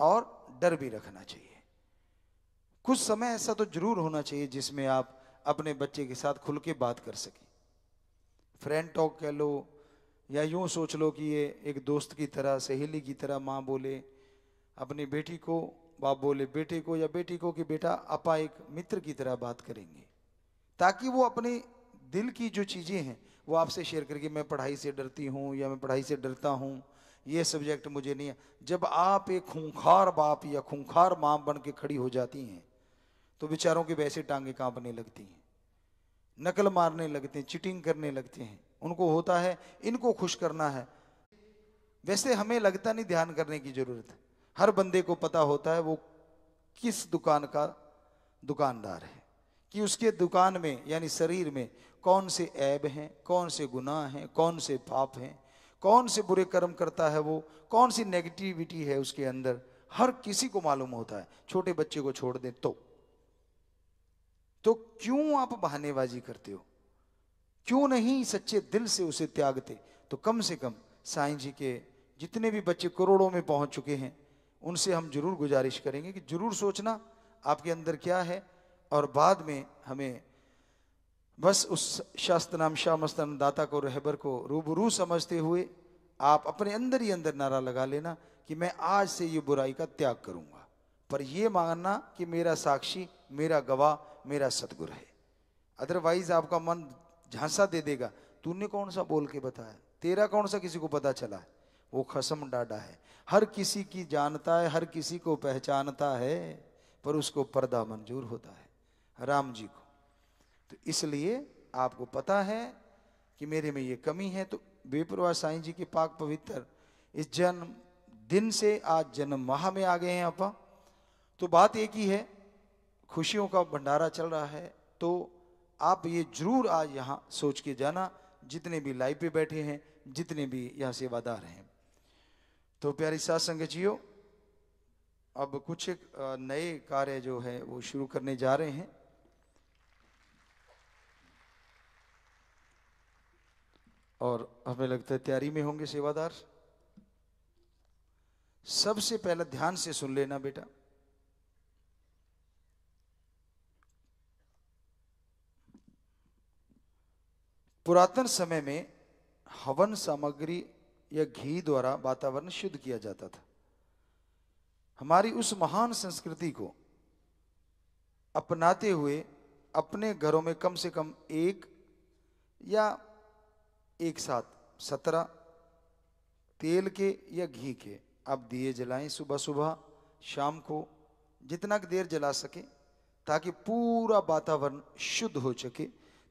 और डर भी रखना चाहिए। कुछ समय ऐसा तो जरूर होना चाहिए जिसमें आप अपने बच्चे के साथ खुल के बात कर सकें, फ्रेंड टॉक कह लो, या यूं सोच लो कि ये एक दोस्त की तरह, सहेली की तरह माँ बोले अपनी बेटी को, बाप बोले बेटे को, या बेटी को कि बेटा अपा एक मित्र की तरह बात करेंगे, ताकि वो अपने दिल की जो चीज़ें हैं वो आपसे शेयर करके, मैं पढ़ाई से डरती हूँ या मैं पढ़ाई से डरता हूँ, ये सब्जेक्ट मुझे नहीं है। जब आप एक खूंखार बाप या खूंखार माँ बन के खड़ी हो जाती हैं तो बेचारों के वैसे टांगे कांपने लगती हैं, नकल मारने लगते हैं, चीटिंग करने लगते हैं। उनको होता है इनको खुश करना है। वैसे हमें लगता नहीं ध्यान करने की ज़रूरत, हर बंदे को पता होता है वो किस दुकान का दुकानदार है, कि उसके दुकान में यानी शरीर में कौन से ऐब हैं, कौन से गुनाह हैं, कौन से पाप हैं, कौन से बुरे कर्म करता है वो, कौन सी नेगेटिविटी है उसके अंदर, हर किसी को मालूम होता है। छोटे बच्चे को छोड़ दें तो तो क्यों आप बहानेबाजी करते हो? क्यों नहीं सच्चे दिल से उसे त्यागते? तो कम से कम साईं जी के जितने भी बच्चे करोड़ों में पहुंच चुके हैं उनसे हम जरूर गुजारिश करेंगे कि जरूर सोचना आपके अंदर क्या है, और बाद में हमें बस उस शास्त्र नाम शाह मस्ताना दाता को, रहबर को रूबरू समझते हुए आप अपने अंदर ही अंदर नारा लगा लेना कि मैं आज से ये बुराई का त्याग करूँगा। पर यह मानना कि मेरा साक्षी, मेरा गवाह, मेरा सतगुरु है। अदरवाइज आपका मन झांसा दे देगा, तूने कौन सा बोल के बताया, तेरा कौन सा किसी को पता चला है। वो खसम डाढ़ा है, हर किसी की जानता है, हर किसी को पहचानता है, पर उसको पर्दा मंजूर होता है, राम जी को। तो इसलिए आपको पता है कि मेरे में ये कमी है, तो बेपरवाह साईं जी के पाक पवित्र इस जन्म दिन से आज जन्म माह में आ गए हैं आपा। तो बात एक ही है, खुशियों का भंडारा चल रहा है, तो आप ये जरूर आज यहाँ सोच के जाना, जितने भी लाइव पे बैठे हैं, जितने भी यहाँ सेवादार हैं। तो प्यारी साथ संगत जियो, अब कुछ एक नए कार्य जो है वो शुरू करने जा रहे हैं। और हमें लगता है तैयारी में होंगे सेवादार। सबसे पहला ध्यान से सुन लेना बेटा, पुरातन समय में हवन सामग्री या घी द्वारा वातावरण शुद्ध किया जाता था। हमारी उस महान संस्कृति को अपनाते हुए अपने घरों में कम से कम एक या एक साथ सत्रह तेल के या घी के आप दिए जलाएं, सुबह सुबह शाम को जितना देर जला सके ताकि पूरा वातावरण शुद्ध हो सके।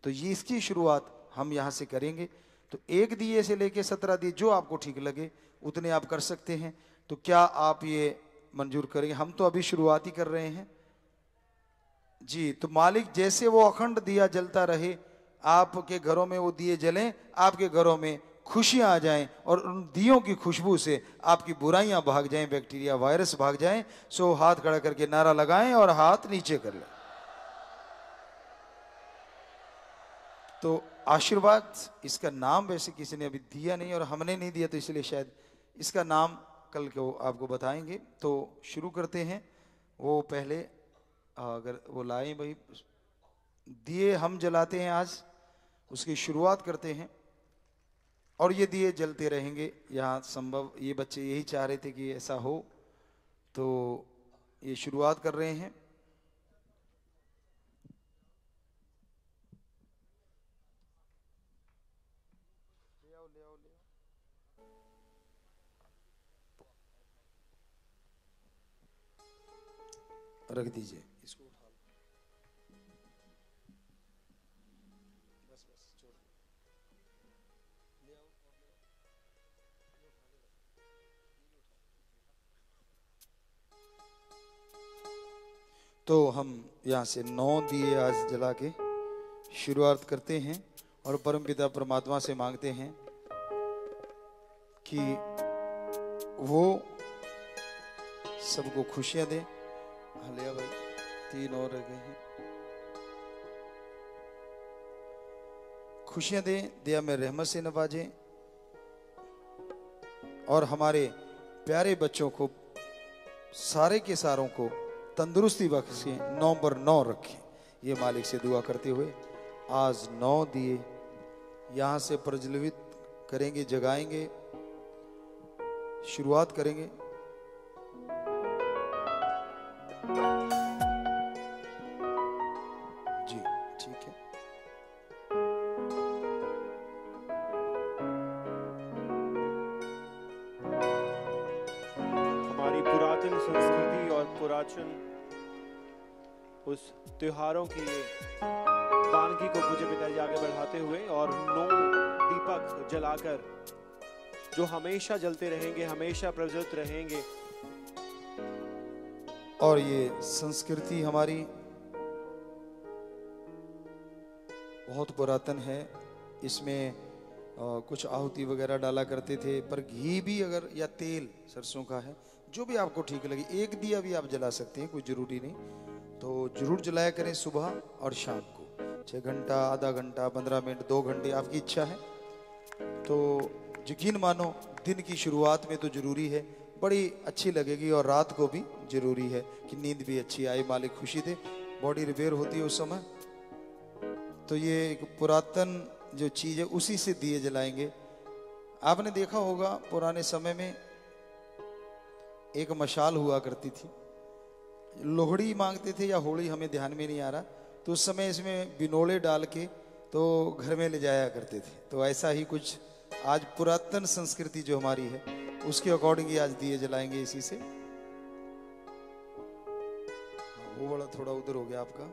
तो ये इसकी शुरुआत हम यहाँ से करेंगे। तो एक दिए से लेके सत्रह दिए जो आपको ठीक लगे उतने आप कर सकते हैं। तो क्या आप ये मंजूर करेंगे? हम तो अभी शुरुआत ही कर रहे हैं जी। तो मालिक जैसे वो अखंड दिया जलता रहे, आपके घरों में वो दिए जलें, आपके घरों में खुशियां आ जाएं और उन दियों की खुशबू से आपकी बुराइयां भाग जाएं, बैक्टीरिया वायरस भाग जाएं। सो हाथ खड़ा करके नारा लगाएं और हाथ नीचे कर लें। तो आशीर्वाद इसका नाम वैसे किसी ने अभी दिया नहीं और हमने नहीं दिया, तो इसलिए शायद इसका नाम कल को आपको बताएंगे। तो शुरू करते हैं। वो पहले अगर वो लाए भाई, दिए हम जलाते हैं आज, उसकी शुरुआत करते हैं और ये दिए जलते रहेंगे यहाँ। संभव ये बच्चे यही चाह रहे थे कि ऐसा हो, तो ये शुरुआत कर रहे हैं। रख दीजिए इसको, बस बस छोड़ ले आओ। तो हम यहाँ से नौ दिए आज जला के शुरुआत करते हैं और परमपिता परमात्मा से मांगते हैं कि वो सबको खुशियाँ दे। हलिया भाई, तीन और रह गए हैं। खुशियां दें, दिया में रहमत से नवाजें और हमारे प्यारे बच्चों को, सारे के सारों को तंदुरुस्ती बख्शें, नौ पर नौ रखें। ये मालिक से दुआ करते हुए आज नौ दिए यहाँ से प्रज्वलित करेंगे, जगाएंगे, शुरुआत करेंगे। जी ठीक है। हमारी पुरातन संस्कृति और पुरातन उस त्योहारों की वानगी को पूज्य पिताजी आगे बढ़ाते हुए और नौ दीपक जलाकर जो हमेशा जलते रहेंगे, हमेशा प्रज्वलित रहेंगे। और ये संस्कृति हमारी बहुत पुरातन है। इसमें आ, कुछ आहुति वगैरह डाला करते थे, पर घी भी अगर या तेल सरसों का है, जो भी आपको ठीक लगे एक दिया भी आप जला सकते हैं, कोई जरूरी नहीं। तो जरूर जलाया करें सुबह और शाम को, छः घंटा, आधा घंटा, पंद्रह मिनट, दो घंटे, आपकी इच्छा है। तो यकीन मानो दिन की शुरुआत में तो जरूरी है, बड़ी अच्छी लगेगी और रात को भी जरूरी है कि नींद भी अच्छी आए, मालिक खुशी दे, बॉडी रिपेयर होती है उस समय। तो ये एक पुरातन जो चीज़ है उसी से दिए जलाएंगे। आपने देखा होगा पुराने समय में एक मशाल हुआ करती थी, लोहड़ी मांगते थे या होली, हमें ध्यान में नहीं आ रहा। तो उस समय इसमें बिनोले डाल के तो घर में ले जाया करते थे। तो ऐसा ही कुछ आज पुरातन संस्कृति जो हमारी है उसके अकॉर्डिंग ही आज दिए जलाएंगे इसी से। वो बड़ा थोड़ा उधर हो गया आपका।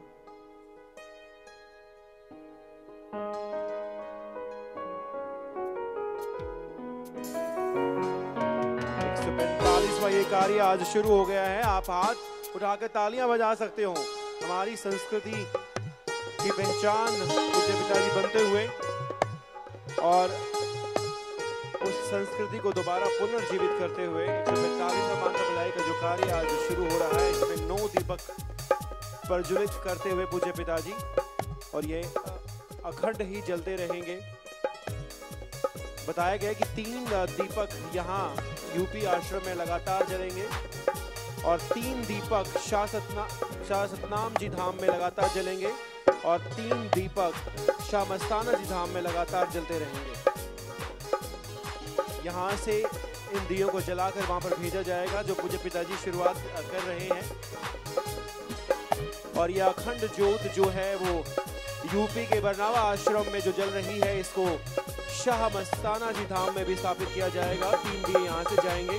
एक सौ पैंतालीसवां ये कार्य आज शुरू हो गया है। आप हाथ उठाकर तालियां बजा सकते हो। हमारी संस्कृति की पहचान पूज्य पिताजी बनते हुए और उस संस्कृति को दोबारा पुनर्जीवित करते हुए एक सौ पैंतालीसवां मानव भलाई का जो कार्य आज शुरू हो रहा है, इसमें नौ दीपक प्रज्वलित करते हुए पूज्य पिताजी, और ये अखंड ही जलते रहेंगे। बताया गया कि तीन दीपक यहाँ यूपी आश्रम में लगातार जलेंगे और तीन दीपक शाहतनाम जी धाम में लगातार जलेंगे और तीन दीपक शाह मस्ताना जी धाम में लगातार जलते रहेंगे। यहाँ से इन दियों को जलाकर वहाँ पर भेजा जाएगा जो पूज्य पिताजी शुरुआत कर रहे हैं। और यह अखंड ज्योत जो है वो यूपी के बरनावा आश्रम में जो जल रही है इसको शाह मस्ताना जी धाम में भी स्थापित किया जाएगा। तीन दिए यहाँ से जाएंगे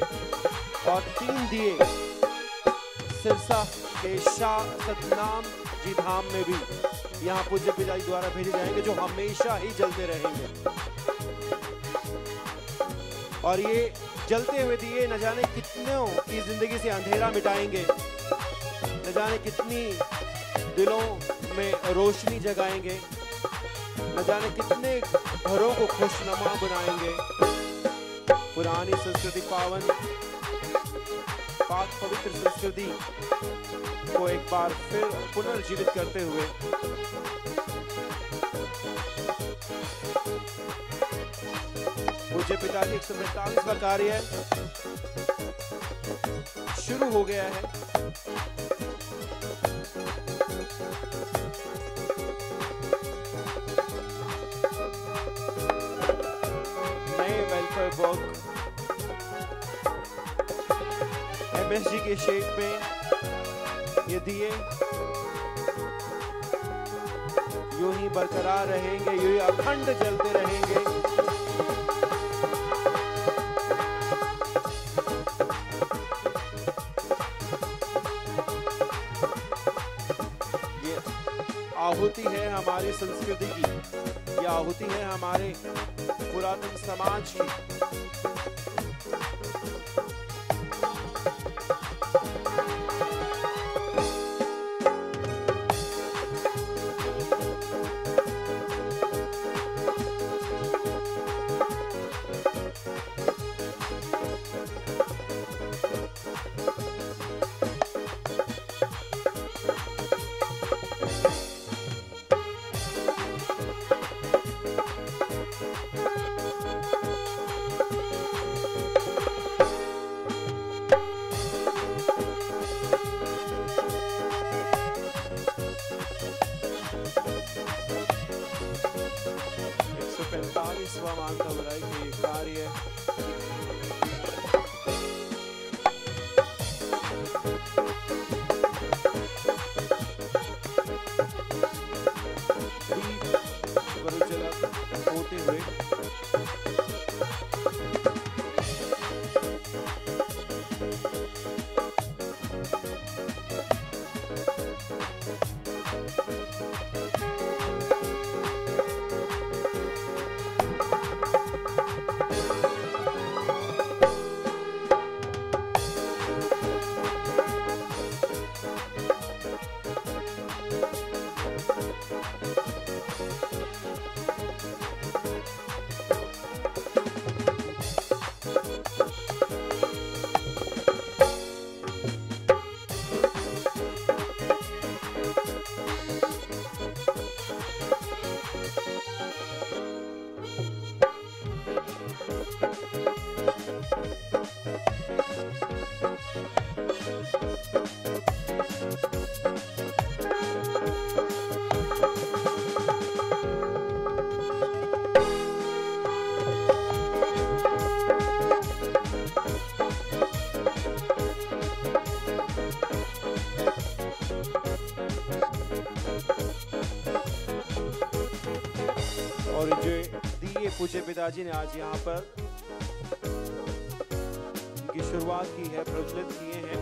और तीन दिए सिरसा के शाहतनाम जी धाम में भी यहाँ पूज्य पिताजी द्वारा भेजे जाएंगे जो हमेशा ही जलते रहेंगे। और ये जलते हुए दिए न जाने कितनों की जिंदगी से अंधेरा मिटाएंगे, न जाने कितनी दिलों में रोशनी जगाएंगे, न जाने कितने घरों को खुशनुमा बनाएंगे। पुरानी संस्कृति, पावन पाक पवित्र संस्कृति को एक बार फिर पुनर्जीवित करते हुए पूज्य पिताजी एक सौ पैंतालीस का कार्य शुरू हो गया है। नए वेलफेयर वर्क जी के शेप में ये दिए यूं ही बरकरार रहेंगे, यूं ही अखंड जलते रहेंगे। ये आहुति है हमारी संस्कृति की, ये आहुति है हमारे पुरातन समाज की। पूज्य पिताजी ने आज यहाँ पर की शुरुआत की है, प्रज्वलित किए हैं।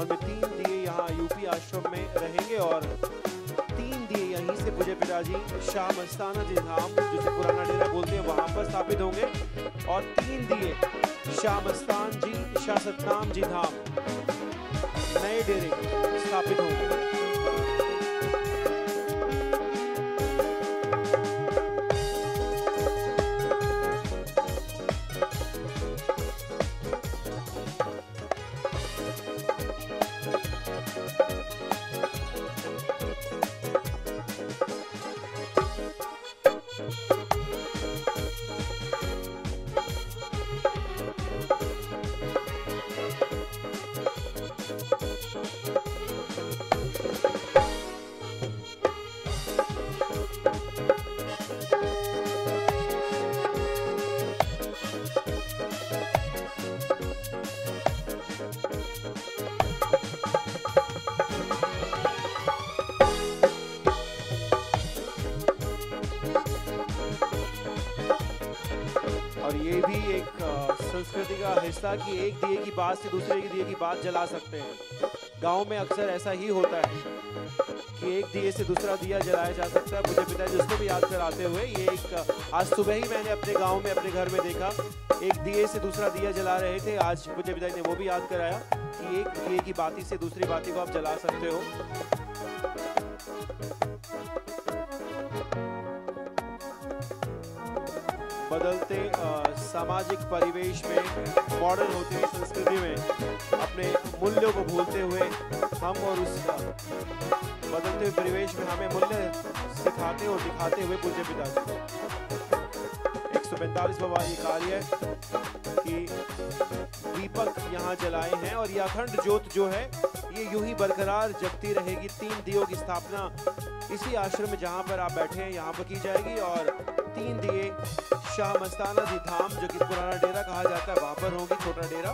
उनमें तीन दिए यहाँ यूपी आश्रम में रहेंगे और तीन दिए यहीं से पूज्य पिताजी शाह मस्ताना जी धाम जिसे पुराना डेरा बोलते हैं वहाँ पर स्थापित होंगे और तीन दिए शाह मस्तान जी शाहतनाम जी धाम नए डेरे स्थापित होंगे। संस्कृति का हिस्सा कि एक दिए की बात से दूसरे के दिए की बात जला सकते हैं। गांव में अक्सर ऐसा ही होता है कि एक दिए से दूसरा दिया जलाया जा सकता है। मुझे पिताजी उसको भी याद कराते हुए, ये एक आज सुबह ही मैंने अपने गांव में अपने घर में देखा, एक दिए से दूसरा दिया जला रहे थे। आज मुझे पिताजी ने वो भी याद कराया कि एक दिए की बाती से दूसरी बाती को आप जला सकते हो। बदलते सामाजिक परिवेश में, मॉडर्न होती हुई संस्कृति में अपने मूल्यों को भूलते हुए हम और उस बदलते हुए परिवेश में हमें मूल्य सिखाते और दिखाते हुए पूज्य पिताजी को एक सौ पैंतालीसवां ये कार्य कि दीपक यहाँ जलाए हैं और ये अखंड ज्योत जो है ये यूं ही बरकरार जगती रहेगी। तीन दियों की स्थापना इसी आश्रम में जहाँ पर आप बैठे हैं यहाँ पर की जाएगी और तीन दिए शाह मस्ताना जी धाम जो कि पुराना डेरा कहा जाता है वहाँ पर होगी, छोटा डेरा,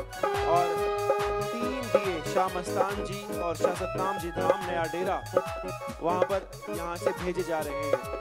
और तीन दिए शाह मस्तान जी और शाहतनाम जी धाम नया डेरा वहाँ पर यहाँ से भेजे जा रहे हैं।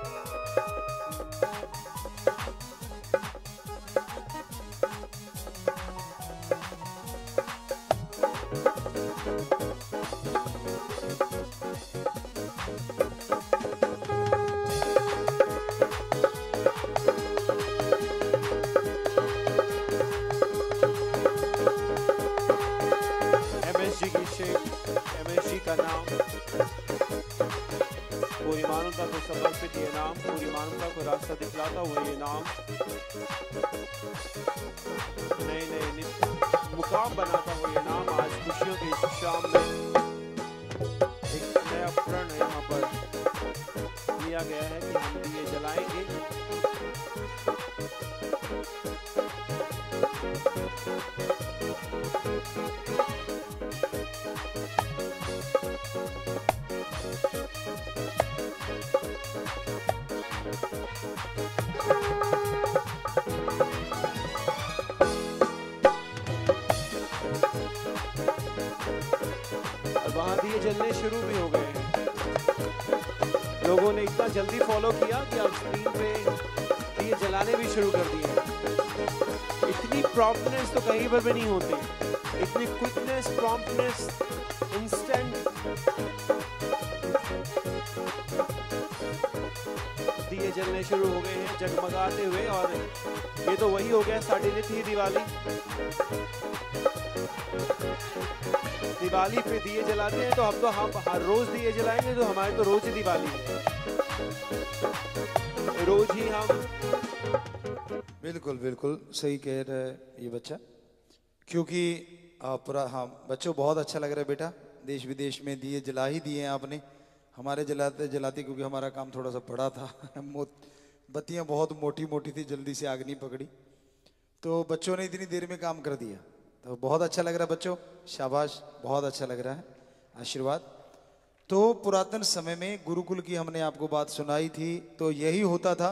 जल्दी फॉलो किया कि अब स्क्रीन पे ये जलाने भी शुरू कर दिए। इतनी प्रॉम्प्टनेस तो कहीं पर भी नहीं होती, इतनी क्विकनेस, प्रॉम्प्टनेस, इंस्टेंट दिए जलने शुरू हो गए हैं जगमगाते हुए। और ये तो वही हो गया साढ़े नित ही दिवाली। दिवाली पे दिए जलाते हैं तो अब तो हम हर रोज दिए जलाएंगे, तो हमारे तो रोज ही दिवाली है, रोज ही हम। बिल्कुल बिल्कुल सही कह रहे हैं ये बच्चा, क्योंकि पूरा हाँ बच्चों बहुत अच्छा लग रहा है बेटा। देश विदेश में दिए जला ही दिए हैं आपने, हमारे जलाते जलाते क्योंकि हमारा काम थोड़ा सा बड़ा था, बत्तियाँ बहुत मोटी मोटी थी, जल्दी से आग नहीं पकड़ी, तो बच्चों ने इतनी देर में काम कर दिया, तो बहुत अच्छा लग रहा है बच्चों, शाबाश, बहुत अच्छा लग रहा है, आशीर्वाद। तो पुरातन समय में गुरुकुल की हमने आपको बात सुनाई थी, तो यही होता था,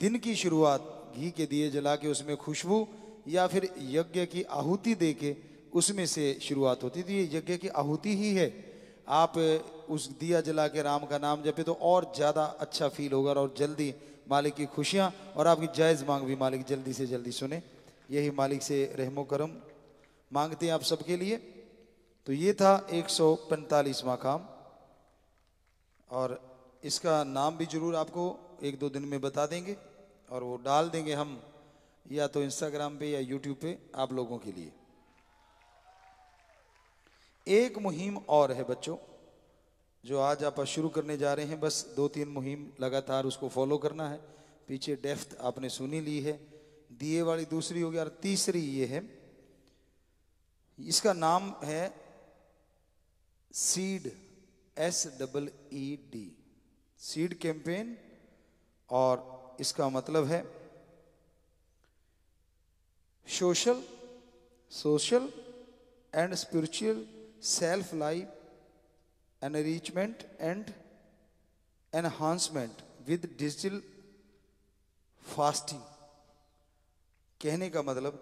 दिन की शुरुआत घी के दिए जला के उसमें खुशबू या फिर यज्ञ की आहुति दे के उसमें से शुरुआत होती थी। ये यज्ञ की आहुति ही है, आप उस दिया जला के राम का नाम जपे तो और ज़्यादा अच्छा फील होगा और जल्दी मालिक की खुशियाँ और आपकी जायज़ मांग भी मालिक जल्दी से जल्दी सुने, यही मालिक से रहमो करम मांगते हैं आप सबके लिए। तो ये था एक सौ पैंतालीसवां काम, और इसका नाम भी ज़रूर आपको एक दो दिन में बता देंगे और वो डाल देंगे हम या तो इंस्टाग्राम पे या यूट्यूब पे आप लोगों के लिए। एक मुहिम और है बच्चों जो आज आप शुरू करने जा रहे हैं, बस दो तीन मुहिम लगातार उसको फॉलो करना है। पीछे डेफ्थ आपने सुनी ली है, दिए वाली दूसरी हो गई और तीसरी ये है, इसका नाम है SEED, S double E D, SEED campaign, और इसका मतलब है social social and spiritual self life enrichment and enhancement with digital fasting. कहने का मतलब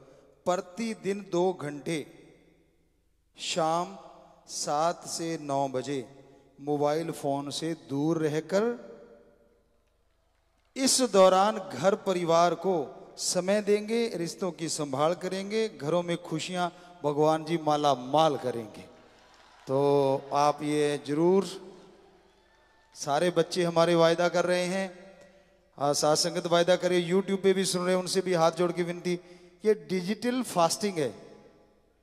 प्रतिदिन दो घंटे शाम सात से नौ बजे मोबाइल फोन से दूर रहकर इस दौरान घर परिवार को समय देंगे, रिश्तों की संभाल करेंगे, घरों में खुशियां भगवान जी माला माल करेंगे। तो आप ये जरूर, सारे बच्चे हमारे वायदा कर रहे हैं, साथ संगत वायदा करें, यूट्यूब पे भी सुन रहे हैं उनसे भी हाथ जोड़ के विनती, ये डिजिटल फास्टिंग है,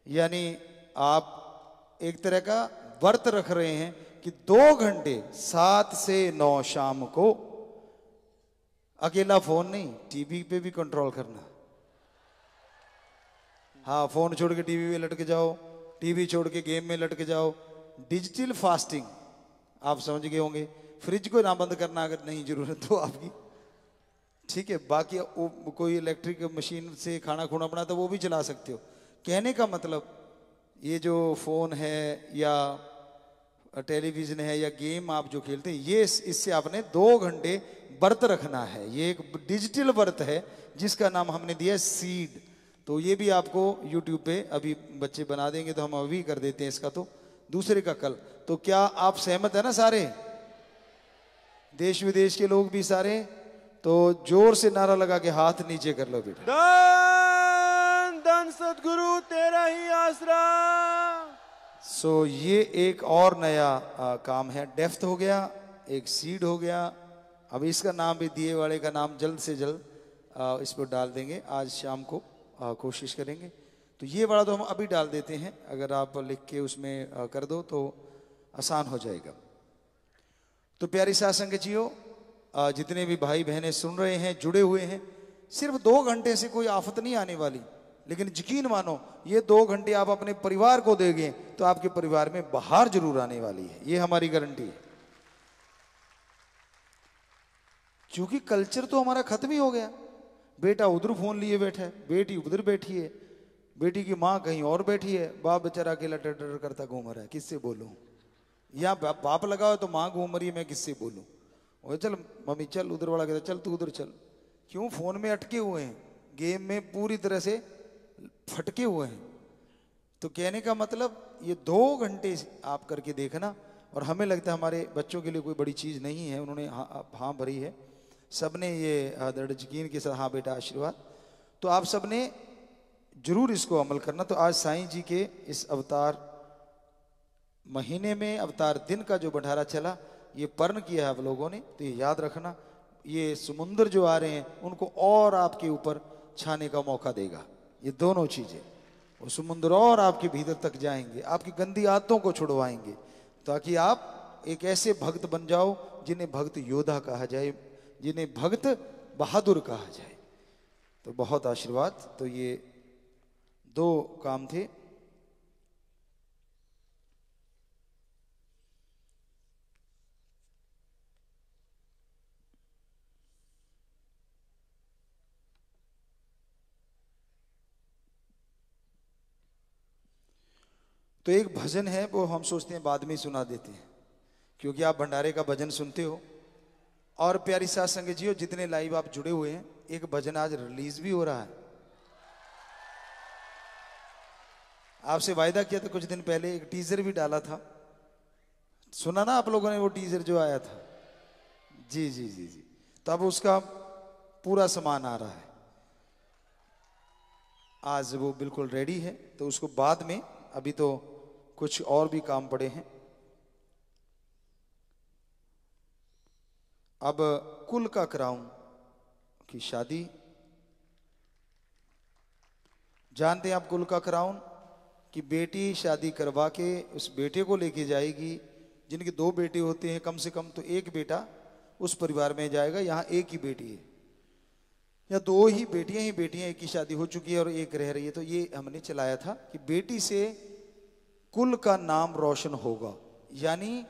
यानी आप एक तरह का व्रत रख रहे हैं कि दो घंटे सात से नौ शाम को अकेला फोन नहीं, टीवी पे भी कंट्रोल करना। हाँ, फोन छोड़ के टीवी पे लटके जाओ, टीवी छोड़ के गेम में लटके जाओ, डिजिटल फास्टिंग आप समझ गए होंगे। फ्रिज को ना बंद करना अगर नहीं जरूरत तो आपकी, ठीक है। बाकी कोई इलेक्ट्रिक मशीन से खाना खुना बना तो वो भी चला सकते हो। कहने का मतलब ये जो फोन है या टेलीविजन है या गेम आप जो खेलते हैं, ये इससे आपने दो घंटे व्रत रखना है। ये एक डिजिटल व्रत है जिसका नाम हमने दिया सीड। तो ये भी आपको यूट्यूब पे अभी बच्चे बना देंगे, तो हम अभी कर देते हैं इसका, तो दूसरे का कल। तो क्या आप सहमत है ना सारे, देश विदेश के लोग भी सारे? तो जोर से नारा लगा के हाथ नीचे कर लो बेटा। धन धन सतगुरु तेरा ही आसरा। सो so, ये एक और नया आ, काम है। डेफ्थ हो गया, एक सीड हो गया, अब इसका नाम भी, दिए वाले का नाम जल्द से जल्द इस पर डाल देंगे, आज शाम को आ, कोशिश करेंगे। तो ये वाला तो हम अभी डाल देते हैं, अगर आप लिख के उसमें आ, कर दो तो आसान हो जाएगा। तो प्यारी साथ संगत जियो, जितने भी भाई बहनें सुन रहे हैं, जुड़े हुए हैं, सिर्फ दो घंटे से कोई आफत नहीं आने वाली। लेकिन यकीन मानो, ये दो घंटे आप अपने परिवार को देंगे तो आपके परिवार में बाहर जरूर आने वाली है, ये हमारी गारंटी है। क्योंकि कल्चर तो हमारा खत्म ही हो गया। बेटा उधर फोन लिए बैठा है, बेटी उधर बैठी है, बेटी की माँ कहीं और बैठी है, बाप बेचारा अकेला डर करता घूम रहा है, किससे बोलूं? या बाप लगा हो तो माँ घूम रही है, मैं किससे बोलूं? और चल मम्मी चल, उधर वाला कहता चल तू उधर चल। क्यों? फोन में अटके हुए हैं, गेम में पूरी तरह से फटके हुए हैं। तो कहने का मतलब ये दो घंटे आप करके देखना, और हमें लगता है हमारे बच्चों के लिए कोई बड़ी चीज़ नहीं है, उन्होंने हाँ हाँ भरी है सबने, ये दृढ़ यकीन के साथ हाँ बेटा आशीर्वाद। तो आप सबने जरूर इसको अमल करना। तो आज साईं जी के इस अवतार महीने में अवतार दिन का जो भंडारा चला, ये पर्ण किया है आप लोगों ने, तो ये याद रखना। ये समुंदर जो आ रहे हैं उनको और आपके ऊपर छाने का मौका देगा, ये दोनों चीज़ें। वो समुंदर और आपके भीतर तक जाएंगे, आपकी गंदी आदतों को छुड़वाएंगे, ताकि आप एक ऐसे भक्त बन जाओ जिन्हें भक्त योद्धा कहा जाए, जिन्हें भक्त बहादुर कहा जाए। तो बहुत आशीर्वाद। तो ये दो काम थे। तो एक भजन है, वो हम सोचते हैं बाद में सुना देते हैं, क्योंकि आप भंडारे का भजन सुनते हो। और प्यारी साथ संगत जियो, जितने लाइव आप जुड़े हुए हैं, एक भजन आज रिलीज भी हो रहा है। आपसे वायदा किया था कुछ दिन पहले, एक टीजर भी डाला था, सुना ना आप लोगों ने वो टीजर जो आया था? जी जी जी जी तब उसका पूरा सामान आ रहा है, आज वो बिल्कुल रेडी है। तो उसको बाद में, अभी तो कुछ और भी काम पड़े हैं। अब कुल का कराऊं की शादी, जानते हैं आप कुल का कराऊं कि बेटी शादी करवा के उस बेटे को लेके जाएगी, जिनके दो बेटे होते हैं कम से कम, तो एक बेटा उस परिवार में जाएगा। यहाँ एक ही बेटी है या दो ही बेटियां ही बेटियां एक ही शादी हो चुकी है और एक रह रही है। तो ये हमने चलाया था कि बेटी से कुल का नाम रोशन होगा, यानी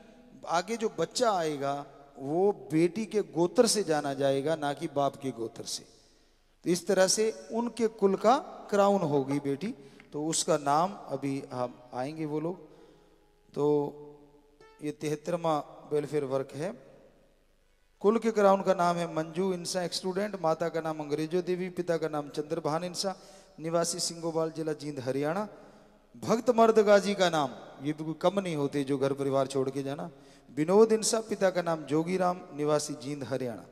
आगे जो बच्चा आएगा वो बेटी के गोत्र से जाना जाएगा, ना कि बाप के गोत्र से। तो इस तरह से उनके कुल का क्राउन होगी बेटी, तो उसका नाम अभी हम आएंगे वो लोग। तो ये तिहत्तरवां वेलफेयर वर्क है। कुल के क्राउन का नाम है मंजू इंसा, एक स्टूडेंट। माता का नाम अंग्रेजो देवी, पिता का नाम चंद्रभान इंसा, निवासी सिंगोवाल, जिला जींद, हरियाणा। भक्त मर्द गाजी का नाम, ये भी कोई कम नहीं होते जो घर परिवार छोड़ के जाना, विनोद इंसा, पिता का नाम जोगी राम, निवासी जींद, हरियाणा।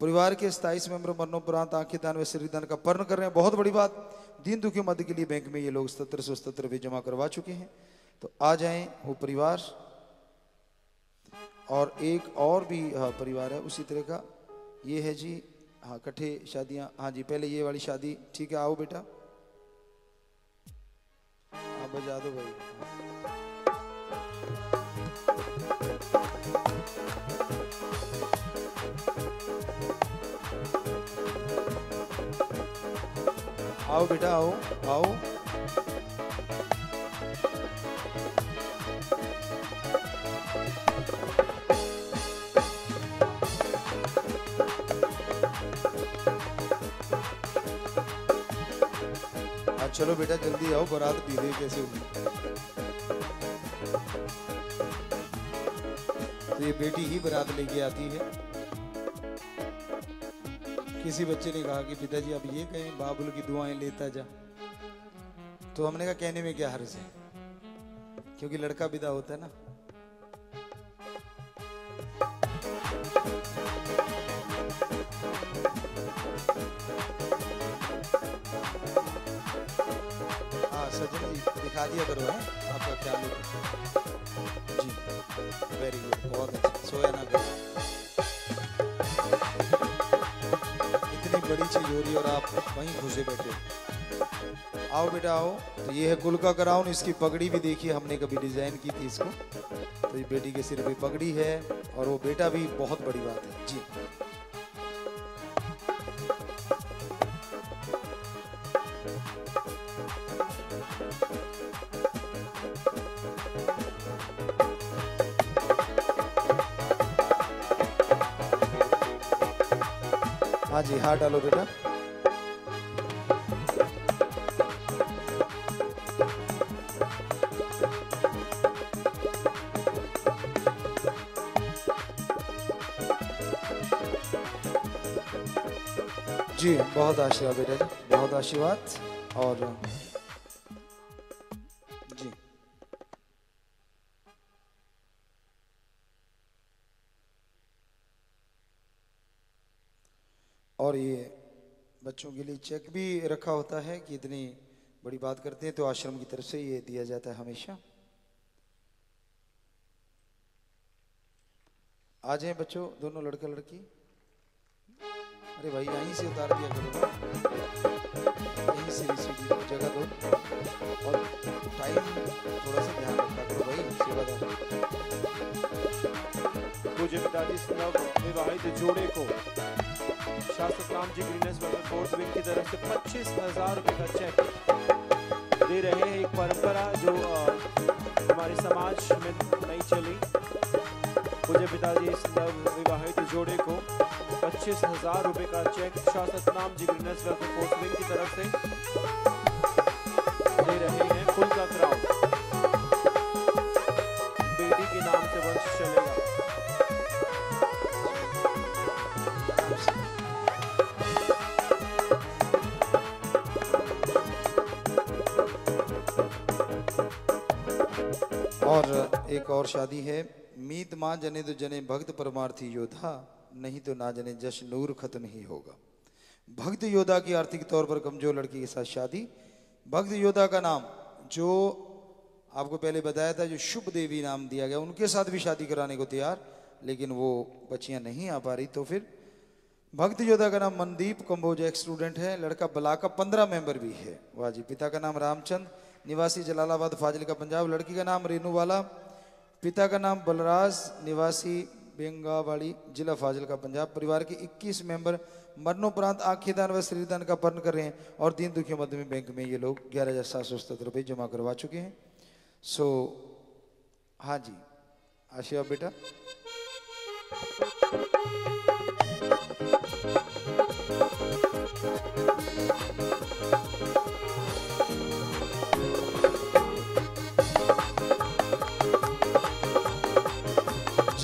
परिवार के सताईस मेंबर मरणोपरांत आंखें दान व शरीरदान का पर्ण कर रहे हैं। बहुत बड़ी बात, दीन दुखियों मद के लिए बैंक में ये लोग सतर सौ सतर रुपये जमा करवा चुके हैं। तो आ जाएं वो परिवार, और एक और भी हाँ परिवार है उसी तरह का, ये है जी हाँ कट्ठे शादियां। हाँ जी पहले ये वाली शादी, ठीक है आओ बेटा आप बजा दो भाई। आओ बेटा आओ आओ। चलो बेटा जल्दी आओ, बारात धीरे कैसे होगी। तो ये बेटी ही बारात लेके आती है। किसी बच्चे ने कहा कि पिताजी आप ये कहें बाबुल की दुआएं लेता जा, तो हमने कहा कहने में क्या हर्ज है, क्योंकि लड़का विदा होता है ना। दिखा दिया करो है आपका क्या लुक जी, वेरी गुड, बहुत अच्छा। सोया ना करो, इतनी बड़ी चीज हो रही है और आप वहीं घुसे बैठे। आओ बेटा आओ। तो ये है कुल का कराउन, इसकी पगड़ी भी देखिए, हमने कभी डिजाइन की थी इसको। तो ये बेटी के सिर पे पगड़ी है और वो बेटा भी, बहुत बड़ी बात है जी। हाँ जी हाँ डालो बेटा। जी बहुत आशीर्वाद बेटा जी, बहुत आशीर्वाद। और जी और ये बच्चों के लिए चेक भी रखा होता है कि इतनी बड़ी बात करते हैं, तो आश्रम की तरफ से ये दिया जाता है हमेशा। आ जाए बच्चों दोनों, लड़का लड़की। अरे भाई यहीं से उतार दिया करो, यहीं से जगह दो और टाइम थोड़ा सा ध्यान रखा करो भाई, सेवादार। मुझे पिताजी नव विवाहित जोड़े को शास्त्रनाम जी ग्रुप की तरफ से पच्चीस हजार रुपये का चेक दे रहे हैं। एक परंपरा जो हमारे समाज में नहीं चली। मुझे पिताजी इस नव विवाहित जोड़े को पच्चीस हजार रुपये का चेक शाहतनाम जी ग्रुप की तरफ से दे रहे हैं। कुल का कराओ बेटी के नाम से वर्ष चलेगा। और एक और शादी है। मीत मां जने तो जने भक्त परमार्थी योद्धा, नहीं तो ना जने जश नूर खत्म ही होगा। भक्त योद्धा की आर्थिक तौर पर कमजोर लड़की के साथ शादी। भक्त योद्धा का नाम जो आपको पहले बताया था, जो शुभ देवी नाम दिया गया, उनके साथ भी शादी कराने को तैयार, लेकिन वो बच्चियां नहीं आ पा रही। तो फिर भक्त योद्धा का नाम मनदीप कंबोज एक स्टूडेंट है, लड़का बला का पंद्रह मेंबर भी है। वाह जी। पिता का नाम रामचंद, निवासी जलालाबाद फाजिल का पंजाब। लड़की का नाम रेनूवाला, पिता का नाम बलराज, निवासी बेंगावाड़ी जिला फाजिल का पंजाब। परिवार के इक्कीस मेंबर मरणोपरांत आंखेदान व शरीरदान का पर्ण कर रहे हैं, और दीन दुखियों मध्यम बैंक में ये लोग ग्यारह हजार सात सौ सत्तर रुपये जमा करवा चुके हैं। सो हाँ जी आशीर्वाद बेटा।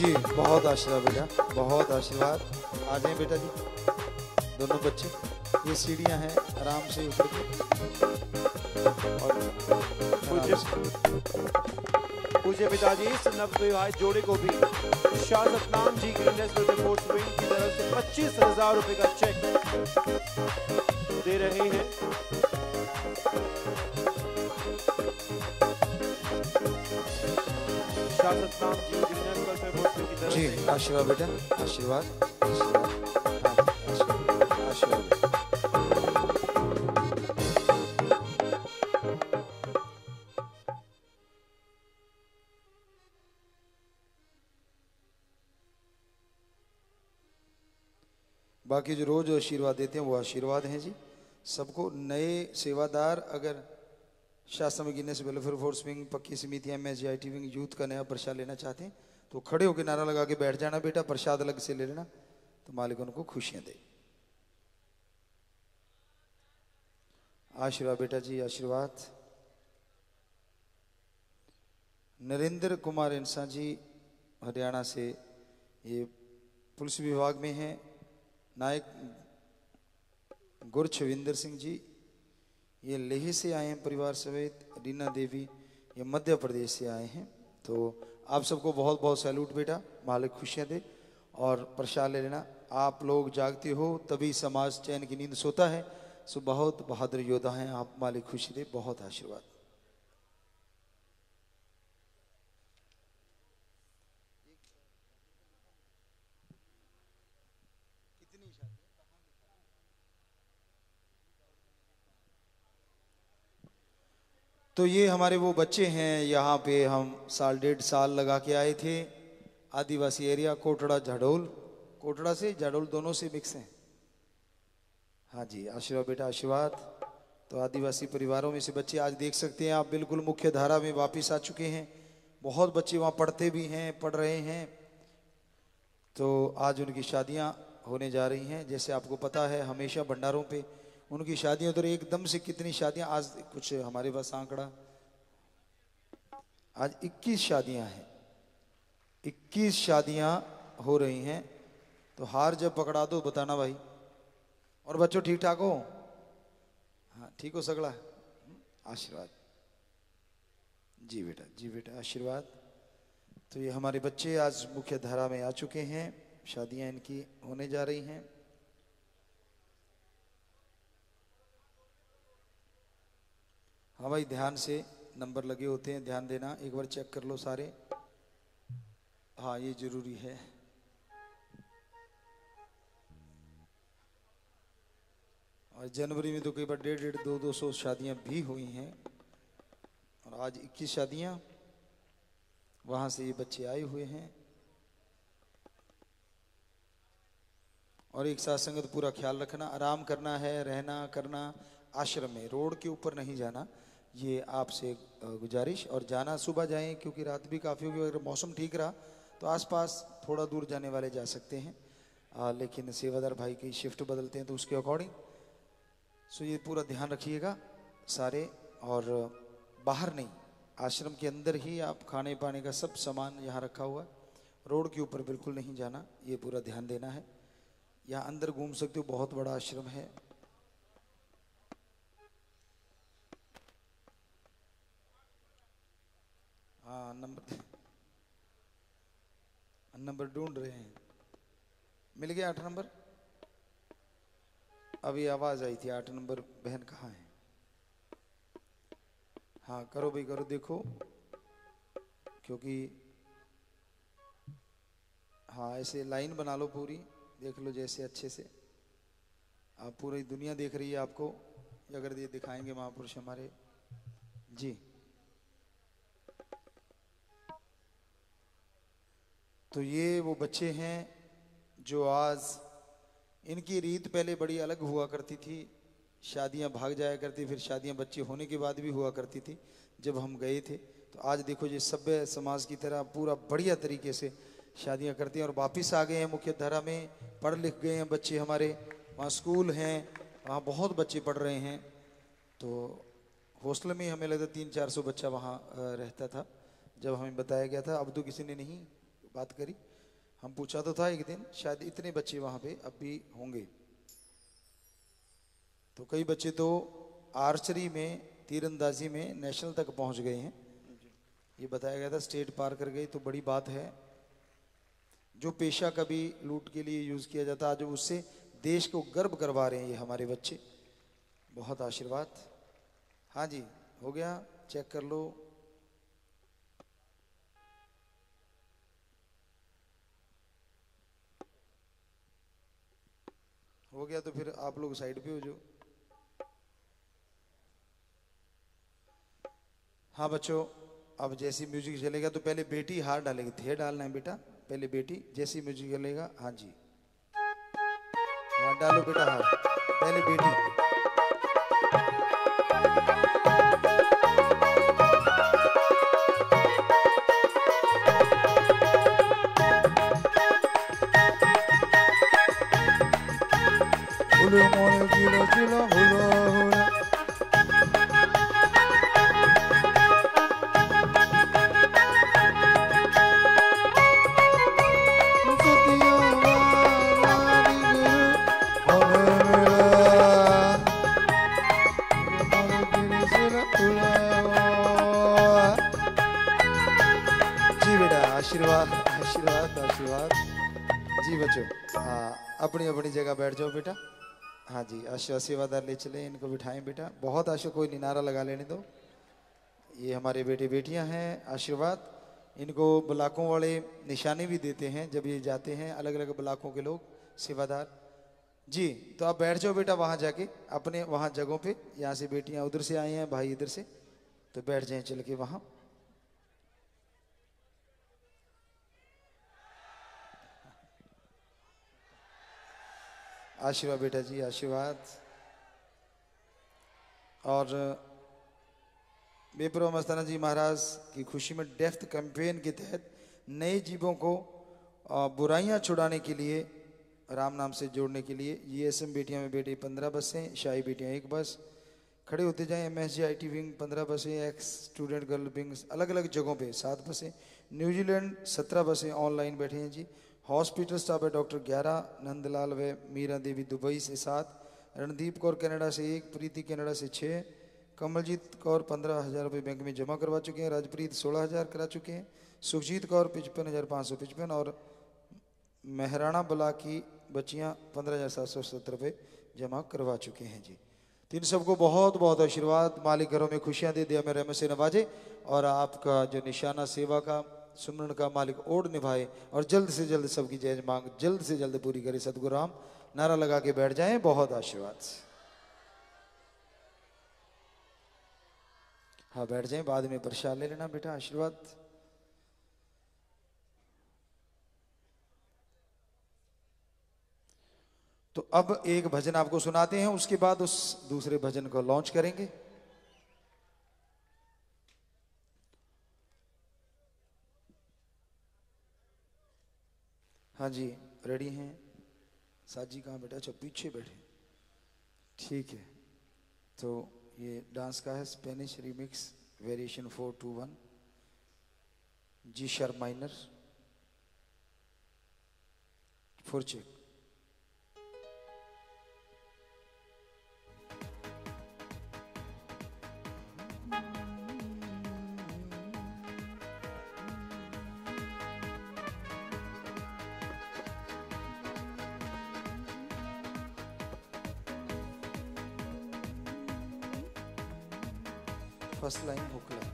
जी बहुत आशीर्वाद बेटा, बहुत आशीर्वाद। आ जाए बेटा जी दोनों बच्चे। ये सीढ़ियां हैं, आराम से ऊपर की। और पूज्य पिताजी इस नवविवाहित जोड़े को भी शास्त्रनाम जी की तरफ से पच्चीस हजार रुपए का चेक दे रहे हैं। शास्त्रनाम जी की तरफ जी आशीर्वाद बेटा, आशीर्वाद आशीर्वाद आशीर्वाद बाकी जो रोज आशीर्वाद देते हैं वो आशीर्वाद हैं जी। सबको नए सेवादार अगर शासन में गिरने से वेलफेयर फोर्स विंग पक्की समिति M S G I T wing youth का नया प्रसाद लेना चाहते हैं तो खड़े होकर नारा लगा के बैठ जाना बेटा, प्रसाद अलग से ले लेना, तो मालिक उनको खुशियां दे। आशीर्वाद बेटा जी, आशीर्वाद। नरेंद्र कुमार इंसान जी हरियाणा से, ये पुलिस विभाग में हैं। नायक गुरछविंदर सिंह जी, ये लेह से आए हैं परिवार समेत। रीना देवी, ये मध्य प्रदेश से आए हैं। तो आप सबको बहुत बहुत सैल्यूट बेटा, मालिक खुशियाँ दे। और प्रसाद ले लेना। आप लोग जागते हो तभी समाज चैन की नींद सोता है, सो बहुत बहादुर योद्धा हैं आप, मालिक खुशी दे, बहुत आशीर्वाद। तो ये हमारे वो बच्चे हैं, यहाँ पे हम साल डेढ़ साल लगा के आए थे। आदिवासी एरिया कोटड़ा झाडोल, कोटड़ा से झाडोल दोनों से मिक्स हैं। हाँ जी, आशीर्वाद बेटा, आशीर्वाद। तो आदिवासी परिवारों में से बच्चे आज देख सकते हैं आप बिल्कुल मुख्य धारा में वापस आ चुके हैं। बहुत बच्चे वहाँ पढ़ते भी हैं, पढ़ रहे हैं। तो आज उनकी शादियाँ होने जा रही हैं। जैसे आपको पता है हमेशा भंडारों पर उनकी शादियां, तो एकदम से कितनी शादियां आज, कुछ हमारे पास आंकड़ा, आज इक्कीस शादियां हैं, इक्कीस शादियां हो रही हैं। तो हार जब पकड़ा दो बताना भाई। और बच्चों ठीक ठाक हो? हाँ ठीक हो सगला, आशीर्वाद जी बेटा, जी बेटा आशीर्वाद। तो ये हमारे बच्चे आज मुख्य धारा में आ चुके हैं, शादियां इनकी होने जा रही हैं। हाँ भाई ध्यान से, नंबर लगे होते हैं, ध्यान देना, एक बार चेक कर लो सारे। हाँ ये जरूरी है। और जनवरी में तो कई बार डेढ़ डेढ़ दो दो सौ शादियाँ भी हुई हैं। और आज इक्कीस शादियाँ वहाँ से ये बच्चे आए हुए हैं। और एक साथ संगत पूरा ख्याल रखना, आराम करना है, रहना करना आश्रम में, रोड के ऊपर नहीं जाना, ये आपसे गुजारिश। और जाना सुबह जाएं क्योंकि रात भी काफ़ी होगी। अगर मौसम ठीक रहा तो आसपास थोड़ा दूर जाने वाले जा सकते हैं, आ, लेकिन सेवादार भाई की शिफ्ट बदलते हैं तो उसके अकॉर्डिंग। सो ये पूरा ध्यान रखिएगा सारे। और बाहर नहीं, आश्रम के अंदर ही आप खाने पाने का सब सामान यहाँ रखा हुआ है। रोड के ऊपर बिल्कुल नहीं जाना, ये पूरा ध्यान देना है। यहाँ अंदर घूम सकते हो, बहुत बड़ा आश्रम है। हाँ नंबर नंबर ढूंढ रहे हैं, मिल गया आठ नंबर? अभी आवाज आई थी, आठ नंबर बहन कहाँ है? हाँ करो भाई करो, देखो क्योंकि हाँ ऐसे लाइन बना लो पूरी, देख लो जैसे अच्छे से। आप पूरी दुनिया देख रही है आपको, अगर ये दिखाएंगे महापुरुष हमारे जी। तो ये वो बच्चे हैं जो आज, इनकी रीत पहले बड़ी अलग हुआ करती थी, शादियां भाग जाया करती, फिर शादियां बच्चे होने के बाद भी हुआ करती थी जब हम गए थे। तो आज देखो ये सभ्य समाज की तरह पूरा बढ़िया तरीके से शादियां करते हैं और वापिस आ गए हैं मुख्य धारा में। पढ़ लिख गए हैं बच्चे हमारे, वहाँ स्कूल हैं, वहाँ बहुत बच्चे पढ़ रहे हैं। तो हॉस्टल में हमें लगता तीन चार सौ बच्चा वहाँ रहता था जब हमें बताया गया था। अब तो किसी ने नहीं बात करी, हम पूछा तो था एक दिन, शायद इतने बच्चे वहां पे अब भी होंगे। तो कई बच्चे तो आर्चरी में, तीरंदाजी में नेशनल तक पहुंच गए हैं। ये बताया गया था स्टेट पार कर गई, तो बड़ी बात है। जो पेशा कभी लूट के लिए यूज़ किया जाता, आज उससे देश को गर्व करवा रहे हैं ये हमारे बच्चे, बहुत आशीर्वाद। हाँ जी, हो गया, चेक कर लो। हो गया तो फिर आप लोग साइड पे हो जो। हाँ बच्चों, अब जैसी म्यूजिक चलेगा तो पहले बेटी हार डालेगी, थे डालना है बेटा, पहले बेटी, जैसी म्यूजिक चलेगा। हाँ जी, हार डालो बेटा, हार पहले बेटी। जी आशा सेवादार ले चले, इनको बिठाएं बेटा, बहुत आशा, कोई निनारा लगा लेने दो। ये हमारे बेटे बेटियां हैं, आशीर्वाद। इनको ब्लाकों वाले निशाने भी देते हैं जब ये जाते हैं, अलग अलग ब्लाकों के लोग सेवादार जी। तो आप बैठ जाओ बेटा, वहाँ जाके अपने वहाँ जगहों पे, यहाँ से बेटियाँ उधर से आई हैं, भाई इधर से, तो बैठ जाएँ चल के वहाँ। आशीर्वाद बेटा जी, आशीर्वाद। और शाह मस्ताना जी महाराज की खुशी में डेफ्थ कैंपेन के तहत नए जीवों को बुराइयां छुड़ाने के लिए राम नाम से जोड़ने के लिए ये एसएम बेटियां में बेटे पंद्रह बसें, शाही बेटियां एक बस, खड़े होते जाएं एमएसजी आईटी विंग पंद्रह बसें, एक्स स्टूडेंट गर्ल विंग्स अलग अलग जगहों पे सात बसें, न्यूजीलैंड सत्रह बसें ऑनलाइन बैठे हैं जी। हॉस्पिटल स्टाफ है डॉक्टर ग्यारह, नंदलाल व मीरा देवी दुबई से सात, रणदीप कौर कनाडा से एक, प्रीति कनाडा से छः, कमलजीत कौर पंद्रह हज़ार रुपये बैंक में जमा करवा चुके हैं, राजप्रीत सोलह हज़ार करा चुके हैं, सुखजीत कौर पचपन हज़ार पाँच सौ पचपन और महराणा बला की बच्चियाँ पंद्रह हज़ार सात सौ सत्तर रुपये जमा करवा चुके हैं जी। तो इन सबको बहुत बहुत आशीर्वाद, मालिक घरों में खुशियाँ दे, दिया में रहमत से नवाजे, और आपका जो निशाना सेवा का सुमरण का मालिक ओढ़ निभाए, और जल्द से जल्द सबकी जय मांग जल्द से जल्द पूरी करे सतगुरु राम, नारा लगा के बैठ जाए, बहुत आशीर्वाद। हाँ बैठ जाए, बाद में प्रसाद ले लेना बेटा, आशीर्वाद। तो अब एक भजन आपको सुनाते हैं, उसके बाद उस दूसरे भजन को लॉन्च करेंगे। हाँ जी, रेडी हैं साथ जी? कहाँ बेटा, अच्छा पीछे बैठे, ठीक है। तो ये डांस का है, Spanish remix variation four two one G sharp minor four check. First line hook line,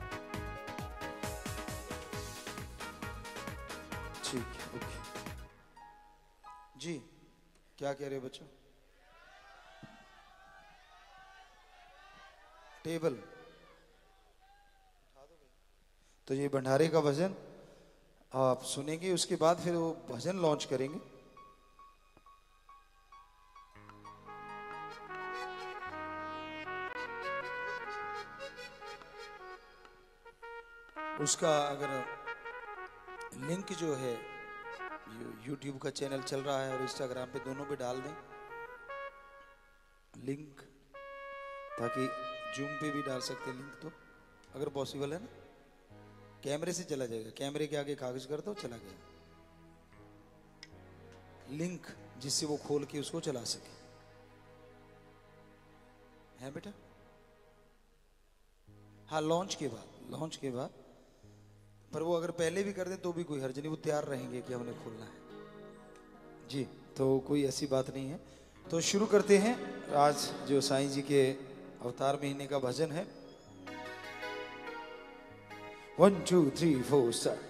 ठीक है, ओके जी। क्या कह रहे हो बच्चों? टेबल, तो ये भंडारे का भजन आप सुनेंगे, उसके बाद फिर वो भजन लॉन्च करेंगे। उसका अगर लिंक जो है यूट्यूब का चैनल चल रहा है और इंस्टाग्राम पे, दोनों पे डाल दें लिंक, ताकि जूम पे भी डाल सकते हैं लिंक, तो अगर पॉसिबल है ना। कैमरे से चला जाएगा, कैमरे के आगे कागज कर दो, चला गया लिंक, जिससे वो खोल के उसको चला सके। है बेटा? हाँ, लॉन्च के बाद, लॉन्च के बाद पर वो अगर पहले भी कर दें तो भी कोई हर्ज नहीं, वो तैयार रहेंगे कि हमने खोलना है जी, तो कोई ऐसी बात नहीं है। तो शुरू करते हैं आज जो साईं जी के अवतार महीने का भजन है। One two three four start.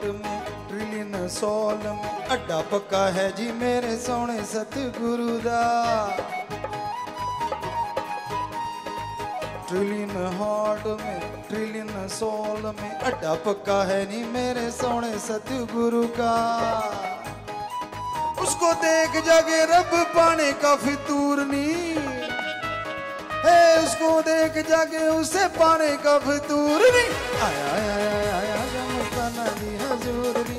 आठ में ट्रिलियन सोल में अड्डा पक्का है जी मेरे सोने सतगुरु दा। ट्रिलियन हार्ट में ट्रिलियन सोल में अड्डा पक्का है नी मेरे सोने सतगुरु का। उसको देख जागे रब पाने का फितूर नी, उसको देख जाके उसे पाने का फितूर नी। आया आया आया आया शाह मस्ताना जी हजूर नी,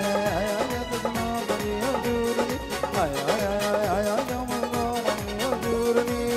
आया शाहतनाम जी हजूर नी, आया आया आया शाह मस्ताना जी हजूर नी।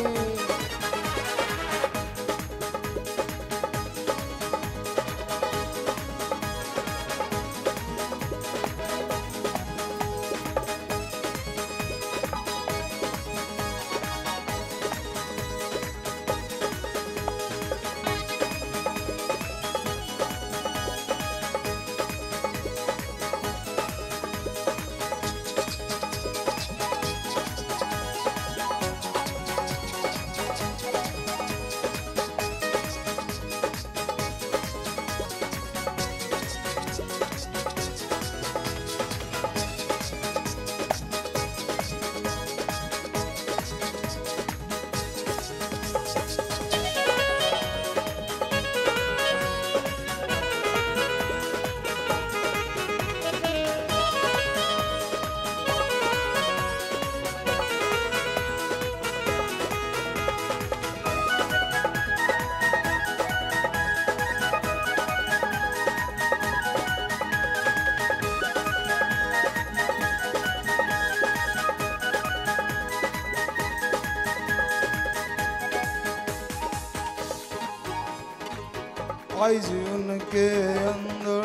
आइज़ उनके अंदर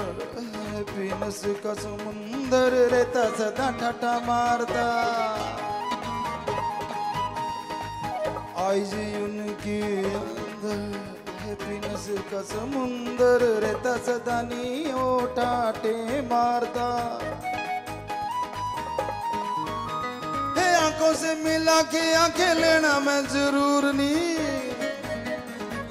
हैप्पीनेस का समुंदर रहता सदा ठाठा मारता। आइज़ उनके अंदर हैप्पीनेस का समुंदर रहता सदा नहीं ओ ठाटे मारता। हे आंखों से मिला के आंखें लेना मैं जरूर नहीं,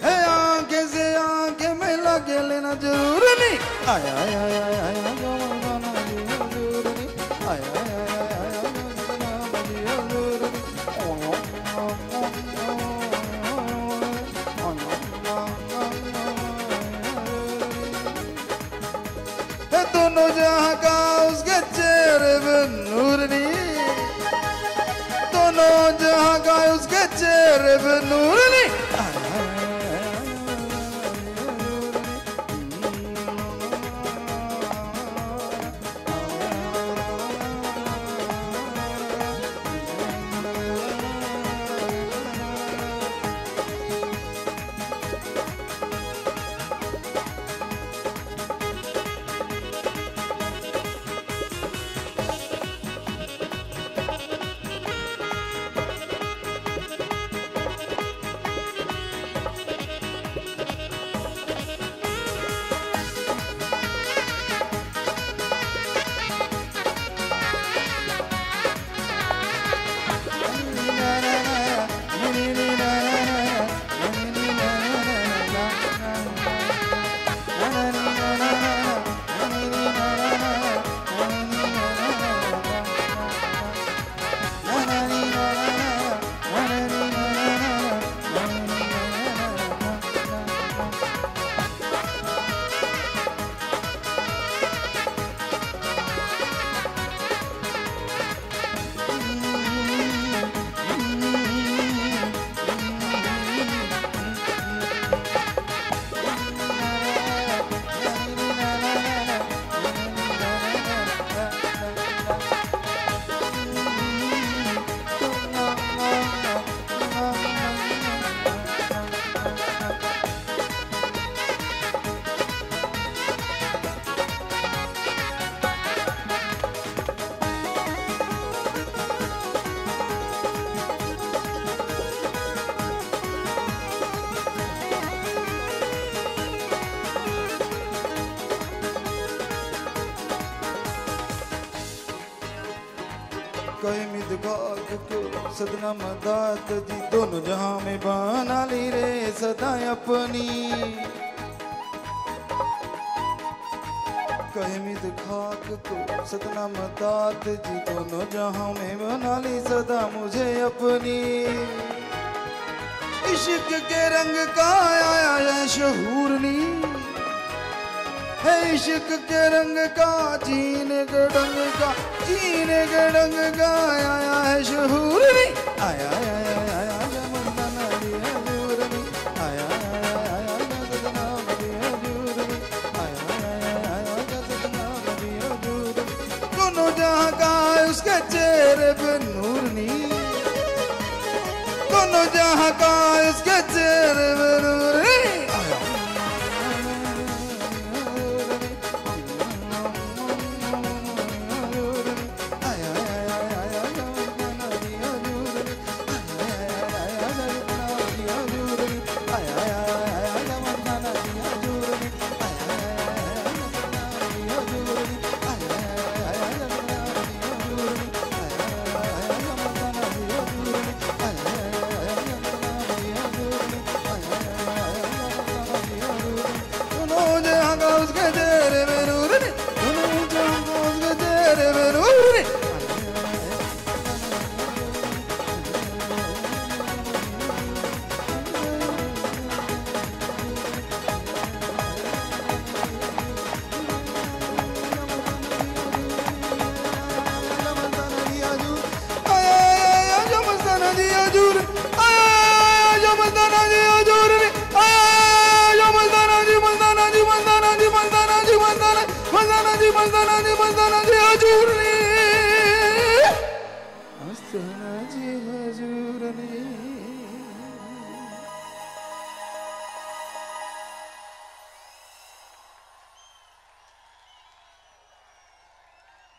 हे आंखें से आंखें में लगे लेना जरूर नहीं। आया आया आया आया मस्ताना जी हजूर नी, आया आया आया आया मस्ताना जी हजूर नी, हे दोनों जहाँ का उसके चेहरे पे नूर नी, दोनों जहाँ का उसके चेहरे पे नूर नी। कायमिद गाक को सदना मदात दी दोनों जहां में बना ली रे सदा अपनी कायमिद खाक को सदना मदात दी दोनों जहां में बना ली सदा मुझे अपनी। इश्क के रंग का आया है शहूरनी है इश्क के रंग का जीने के रंग का जीने के रंग का आया है शहूरनी आया आया आया आया मस्ताना जी हजूरनी आया आया आया शास्त्रनाम जी हजूरनी आया आया आया शास्त्रनाम जी हजूरनी दोनों जहाँ का उसके चेहरे पे नूरनी दोनों जहाँ का उसके चेहरे पे नूरनी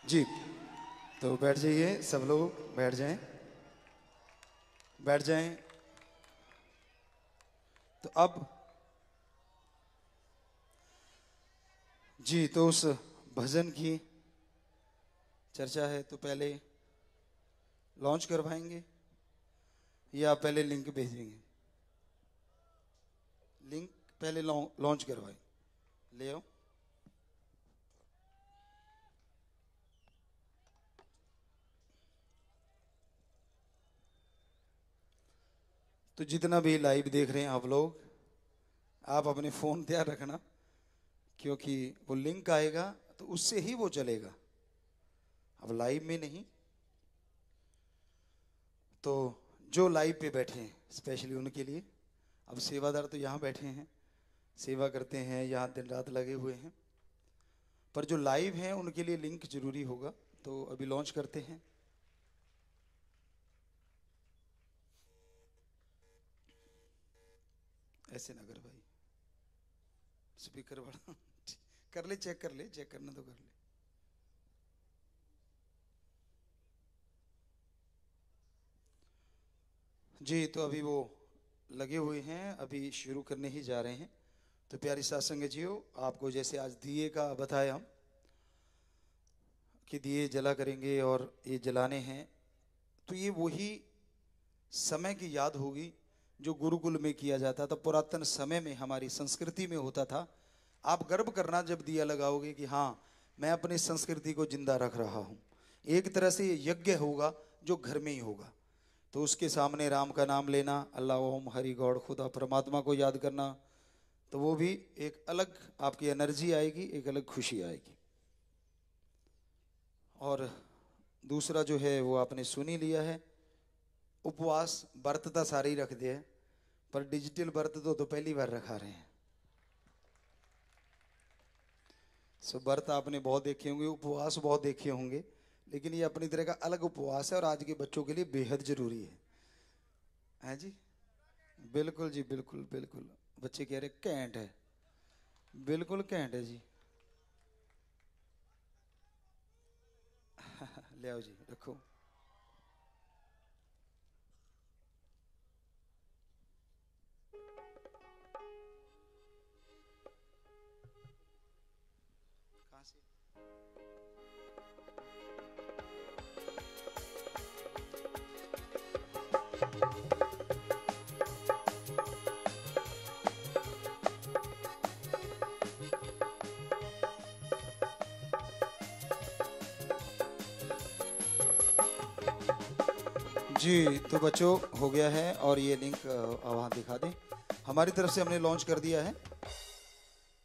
जी। तो बैठ जाइए सब लोग बैठ जाएं बैठ जाएं। तो अब जी तो उस भजन की चर्चा है तो पहले लॉन्च करवाएंगे या पहले लिंक भेजेंगे? लिंक पहले लॉन्च करवाएं। ले आओ तो जितना भी लाइव देख रहे हैं आप लोग आप अपने फ़ोन तैयार रखना क्योंकि वो लिंक आएगा तो उससे ही वो चलेगा, अब लाइव में नहीं। तो जो लाइव पे बैठे हैं स्पेशली उनके लिए, अब सेवादार तो यहाँ बैठे हैं सेवा करते हैं यहाँ दिन रात लगे हुए हैं, पर जो लाइव हैं उनके लिए लिंक ज़रूरी होगा। तो अभी लॉन्च करते हैं। ऐसे ना कर भाई स्पीकर बड़ा कर ले चेक कर ले चेक करना तो कर ले। जी तो अभी वो लगे हुए हैं, अभी शुरू करने ही जा रहे हैं। तो प्यारी सत्संग जियो, आपको जैसे आज दिए का बताया हम कि दिए जला करेंगे और ये जलाने हैं, तो ये वही समय की याद होगी जो गुरुकुल में किया जाता था, पुरातन समय में हमारी संस्कृति में होता था। आप गर्व करना जब दिया लगाओगे कि हाँ मैं अपनी संस्कृति को जिंदा रख रहा हूँ। एक तरह से ये यज्ञ होगा जो घर में ही होगा। तो उसके सामने राम का नाम लेना, अल्लाह ओम हरि गौड़ खुदा परमात्मा को याद करना, तो वो भी एक अलग आपकी एनर्जी आएगी, एक अलग खुशी आएगी। और दूसरा जो है वो आपने सुनी लिया है, उपवास व्रत तो सारे ही रख दिए पर डिजिटल व्रत तो, तो पहली बार रखा रहे हैं। सो व्रत आपने बहुत देखे होंगे, उपवास बहुत देखे होंगे, लेकिन ये अपनी तरह का अलग उपवास है और आज के बच्चों के लिए बेहद जरूरी है। हैं जी बिल्कुल जी बिल्कुल बिल्कुल बच्चे कह रहे कैंट है, बिल्कुल कैंट है जी। ले आओ जी रखो। जी तो बच्चों हो गया है और ये लिंक वहाँ दिखा दें, हमारी तरफ से हमने लॉन्च कर दिया है।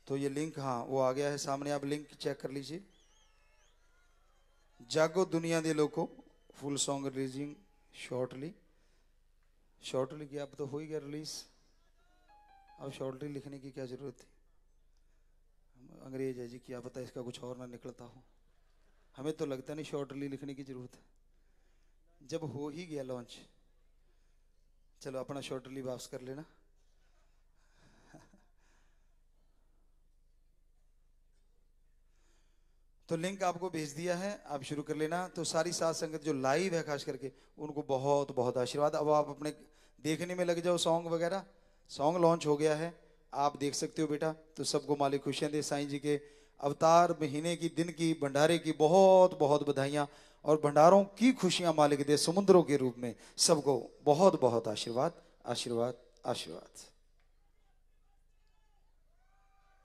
तो ये लिंक हाँ वो आ गया है सामने, आप लिंक चेक कर लीजिए। जागो दुनिया दे लोगों, full song releasing shortly, shortly की अब तो हो ही गया रिलीज, अब शॉर्टली लिखने की क्या ज़रूरत थी, अंग्रेज है जी, क्या पता इसका कुछ और ना निकलता हो। हमें तो लगता नहीं शॉर्टली लिखने की ज़रूरत है, जब हो ही गया लॉन्च। चलो अपना शॉर्टली वापस कर लेना। तो लिंक आपको भेज दिया है, आप शुरू कर लेना। तो सारी साथ संगत जो लाइव है खास करके उनको बहुत बहुत आशीर्वाद। अब आप अपने देखने में लग जाओ सॉन्ग वगैरह, सॉन्ग लॉन्च हो गया है, आप देख सकते हो बेटा। तो सबको मालिक खुशियां दे, साईं जी के अवतार महीने की, दिन की, भंडारे की बहुत बहुत बधाइयाँ, और भंडारों की खुशियाँ मालिक दे समुद्रों के रूप में, सबको बहुत बहुत आशीर्वाद आशीर्वाद आशीर्वाद।